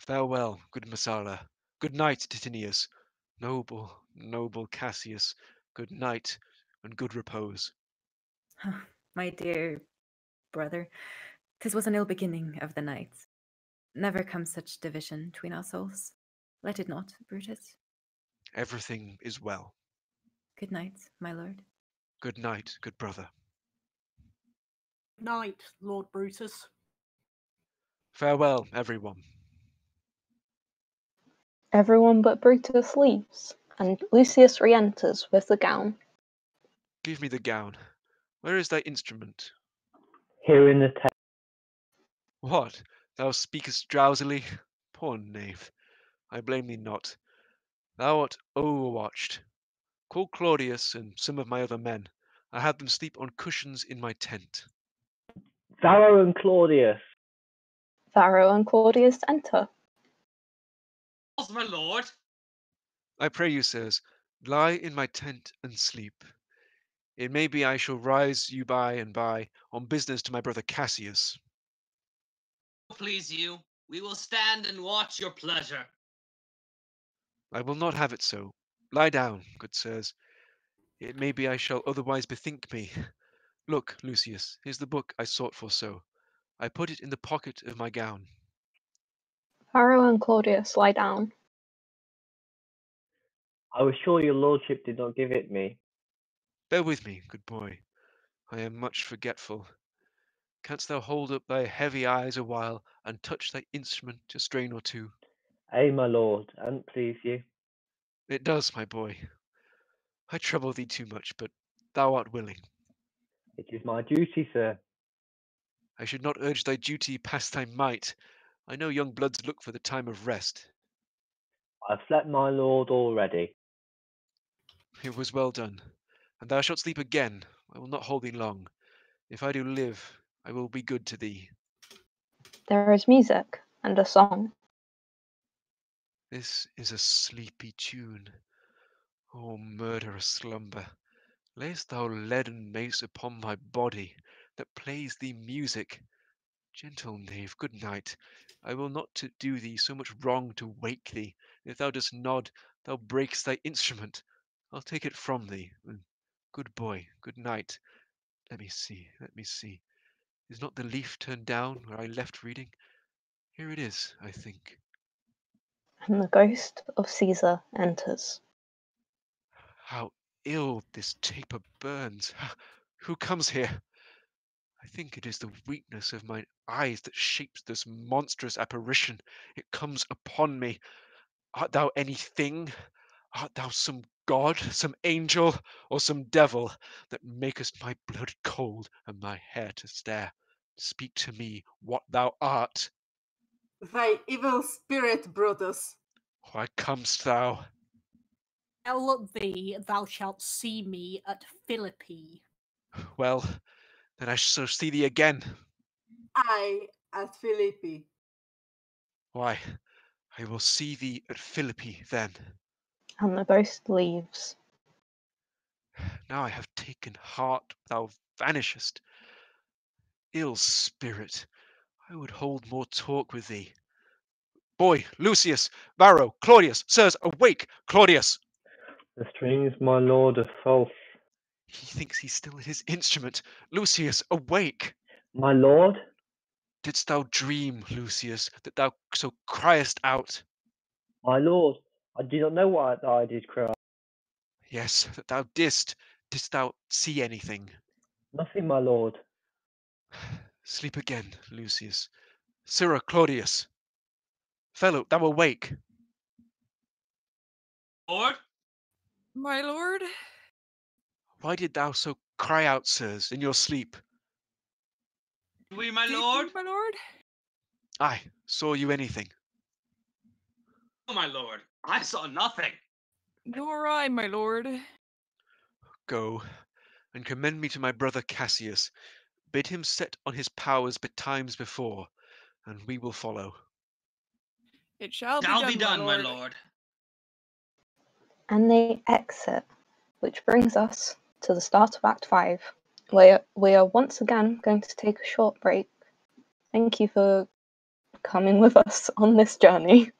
Farewell, good Messala. Good night, Titinius. Noble, noble Cassius. Good night, and good repose. Oh, my dear brother, this was an ill beginning of the night. Never come such division between our souls. Let it not, Brutus. Everything is well. Good night, my lord. Good night, good brother. Good night, Lord Brutus. Farewell, everyone. Everyone but Brutus leaves, and Lucius re-enters with the gown. Give me the gown. Where is thy instrument? Here in the tent. What? Thou speakest drowsily? Poor knave. I blame thee not. Thou art overwatched. Call Claudius and some of my other men. I had them sleep on cushions in my tent. Varro and Claudius. Varro and Claudius enter. What's my lord? I pray you, sirs, lie in my tent and sleep. It may be I shall rise you by and by on business to my brother Cassius. Please you, we will stand and watch your pleasure. I will not have it so. Lie down, good sirs. It may be I shall otherwise bethink me. Look, Lucius, here's the book I sought for so. I put it in the pocket of my gown. Varro and Claudius lie down. I was sure your lordship did not give it me. Bear with me, good boy. I am much forgetful. Canst thou hold up thy heavy eyes a while and touch thy instrument a strain or two? Ay, my lord, an't please you. It does, my boy. I trouble thee too much, but thou art willing. It is my duty, sir. I should not urge thy duty past thy might. I know young bloods look for the time of rest. I've slept, my lord, already. It was well done, and thou shalt sleep again. I will not hold thee long. If I do live, I will be good to thee. There is music and a song. This is a sleepy tune. O murderous slumber, layest thou leaden mace upon my body that plays thee music. Gentle knave, good night. I will not to do thee so much wrong to wake thee. If thou dost nod, thou break'st thy instrument. I'll take it from thee. Good boy, good night. Let me see, let me see. Is not the leaf turned down where I left reading? Here it is, I think. And the ghost of Caesar enters. How ill this taper burns! Who comes here? I think it is the weakness of mine eyes that shapes this monstrous apparition. It comes upon me. Art thou anything? Art thou some god, some angel, or some devil, that makest my blood cold and my hair to stare? Speak to me what thou art. Thy evil spirit, Brutus. Why comest thou? Tell thee thou shalt see me at Philippi. Well, that I shall see thee again. I at Philippi. Why, I will see thee at Philippi then. And the ghost leaves. Now I have taken heart, thou vanishest. Ill spirit, I would hold more talk with thee. Boy, Lucius, Varro, Claudius, sirs, awake, Claudius! The strings, my lord, are false. He thinks he's still at his instrument. Lucius, awake! My lord? Didst thou dream, Lucius, that thou so criest out? My lord, I do not know why I did cry. Yes, that thou didst. Didst thou see anything? Nothing, my lord. Sleep again, Lucius. Sirrah, Claudius. Fellow, thou awake. Lord? My lord? Why did thou so cry out, sirs, in your sleep? We, my did lord? You, my lord? I saw you anything? Oh, my lord, I saw nothing. Nor I, my lord. Go, and commend me to my brother Cassius. Bid him set on his powers betimes before, and we will follow. It shall, shall be done, be done my, lord. my lord. And they exit, which brings us to the start of Act five, where we are once again going to take a short break. Thank you for coming with us on this journey.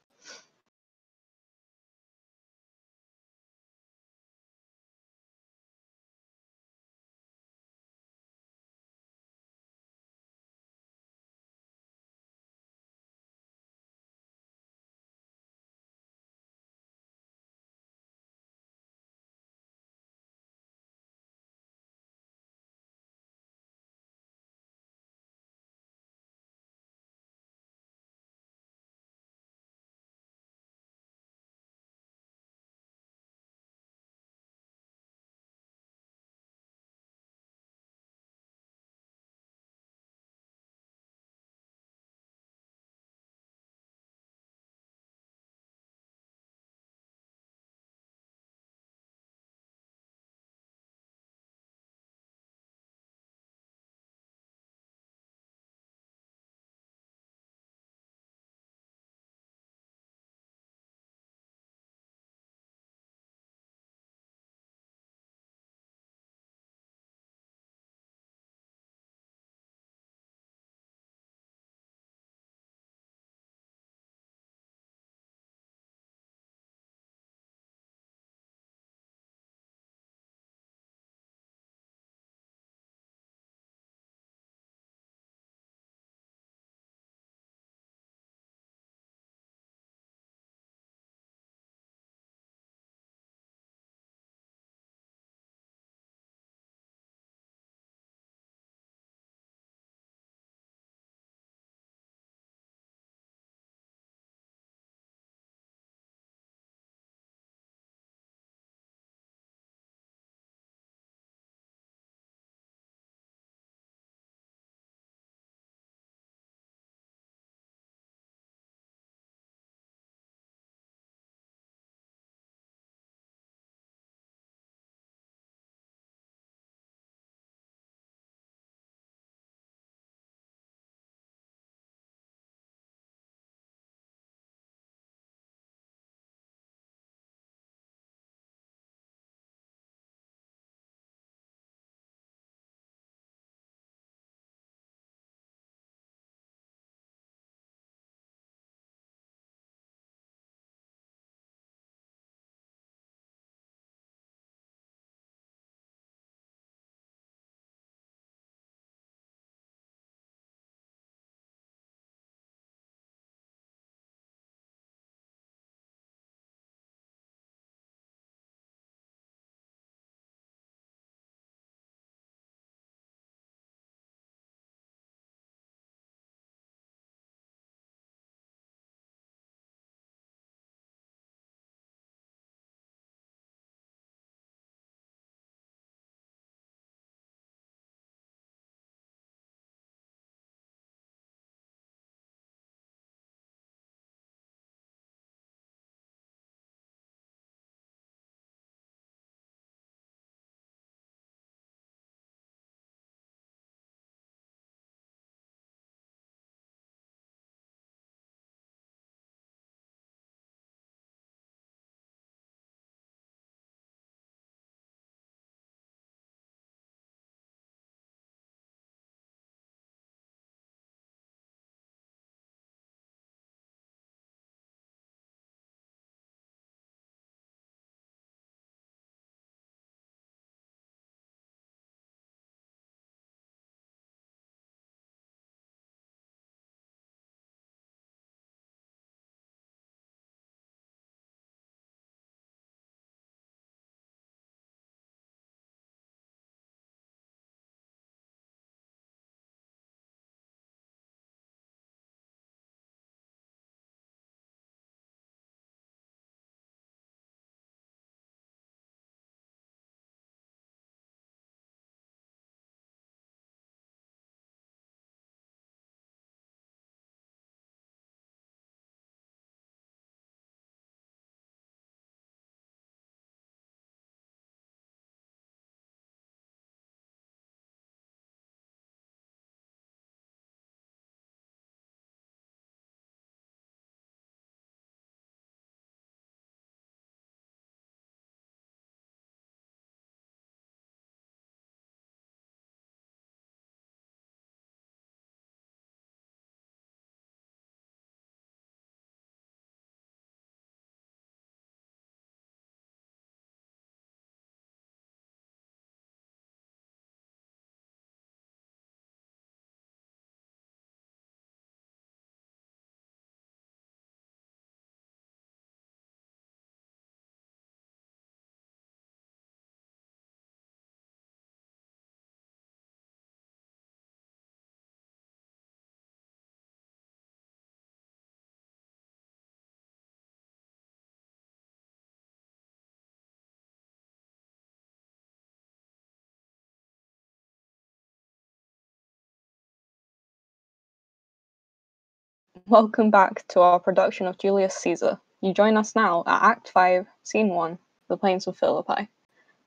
Welcome back to our production of Julius Caesar. You join us now at Act five, Scene one, The Plains of Philippi.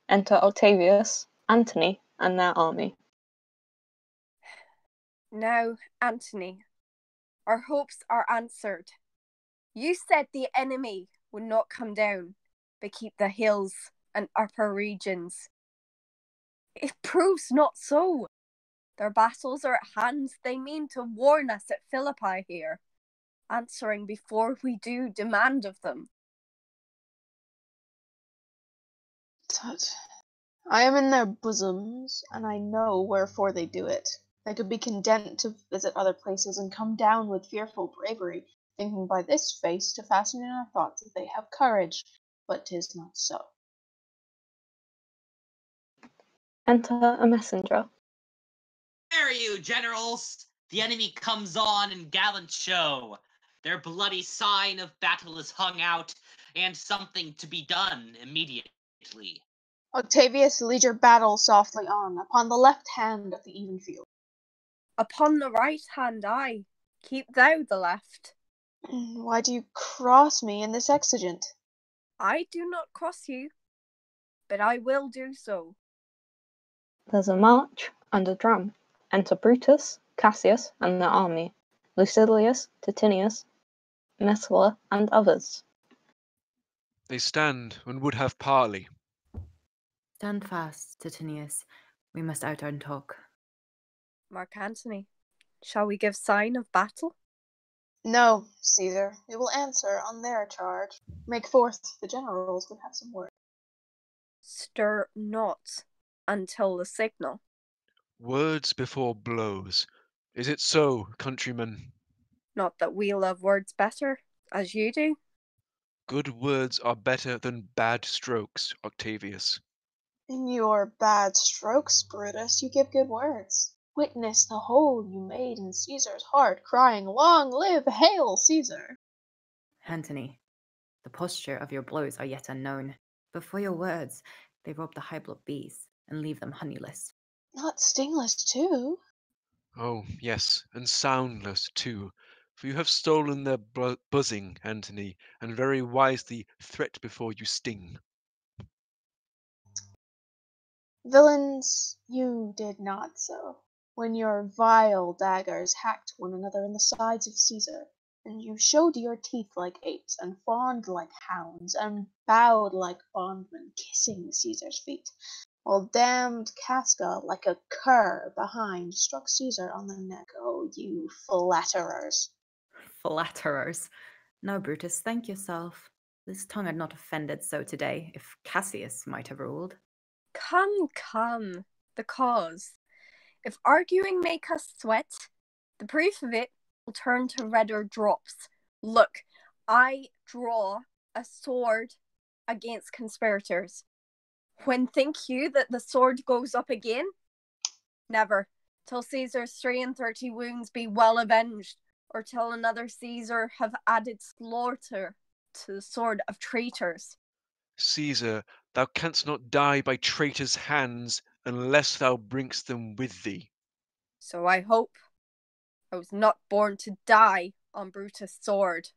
Enter Octavius, Antony, and their army. Now, Antony, our hopes are answered. You said the enemy would not come down, but keep the hills and upper regions. It proves not so. Their battles are at hand. They mean to warn us at Philippi here, answering before we do demand of them. Tut. I am in their bosoms, and I know wherefore they do it. They could be content to visit other places and come down with fearful bravery, thinking by this face to fasten in our thoughts that they have courage, but 'tis not so. Enter a messenger. Dare you, generals! The enemy comes on in gallant show. Their bloody sign of battle is hung out, and something to be done immediately. Octavius, lead your battle softly on, upon the left hand of the even field. Upon the right hand, I keep thou the left. Why do you cross me in this exigent? I do not cross you, but I will do so. There's a march and a drum. Enter Brutus, Cassius, and their army, Lucilius, Titinius, Messala, and others. They stand and would have parley. Stand fast, Titinius. We must out and talk. Mark Antony, shall we give sign of battle? No, Caesar. We will answer on their charge. Make forth the generals would have some word. Stir not until the signal. Words before blows. Is it so, countrymen? Not that we love words better, as you do. Good words are better than bad strokes, Octavius. In your bad strokes, Brutus, you give good words. Witness the hole you made in Caesar's heart, crying, "Long live, hail Caesar!" Antony, the posture of your blows are yet unknown. Before your words, they rob the high-blood bees and leave them honeyless. Not stingless, too. Oh, yes, and soundless, too. For you have stolen their bu buzzing, Antony, and very wisely threat before you sting. Villains, you did not so, when your vile daggers hacked one another in the sides of Caesar, and you showed your teeth like apes, and fawned like hounds, and bowed like bondmen, kissing Caesar's feet. While damned Casca, like a cur behind, struck Caesar on the neck. Oh, you flatterers. Flatterers. No, Brutus, thank yourself. This tongue had not offended so today, if Cassius might have ruled. Come, come, the cause. If arguing make us sweat, the proof of it will turn to redder drops. Look, I draw a sword against conspirators. When think you that the sword goes up again? Never, till Caesar's three and thirty wounds be well avenged, or till another Caesar have added slaughter to the sword of traitors. Caesar, thou canst not die by traitors' hands, unless thou bring'st them with thee. So I hope. I was not born to die on Brutus' sword.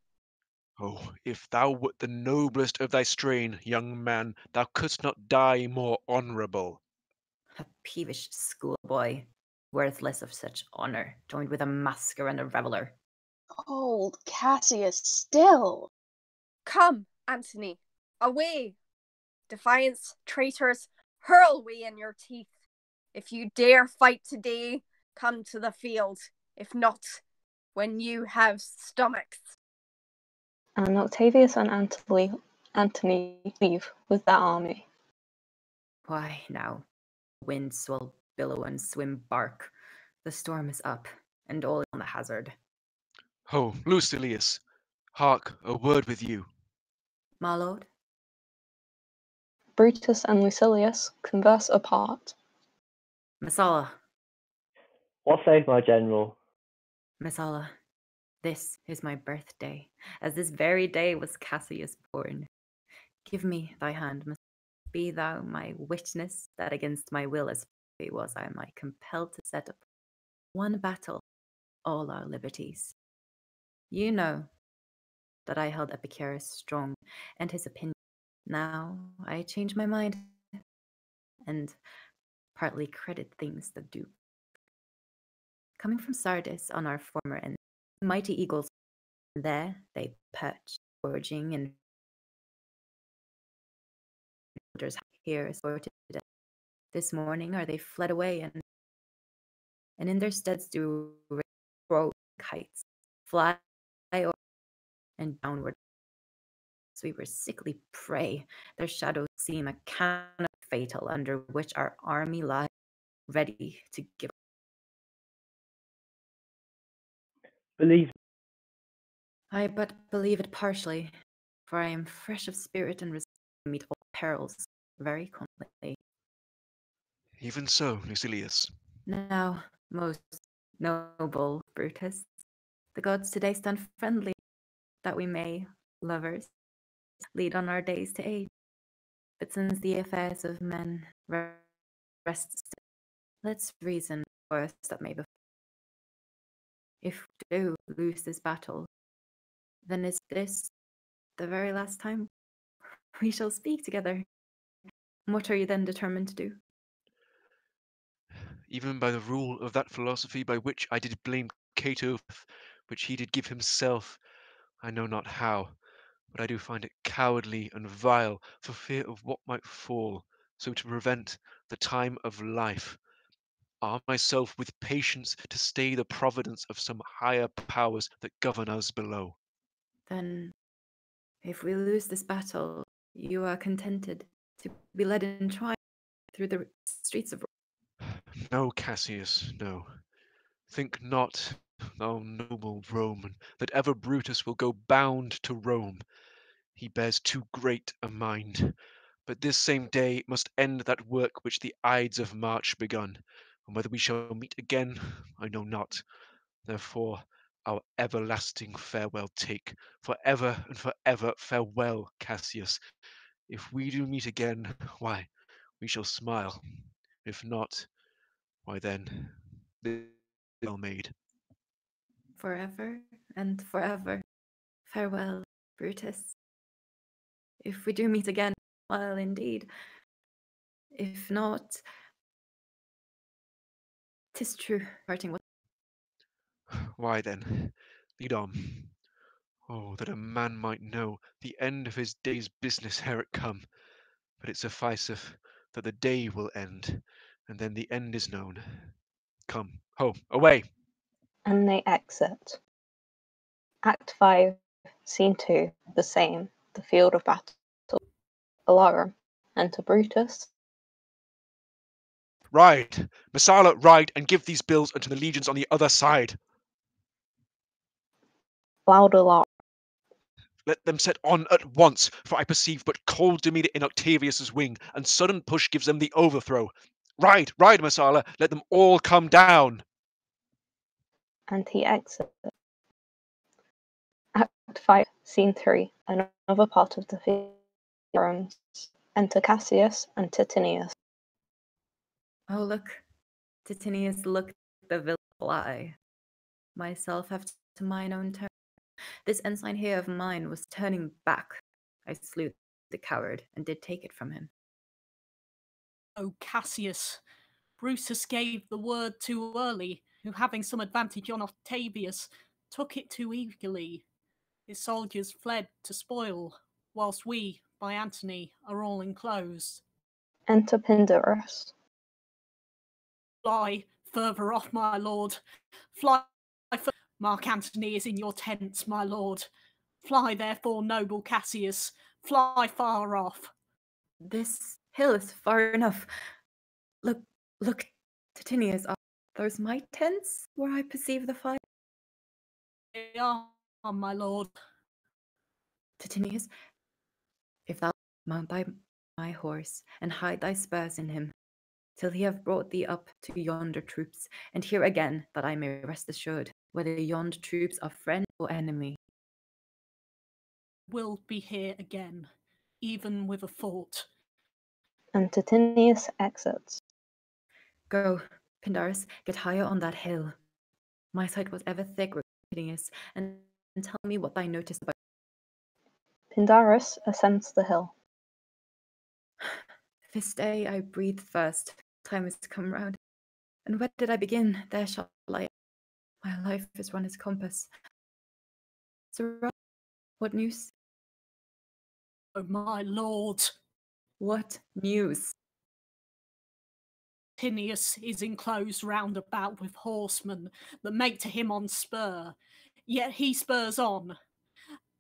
Oh, if thou wert the noblest of thy strain, young man, thou couldst not die more honourable. A peevish schoolboy, worthless of such honour, joined with a masker and a reveller. Old Cassius still! Come, Antony, away! Defiance, traitors, hurl we in your teeth. If you dare fight today, come to the field. If not, when you have stomachs. And Octavius and Antony, Antony leave with their army. Why now? Winds swell billow and swim bark. The storm is up, and all is on the hazard. Ho, oh, Lucilius, hark, a word with you. My lord. Brutus and Lucilius converse apart. Messala. What saith my general? Messala. This is my birthday, as this very day was Cassius born. Give me thy hand, Messala. Be thou my witness that against my will, as Pompey was, I am I compelled to set up one battle, all our liberties. You know that I held Epicurus strong and his opinion. Now I change my mind and partly credit things that do. Coming from Sardis on our former end, mighty eagles, there they perch, foraging and here assorted. This morning are they fled away, and and in their steads do grow kites, fly o'er and downward. As we were sickly prey, their shadows seem a cannon fatal under which our army lies ready to give. Believe. I but believe it partially, for I am fresh of spirit and resolve to meet all perils very confidently. Even so, Lucilius. Now, most noble Brutus, the gods today stand friendly, that we may, lovers, lead on our days to age. But since the affairs of men rest still, let's reason worse that may befall. If we do lose this battle, then is this the very last time we shall speak together? What are you then determined to do? Even by the rule of that philosophy by which I did blame Cato, which he did give himself, I know not how, but I do find it cowardly and vile, for fear of what might fall, so to prevent the time of life, arm myself with patience to stay the providence of some higher powers that govern us below. Then, if we lose this battle, you are contented to be led in triumph through the streets of Rome. No, Cassius, no. Think not, O noble Roman, that ever Brutus will go bound to Rome. He bears too great a mind. But this same day must end that work which the Ides of March begun, and whether we shall meet again, I know not. Therefore, our everlasting farewell take, forever and forever farewell, Cassius. If we do meet again, why, we shall smile. If not, why then, this is well made. Forever and forever, farewell, Brutus. If we do meet again, well, indeed. If not, 'tis true, parting with. Why then, lead on. Oh, that a man might know the end of his day's business ere it come. But it sufficeth that the day will end, and then the end is known. Come, ho, away! And they exit. Act five, Scene two, the same, the field of battle. Alarum, enter Brutus. Ride! Messala, ride, and give these bills unto the legions on the other side! Loud alarm. Let them set on at once, for I perceive but cold demeanour in Octavius's wing, and sudden push gives them the overthrow. Ride, ride, Messala, let them all come down. And he exits. Act five, Scene three, another part of the field. Enter Cassius and Titinius. Oh, look, Titinius, look the villain fly. Myself have to mine own turn. This ensign here of mine was turning back. I slew the coward and did take it from him. Oh, Cassius, Brutus gave the word too early, who, having some advantage on Octavius, took it too eagerly. His soldiers fled to spoil, whilst we, by Antony, are all enclosed. Enter Pindarus. Fly further off, my lord. Fly further. Mark Antony is in your tents, my lord. Fly, therefore, noble Cassius. Fly far off. This hill is far enough. Look, look, Titinius, are those my tents where I perceive the fire? They are, my lord. Titinius, if thou mount thy my horse and hide thy spurs in him, till he have brought thee up to yonder troops, and here again that I may rest assured, whether yond troops are friend or enemy. Will be here again, even with a fort. And Titinius exits. Go, Pindarus, get higher on that hill. My sight was ever thick with Titinius, and and tell me what thou notest about me. Pindarus ascends the hill. This day I breathe first, time is come round. And where did I begin? There shall I end. My life is run its compass. Sirrah, what news? Oh, my lord. What news? Titinius is enclosed round about with horsemen that make to him on spur, yet he spurs on.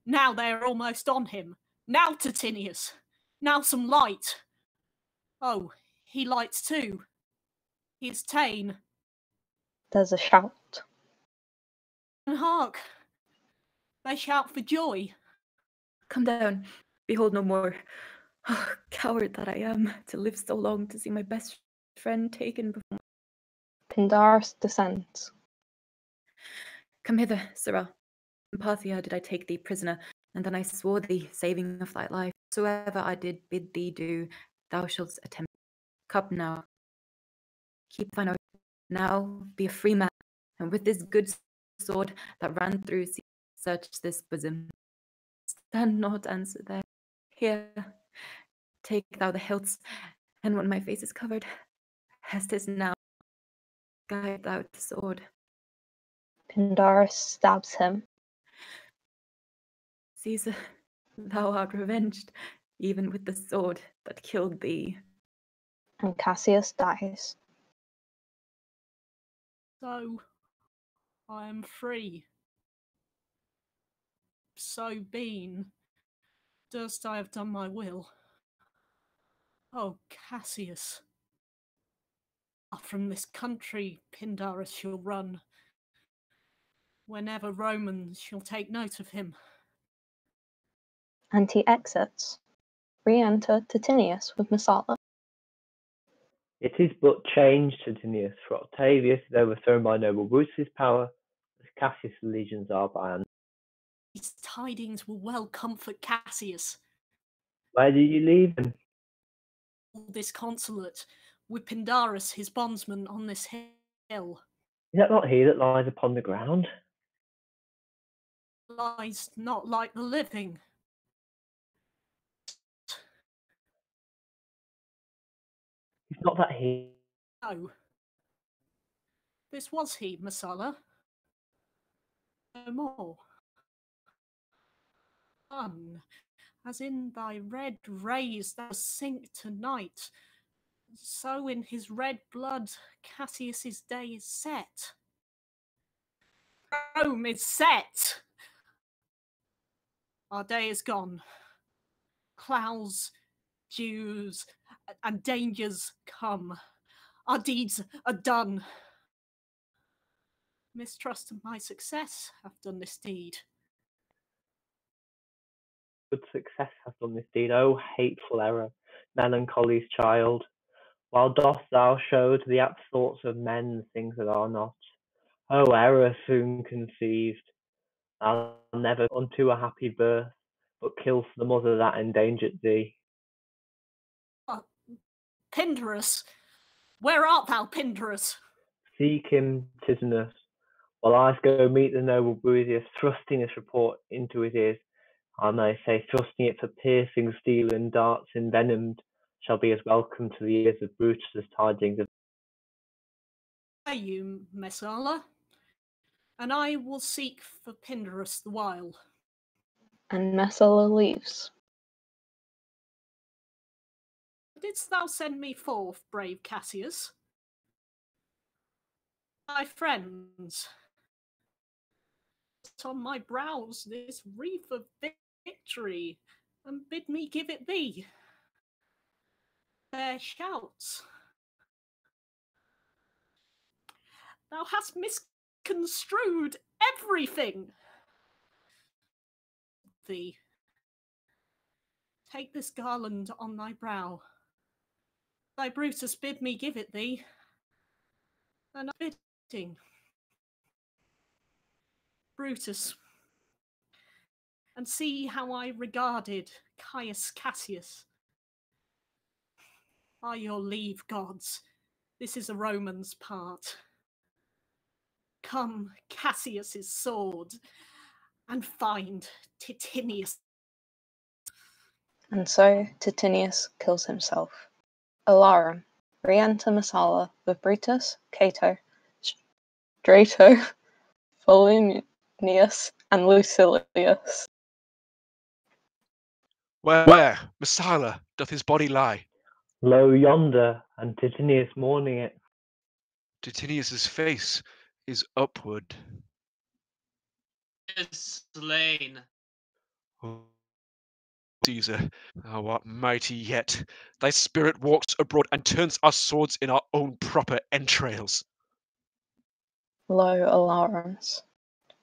Now they are almost on him. Now Titinius! Now some light! Oh, he lights too. He is ta'en. There's a shout. And hark! They shout for joy. Come down. Behold no more. Oh, coward that I am, to live so long to see my best friend taken before me. Pindarus descends. Come hither, Sirrah. In Parthia did I take thee prisoner, and then I swore thee, saving of thy life. Whatsoever I did bid thee do, thou shalt attempt. Cup now. Keep thine oath. Now be a free man, and with this good sword that ran through, search this bosom. Stand not, answer there. Here, take thou the hilts, and when my face is covered, as 'tis now, guide thou the sword. Pindarus stabs him. Caesar, thou art revenged, even with the sword that killed thee. And Cassius dies. So, I am free. So been. Durst I have done my will? Oh, Cassius. From this country Pindarus shall run, whenever Romans shall take note of him. And he exits. Re-enter Titinius with Messala. It is but change, Titinius, for Octavius is overthrown by noble Brutus' power, as Cassius' legions are by Antony. These tidings will well comfort Cassius. Where do you leave him? Disconsolate, with Pindarus, his bondsman, on this hill. Is that not he that lies upon the ground? Lies not like the living. It's not that he. No. This was he, Messala. No more. None. As in thy red rays thou sink to night, so in his red blood Cassius's day is set. Rome is set! Our day is gone. Clouds, dews, and dangers come. Our deeds are done. Mistrust of my success have done this deed. Good success hath done this deed, O hateful error, melancholy's child. While dost thou show to the apt thoughts of men things that are not, O error soon conceived, thou never unto a happy birth, but kill for the mother that endangered thee. Uh, Pindarus, where art thou, Pindarus? Seek him, Titinius, while I go meet the noble Brutus, thrusting his report into his ears. I may say, thrusting it for piercing steel and darts envenomed, shall be as welcome to the ears of Brutus as tidings of. Are you, Messala? And I will seek for Pindarus the while. And Messala leaves. Didst thou send me forth, brave Cassius? My friends, on my brows this wreath of victory, and bid me give it thee. Their shouts. Thou hast misconstrued everything. Thee. Take this garland on thy brow. Thy Brutus bid me give it thee, and I'm bidding. Brutus, and see how I regarded Caius Cassius. By your leave, gods, this is a Roman's part. Come, Cassius's sword, and find Titinius. And so Titinius kills himself. Alarum, re-enter Messala with Brutus, Cato, Strato, Volumnius, and Lucilius. Where, where, Messala, doth his body lie? Lo yonder, and Titinius mourning it. Titinius's face is upward. Is slain. Oh, Caesar, thou art mighty yet. Thy spirit walks abroad and turns our swords in our own proper entrails. Lo, alarums.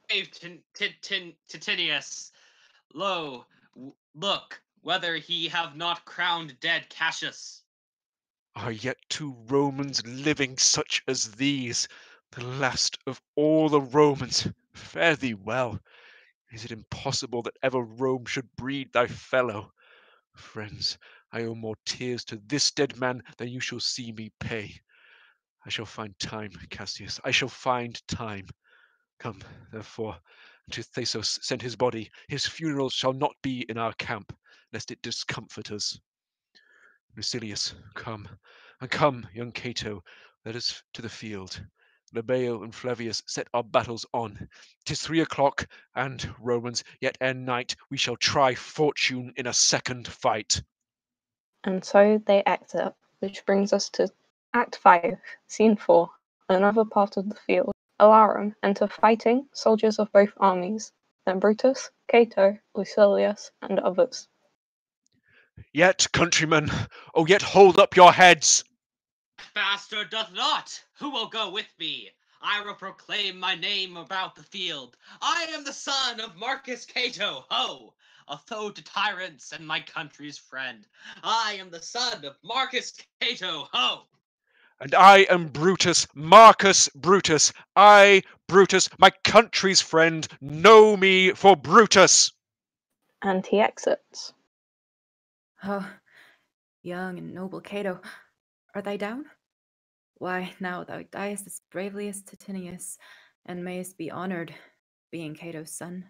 Titinius, lo, look, whether he have not crowned dead Cassius. Are yet two Romans living such as these, the last of all the Romans? Fare thee well. Is it impossible that ever Rome should breed thy fellow? Friends, I owe more tears to this dead man than you shall see me pay. I shall find time, Cassius, I shall find time. Come, therefore, to Thasos send his body. His funeral shall not be in our camp, lest it discomfort us. Lucilius, come, and come, young Cato, let us to the field. Labeo and Flavius set our battles on. Tis three o'clock, and, Romans, yet ere night we shall try fortune in a second fight. And so they act up, which brings us to Act Five, Scene Four, another part of the field. Alarum, enter fighting, soldiers of both armies, then Brutus, Cato, Lucilius, and others. Yet, countrymen, oh yet hold up your heads! Bastard doth not! Who will go with me? I will proclaim my name about the field. I am the son of Marcus Cato, ho! A foe to tyrants and my country's friend. I am the son of Marcus Cato, ho! And I am Brutus, Marcus Brutus. I, Brutus, my country's friend, know me for Brutus! And he exits. Oh, young and noble Cato, art thou down? Why, now thou diest as bravely as Titinius, and mayest be honoured, being Cato's son.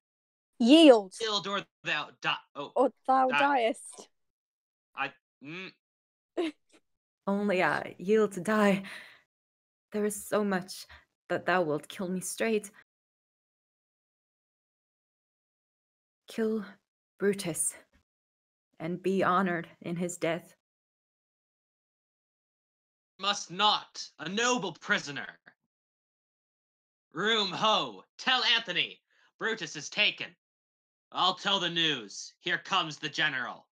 Yield! Yield or thou die. Oh, or thou I, diest. I. Mm. Only I yield to die. There is so much that thou wilt kill me straight. Kill Brutus, and be honored in his death. Must not, a noble prisoner. Room ho, tell Antony, Brutus is taken. I'll tell the news, here comes the general.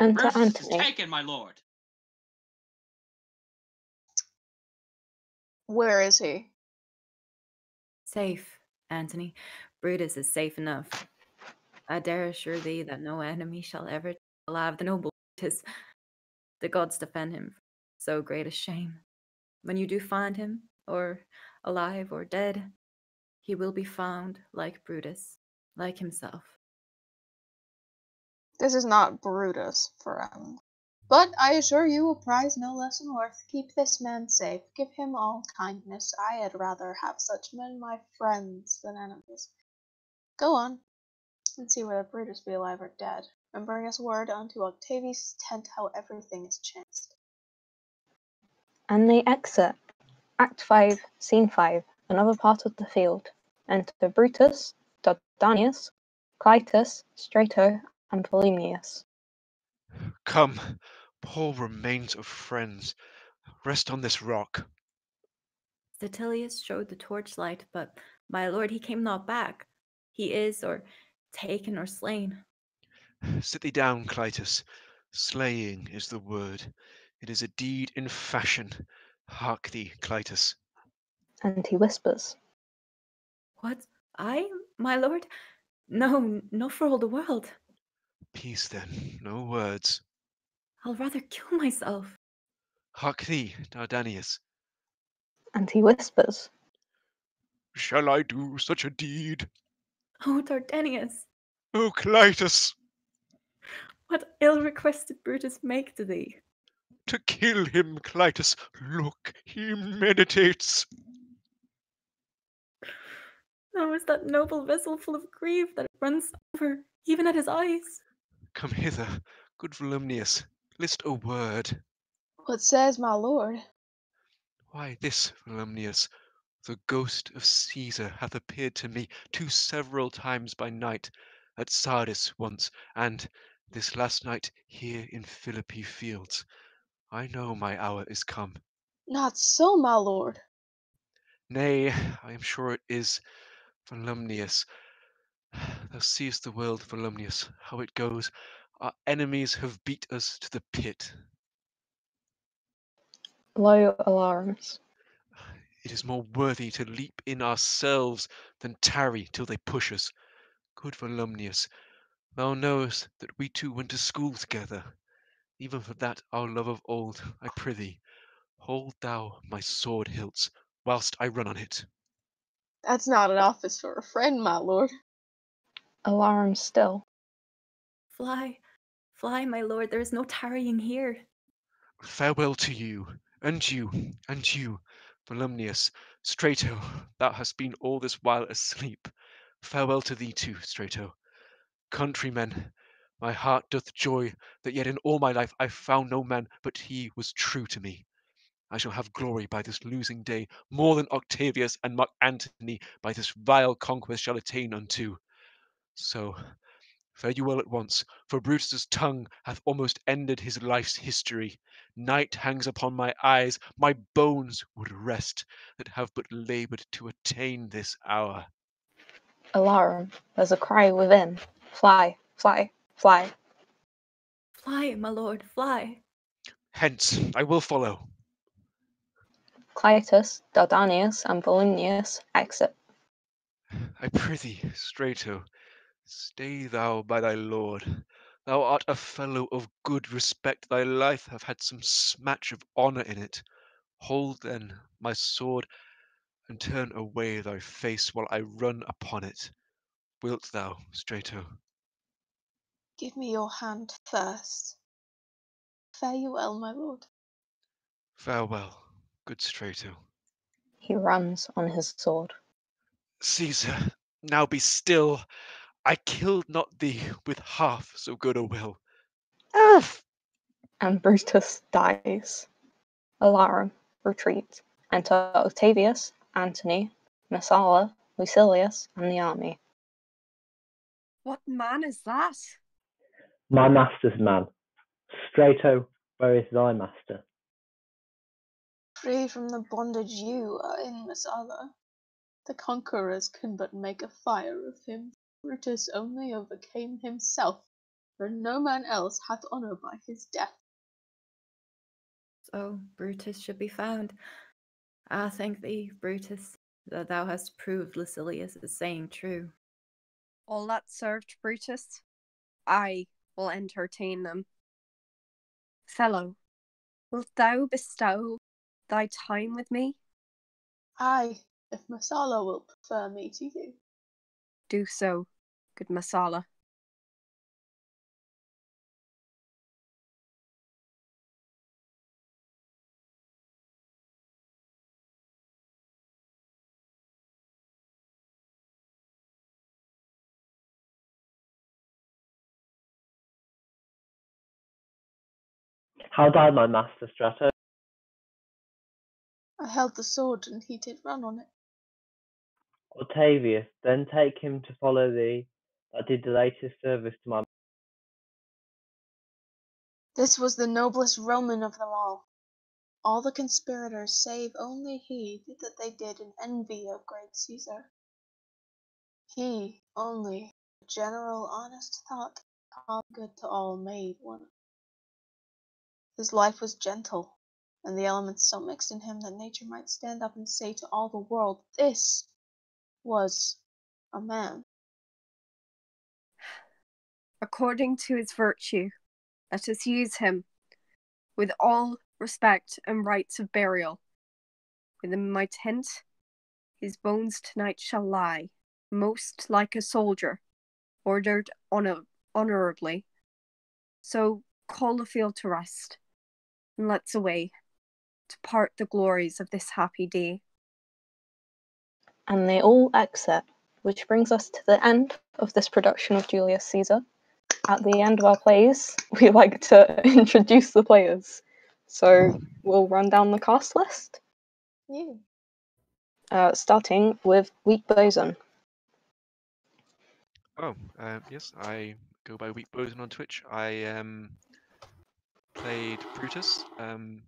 And Brutus Antony. Is taken, my lord. Where is he? Safe, Antony. Brutus is safe enough. I dare assure thee that no enemy shall ever take alive the noble Brutus. The gods defend him from so great a shame. When you do find him, or alive or dead, he will be found like Brutus, like himself. This is not Brutus, friend. But I assure you a prize no less worth. Keep this man safe. Give him all kindness. I had rather have such men my friends than enemies. Go on. And see whether Brutus be alive or dead, and bring us word unto Octavius' tent how everything is chanced. And they exit. Act five, Scene five, another part of the field. Enter Brutus, Dardanius, Clytus, Strato, and Volumnius. Come, poor remains of friends, rest on this rock. Statilius showed the torchlight, but, my lord, he came not back. He is, or... taken or slain. Sit thee down, Clytus. Slaying is the word. It is a deed in fashion. Hark thee, Clytus. And he whispers. What? I, my lord? No, not for all the world. Peace then, no words. I'll rather kill myself. Hark thee, Dardanius. And he whispers. Shall I do such a deed? Oh, Dardanius! Oh, Clytus! What ill request did Brutus make to thee? To kill him, Clytus. Look, he meditates. How is that noble vessel full of grief that runs over, even at his eyes? Come hither, good Volumnius, list a word. What says my lord? Why, this, Volumnius, the ghost of Caesar hath appeared to me two several times by night, at Sardis once, and this last night here in Philippi fields. I know my hour is come. Not so, my lord. Nay, I am sure it is, Volumnius. Thou seest the world, Volumnius, how it goes. Our enemies have beat us to the pit. Low alarms. It is more worthy to leap in ourselves than tarry till they push us. Good Volumnius, thou knowest that we two went to school together. Even for that our love of old, I prithee, hold thou my sword hilts whilst I run on it. That's not an office for a friend, my lord. Alarm still. Fly, fly, my lord, there is no tarrying here. Farewell to you, and you, and you, Volumnius. Strato, thou hast been all this while asleep. Farewell to thee too, Strato. Countrymen, my heart doth joy that yet in all my life I found no man but he was true to me. I shall have glory by this losing day, more than Octavius and Mark Antony by this vile conquest shall attain unto. So, fare you well at once, for Brutus' tongue hath almost ended his life's history. Night hangs upon my eyes, my bones would rest, that have but laboured to attain this hour. Alarm, there's a cry within. Fly, fly, fly. Fly, my lord, fly. Hence, I will follow. Clytus, Dardanius, and Volumnius exit. I prithee, Strato, stay thou by thy lord. Thou art a fellow of good respect, thy life hath had some smatch of honour in it. Hold then my sword, and turn away thy face while I run upon it. Wilt thou, Strato? Give me your hand first. Fare you well, my lord. Farewell. Good Strato. He runs on his sword. Caesar, now be still. I killed not thee with half so good a will. Ah! And Brutus dies. Alarum, retreat. Enter Octavius, Antony, Messala, Lucilius, and the army. What man is that? My master's man. Strato, where is thy master? Free from the bondage you are in, Messala. The conquerors could but make a fire of him. Brutus only overcame himself, for no man else hath honour by his death. So Brutus should be found. I thank thee, Brutus, that thou hast proved Lucilius as saying true. All that served, Brutus, I will entertain them. Fellow, wilt thou bestow thy time with me? Aye, if Messala will prefer me to you. Do so, good Messala. How died my master, Strato? I held the sword and he did run on it. Octavius, then take him to follow thee, that did the latest service to my. This was the noblest Roman of them all. All the conspirators, save only he, did that they did in envy of great Caesar. He only, a general honest thought, calm good to all, made one. His life was gentle, and the elements so mixed in him that nature might stand up and say to all the world, this was a man. According to his virtue, let us use him with all respect and rites of burial. Within my tent, his bones tonight shall lie, most like a soldier, ordered honor honorably. So call the field to rest, and let's away to part the glories of this happy day. And they all exit, which brings us to the end of this production of Julius Caesar. At the end of our plays, we like to introduce the players, so we'll run down the cast list. Yeah. Uh, starting with Weak Boson. Oh, uh, yes, I go by Weak Boson on Twitch. I um, played Brutus, um,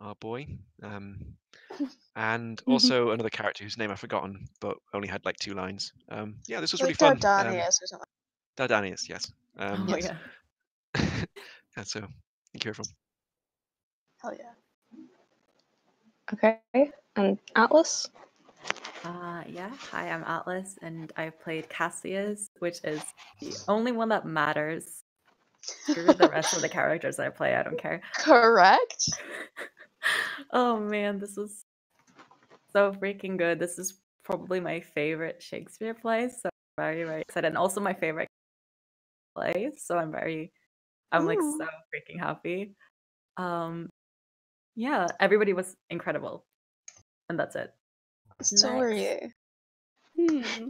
our boy, um, and also another character whose name I've forgotten, but only had like two lines. Um, yeah, this was really fun. Dardanius um, or something. Dardanius, yes. Um, oh, yes. Yeah. Yeah, so, thank you, everyone. Hell yeah. Okay, and Atlas? Uh, yeah, hi, I'm Atlas, and I played Cassius, which is the only one that matters. Screw the rest of the characters I play, I don't care. Correct? Oh man, this was so freaking good. This is probably my favorite Shakespeare play, so I'm very, very excited. And also my favorite play, so I'm very, I'm Ooh. like so freaking happy. Um, yeah, everybody was incredible, and that's it. So nice. Were you? Hmm.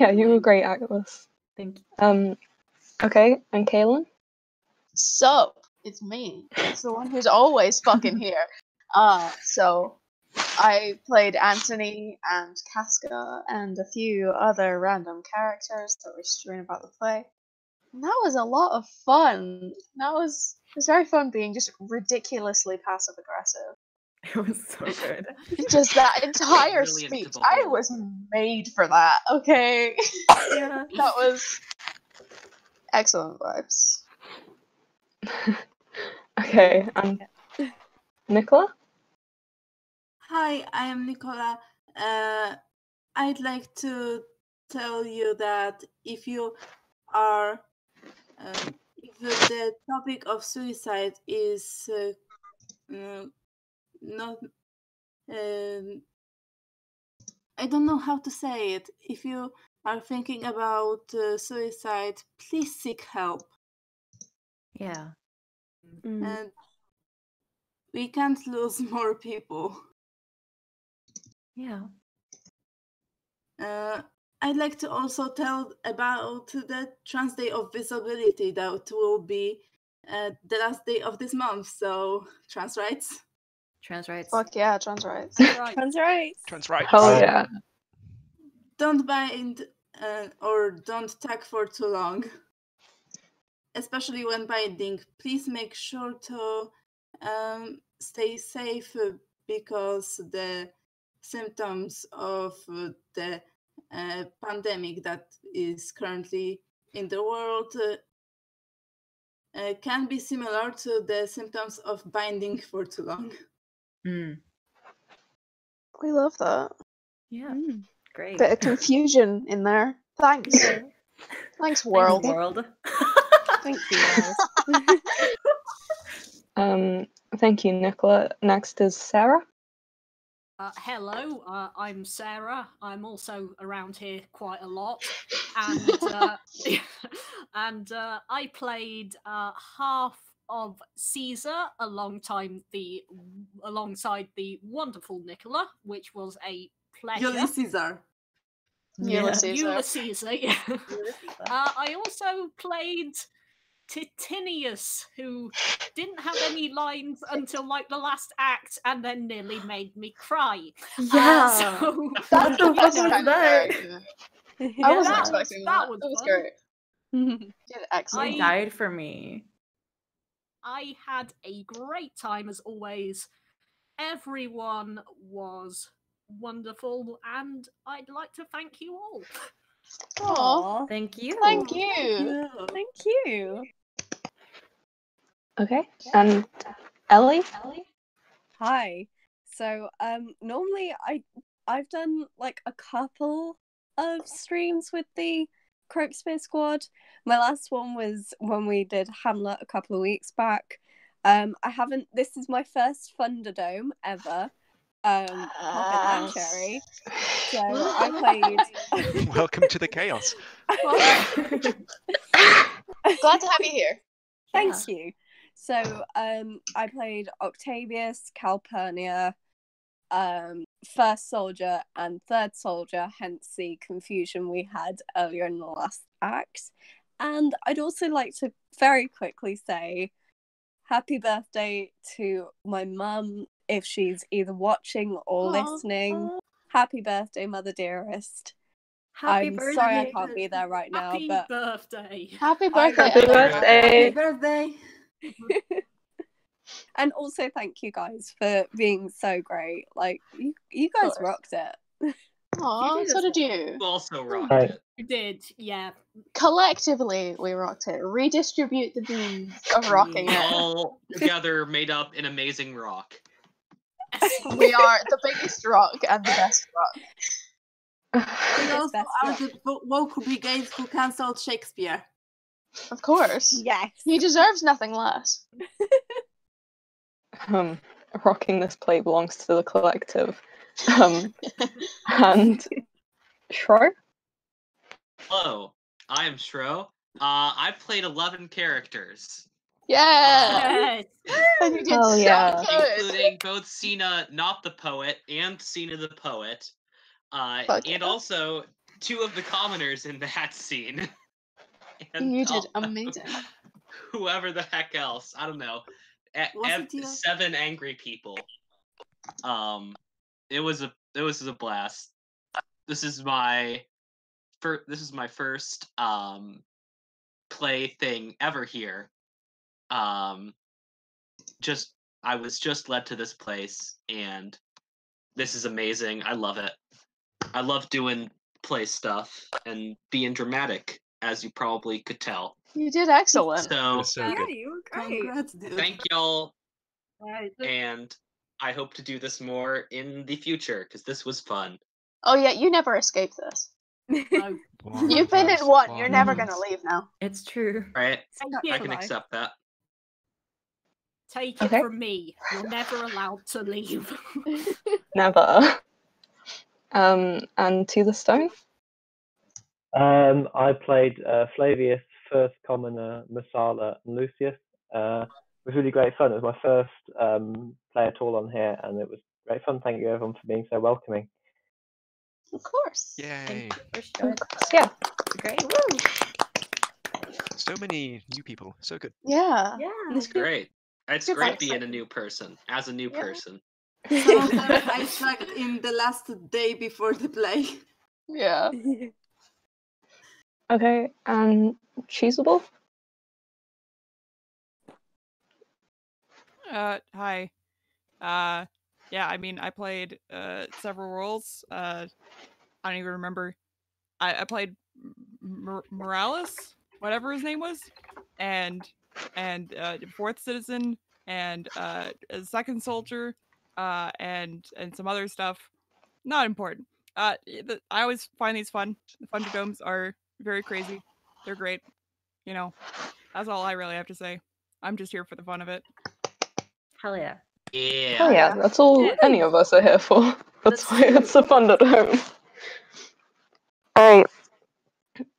Yeah, you were great, Atlas. Thank you. Um, okay, and Kaylin? So, it's me. It's the one who's always fucking here. Uh, so, I played Antony and Casca and a few other random characters that were strewn about the play. And that was a lot of fun. That was, it was very fun being just ridiculously passive-aggressive. It was so good. Just that entire speech. I was made for that, okay? Yeah. That was excellent vibes. Okay, um, Nicola? Hi, I am Nicola. Uh, I'd like to tell you that if you are... Uh, if the topic of suicide is... Uh, uh, Not, um, I don't know how to say it. If you are thinking about uh, suicide, please seek help. Yeah. Mm. And we can't lose more people. Yeah. Uh, I'd like to also tell about the Trans Day of Visibility that will be uh, the last day of this month. So, trans rights. Trans rights. Fuck yeah, trans rights. Trans rights. Trans rights. Oh yeah. Don't bind uh, or don't tag for too long. Especially when binding, please make sure to um, stay safe because the symptoms of the uh, pandemic that is currently in the world uh, uh, can be similar to the symptoms of binding for too long. Mm. We love that. Yeah, mm. Great. Bit of confusion in there. Thanks. Thanks, world. Thanks, world. Thank you. um, thank you, Nicola. Next is Sarah. Uh, hello, uh, I'm Sarah. I'm also around here quite a lot, and uh, and uh, I played uh, half. of Caesar a long time the alongside the wonderful Nicola, which was a pleasure. Julius Caesar. Julius Caesar, yeah. uh, I also played Titinius, who didn't have any lines until like the last act and then nearly made me cry. Yeah. Uh, so, That's the best kind of character. Yeah, I wasn't that expecting was, that. That was, that was great. You did excellent. I, died for me. I had a great time, as always. Everyone was wonderful, and I'd like to thank you all. Aww. Thank you. Thank you. Thank you. Okay, and Ellie? Ellie? Hi. So, um, normally I, I've done, like, a couple of streams with the Shakespeare Squad. My last one was when we did Hamlet a couple of weeks back. Um, I haven't. This is my first Thunderdome ever. Um, uh, cherry. So I played. Welcome to the chaos. Glad to have you here. Thank yeah. you. So um, I played Octavius, Calpurnia, um, first soldier and third soldier, hence the confusion we had earlier in the last act. And I'd also like to very quickly say happy birthday to my mum, if she's either watching or aww, listening. Happy birthday, mother dearest. Happy I'm birthday. Sorry I can't be there right now, happy but... Birthday. Happy birthday. Happy birthday. Happy birthday. And also thank you guys for being so great. Like, you, you guys rocked it. Aw, so did you. You also rocked it. You did, yeah. Collectively, we rocked it. Redistribute the beans of rocking we it. All together made up an amazing rock. We are the biggest rock and the best rock. We also are the woke brigade who cancelled Shakespeare. Of course. Yes. He deserves nothing less. Um, rocking this play belongs to the collective. Um, and Shro? Hello, I am Shro. Uh, I played eleven characters. Yes! yes. And you did oh, so yeah. good! Including both Cinna, not the poet, and Cinna the poet. Uh, and yeah. also two of the commoners in that scene. And you did amazing. Whoever the heck else, I don't know. E- seven angry people. Um, it was a it was a blast. This is my first. This is my first um play thing ever here. Um, just I was just led to this place, and this is amazing. I love it. I love doing play stuff and being dramatic, as you probably could tell. You did excellent. So, so yeah, you were great. Congrats, dude. Thank y'all. Right. And I hope to do this more in the future, because this was fun. Oh yeah, you never escape this. No. You've been in one, you're never going to leave now. It's true. Right? I can accept that. Take it okay. from me. You're never allowed to leave. Never. Um, and to the stone? Um, I played uh, Flavius, first commoner, Messala, and Lucius. Uh, it was really great fun. It was my first um, play at all on here, and it was great fun. Thank you, everyone, for being so welcoming. Of course. Yay. Thank you for sure. Yeah. Great. Woo. So many new people. So good. Yeah. Yeah. It's great. It's You're great being a new person, as a new yeah. person. So I sucked in the last day before the play. Yeah. Okay, um, Cheesable? Uh, hi. Uh, yeah, I mean, I played, uh, several roles. Uh, I don't even remember. I, I played Mor- Morales, whatever his name was, and, and, uh, fourth citizen, and, uh, second soldier, uh, and, and some other stuff. Not important. Uh, the, I always find these fun. The Thunderdomes are very crazy. They're great. You know, that's all I really have to say. I'm just here for the fun of it. Hell yeah. Yeah. Hell yeah. That's all yeah. any of us are here for. That's, that's why true. It's a Thunderdome. Alright.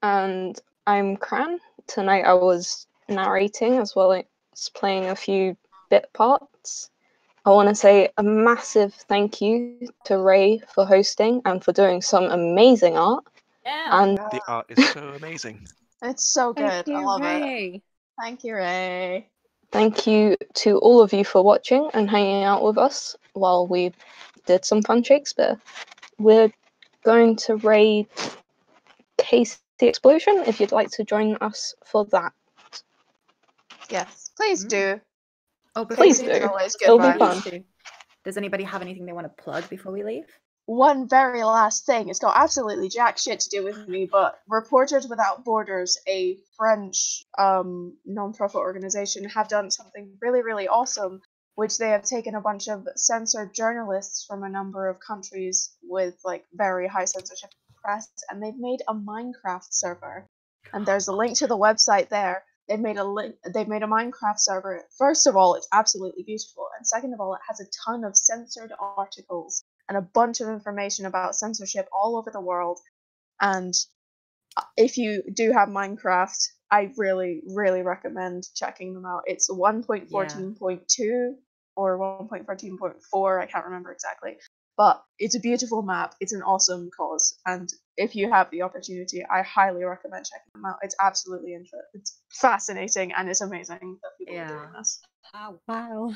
And I'm Cran. Tonight I was narrating as well as playing a few bit parts. I want to say a massive thank you to Ray for hosting and for doing some amazing art. Yeah. And the art is so amazing. It's so good. Thank you, I love Ray. It. Thank you, Ray. Thank you to all of you for watching and hanging out with us while we did some fun Shakespeare. We're going to raid Casey Explosion if you'd like to join us for that. Yes, please mm-hmm. do. Oh, please do. It'll be fun. Does anybody have anything they want to plug before we leave? One very last thing. It's got absolutely jack shit to do with me, but Reporters Without Borders, a French um, non-profit organization, have done something really, really awesome, which they have taken a bunch of censored journalists from a number of countries with like very high censorship press, and they've made a Minecraft server. And there's a link to the website there. They've made a li- they've made a Minecraft server. First of all, it's absolutely beautiful, and second of all, it has a ton of censored articles and a bunch of information about censorship all over the world. And if you do have Minecraft, I really, really recommend checking them out. It's one point fourteen point two yeah. or one point fourteen point four, I can't remember exactly. But it's a beautiful map. It's an awesome cause. And if you have the opportunity, I highly recommend checking them out. It's absolutely interesting. It's fascinating, and it's amazing that people yeah. are doing this. Oh, wow.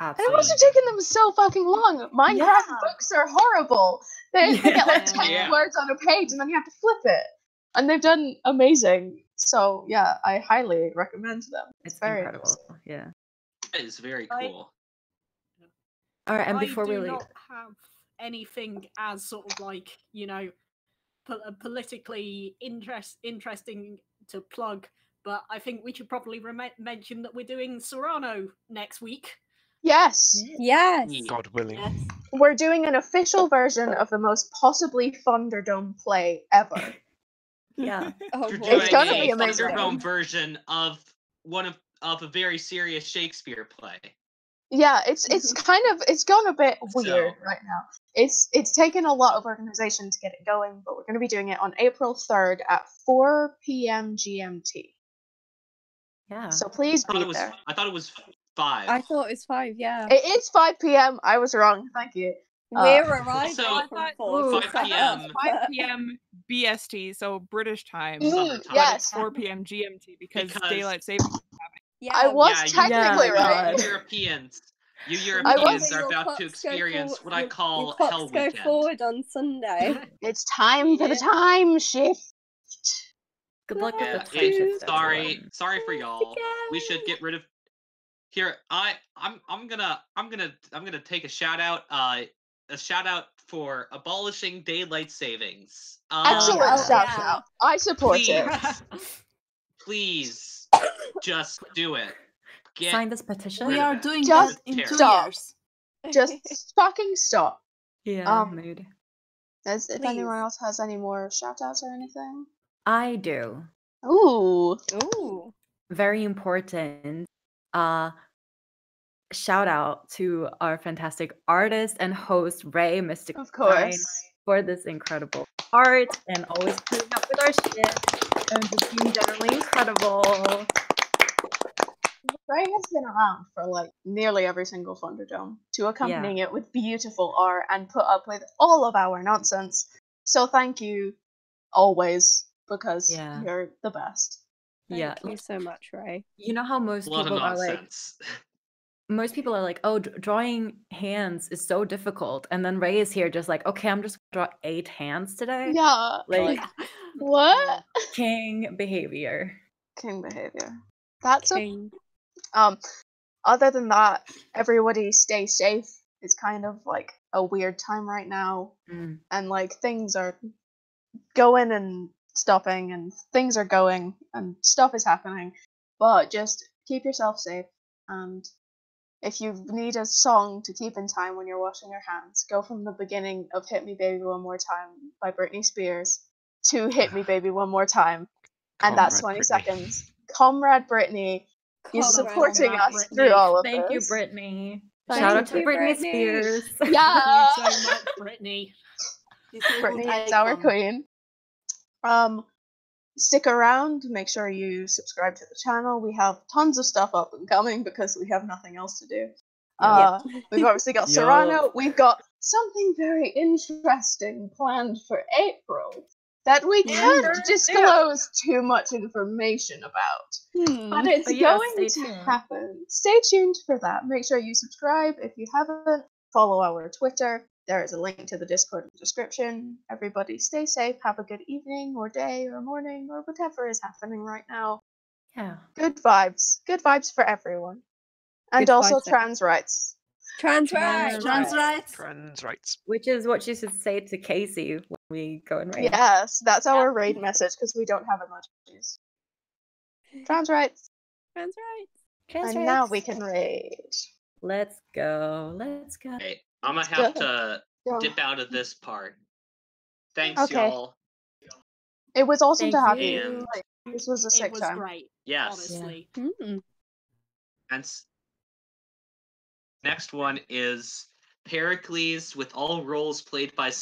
Absolutely. And it must have taken them so fucking long. Minecraft yeah. books are horrible. They, yeah. they get like ten yeah. words on a page, and then you have to flip it. And they've done amazing. So, yeah, I highly recommend them. It's, it's very incredible. Awesome. Yeah. It's very cool. I- All right, and before I do we leave, not have anything as sort of like, you know, po- politically interest interesting to plug, but I think we should probably re- mention that we're doing Sorano next week. Yes, yes, God willing, yes. We're doing an official version of the most possibly Thunderdome play ever. Yeah, oh, You're doing it's gonna a be amazing. Thunderdome version of one of of a very serious Shakespeare play. Yeah, it's it's kind of it's gone a bit weird so, right now. It's it's taken a lot of organization to get it going, but we're going to be doing it on April third at four p.m. G M T. Yeah. So please I be was, there. I thought it was five. I thought it was five. Yeah. It is five p.m. I was wrong. Thank you. We're uh, arriving. So I thought, ooh, five p.m. five p.m. B S T, so British time. Mm, yes. four p.m. G M T because, because daylight savings. Yeah, I was yeah, technically you, yeah, right. Europeans, you Europeans are about to experience for, what your, I call Hell Weekend. Go forward on Sunday. It's time for the time shift. Good luck yeah, with the time shift. Sorry, sorry for y'all. We should get rid of. Here, I, I'm, I'm gonna, I'm gonna, I'm gonna take a shout out. Uh, a shout out for abolishing daylight savings. Um, Excellent yeah. shout out. I support please, it. Please. Just do it. Get Sign this petition. We are doing that in two stop. years. Just fucking stop. Yeah, um, mood. Does, if anyone else has any more shout-outs or anything? I do. Ooh. Ooh. Very important. Uh, shout-out to our fantastic artist and host, Ray Mystic. Of course. For this incredible art and always putting up with our shit. And just being generally incredible. Ray has been around for like nearly every single Thunderdome to accompanying yeah. it with beautiful art and put up with all of our nonsense. So thank you always because yeah. you're the best. Thank yeah. you so much, Ray. You know how most people are like, most people are like, oh, d- drawing hands is so difficult. And then Ray is here just like, okay, I'm just gonna draw eight hands today. Yeah. Like, what? King behavior. King behavior. That's King. A, um, other than that, everybody stay safe. It's kind of like a weird time right now. Mm. And like things are going and stopping and things are going and stuff is happening. But just keep yourself safe. And if you need a song to keep in time when you're washing your hands, go from the beginning of Hit Me Baby One More Time by Britney Spears to Hit Me Baby One More Time, and Comrade that's twenty Britney. Seconds. Comrade Britney is supporting Comrade us Britney. Through all of Thank this. Thank you, Britney. Thank Shout you out to Britney, Britney Spears. Yeah, Thank you so much, Britney. Britney is our queen. Um, stick around. Make sure you subscribe to the channel. We have tons of stuff up and coming because we have nothing else to do. Uh, yeah. We've obviously got Sorano. We've got something very interesting planned for April. That we can't yeah, disclose yeah. too much information about. Hmm. But it's but yeah, going to happen. Stay tuned for that. Make sure you subscribe if you haven't. Follow our Twitter. There is a link to the Discord in the description. Everybody stay safe. Have a good evening or day or morning or whatever is happening right now. Yeah. Good vibes. Good vibes for everyone. And good also trans rights. Trans rights. Trans rights. Trans rights. Which is what you should say to Casey. We go and raid. Yes, that's our yeah. raid message because we don't have emojis. Trans rights. Trans rights. Trans and rights. Now we can raid. Let's go. Let's go. Okay, I'm gonna have go. to go. dip out of this part. Thanks, okay. y'all. It was awesome Thank to have you. you. Like, this was a sick time. It was time. great. Yes. Honestly. Yeah. Mm-hmm. And s- next one is Pericles with all roles played by.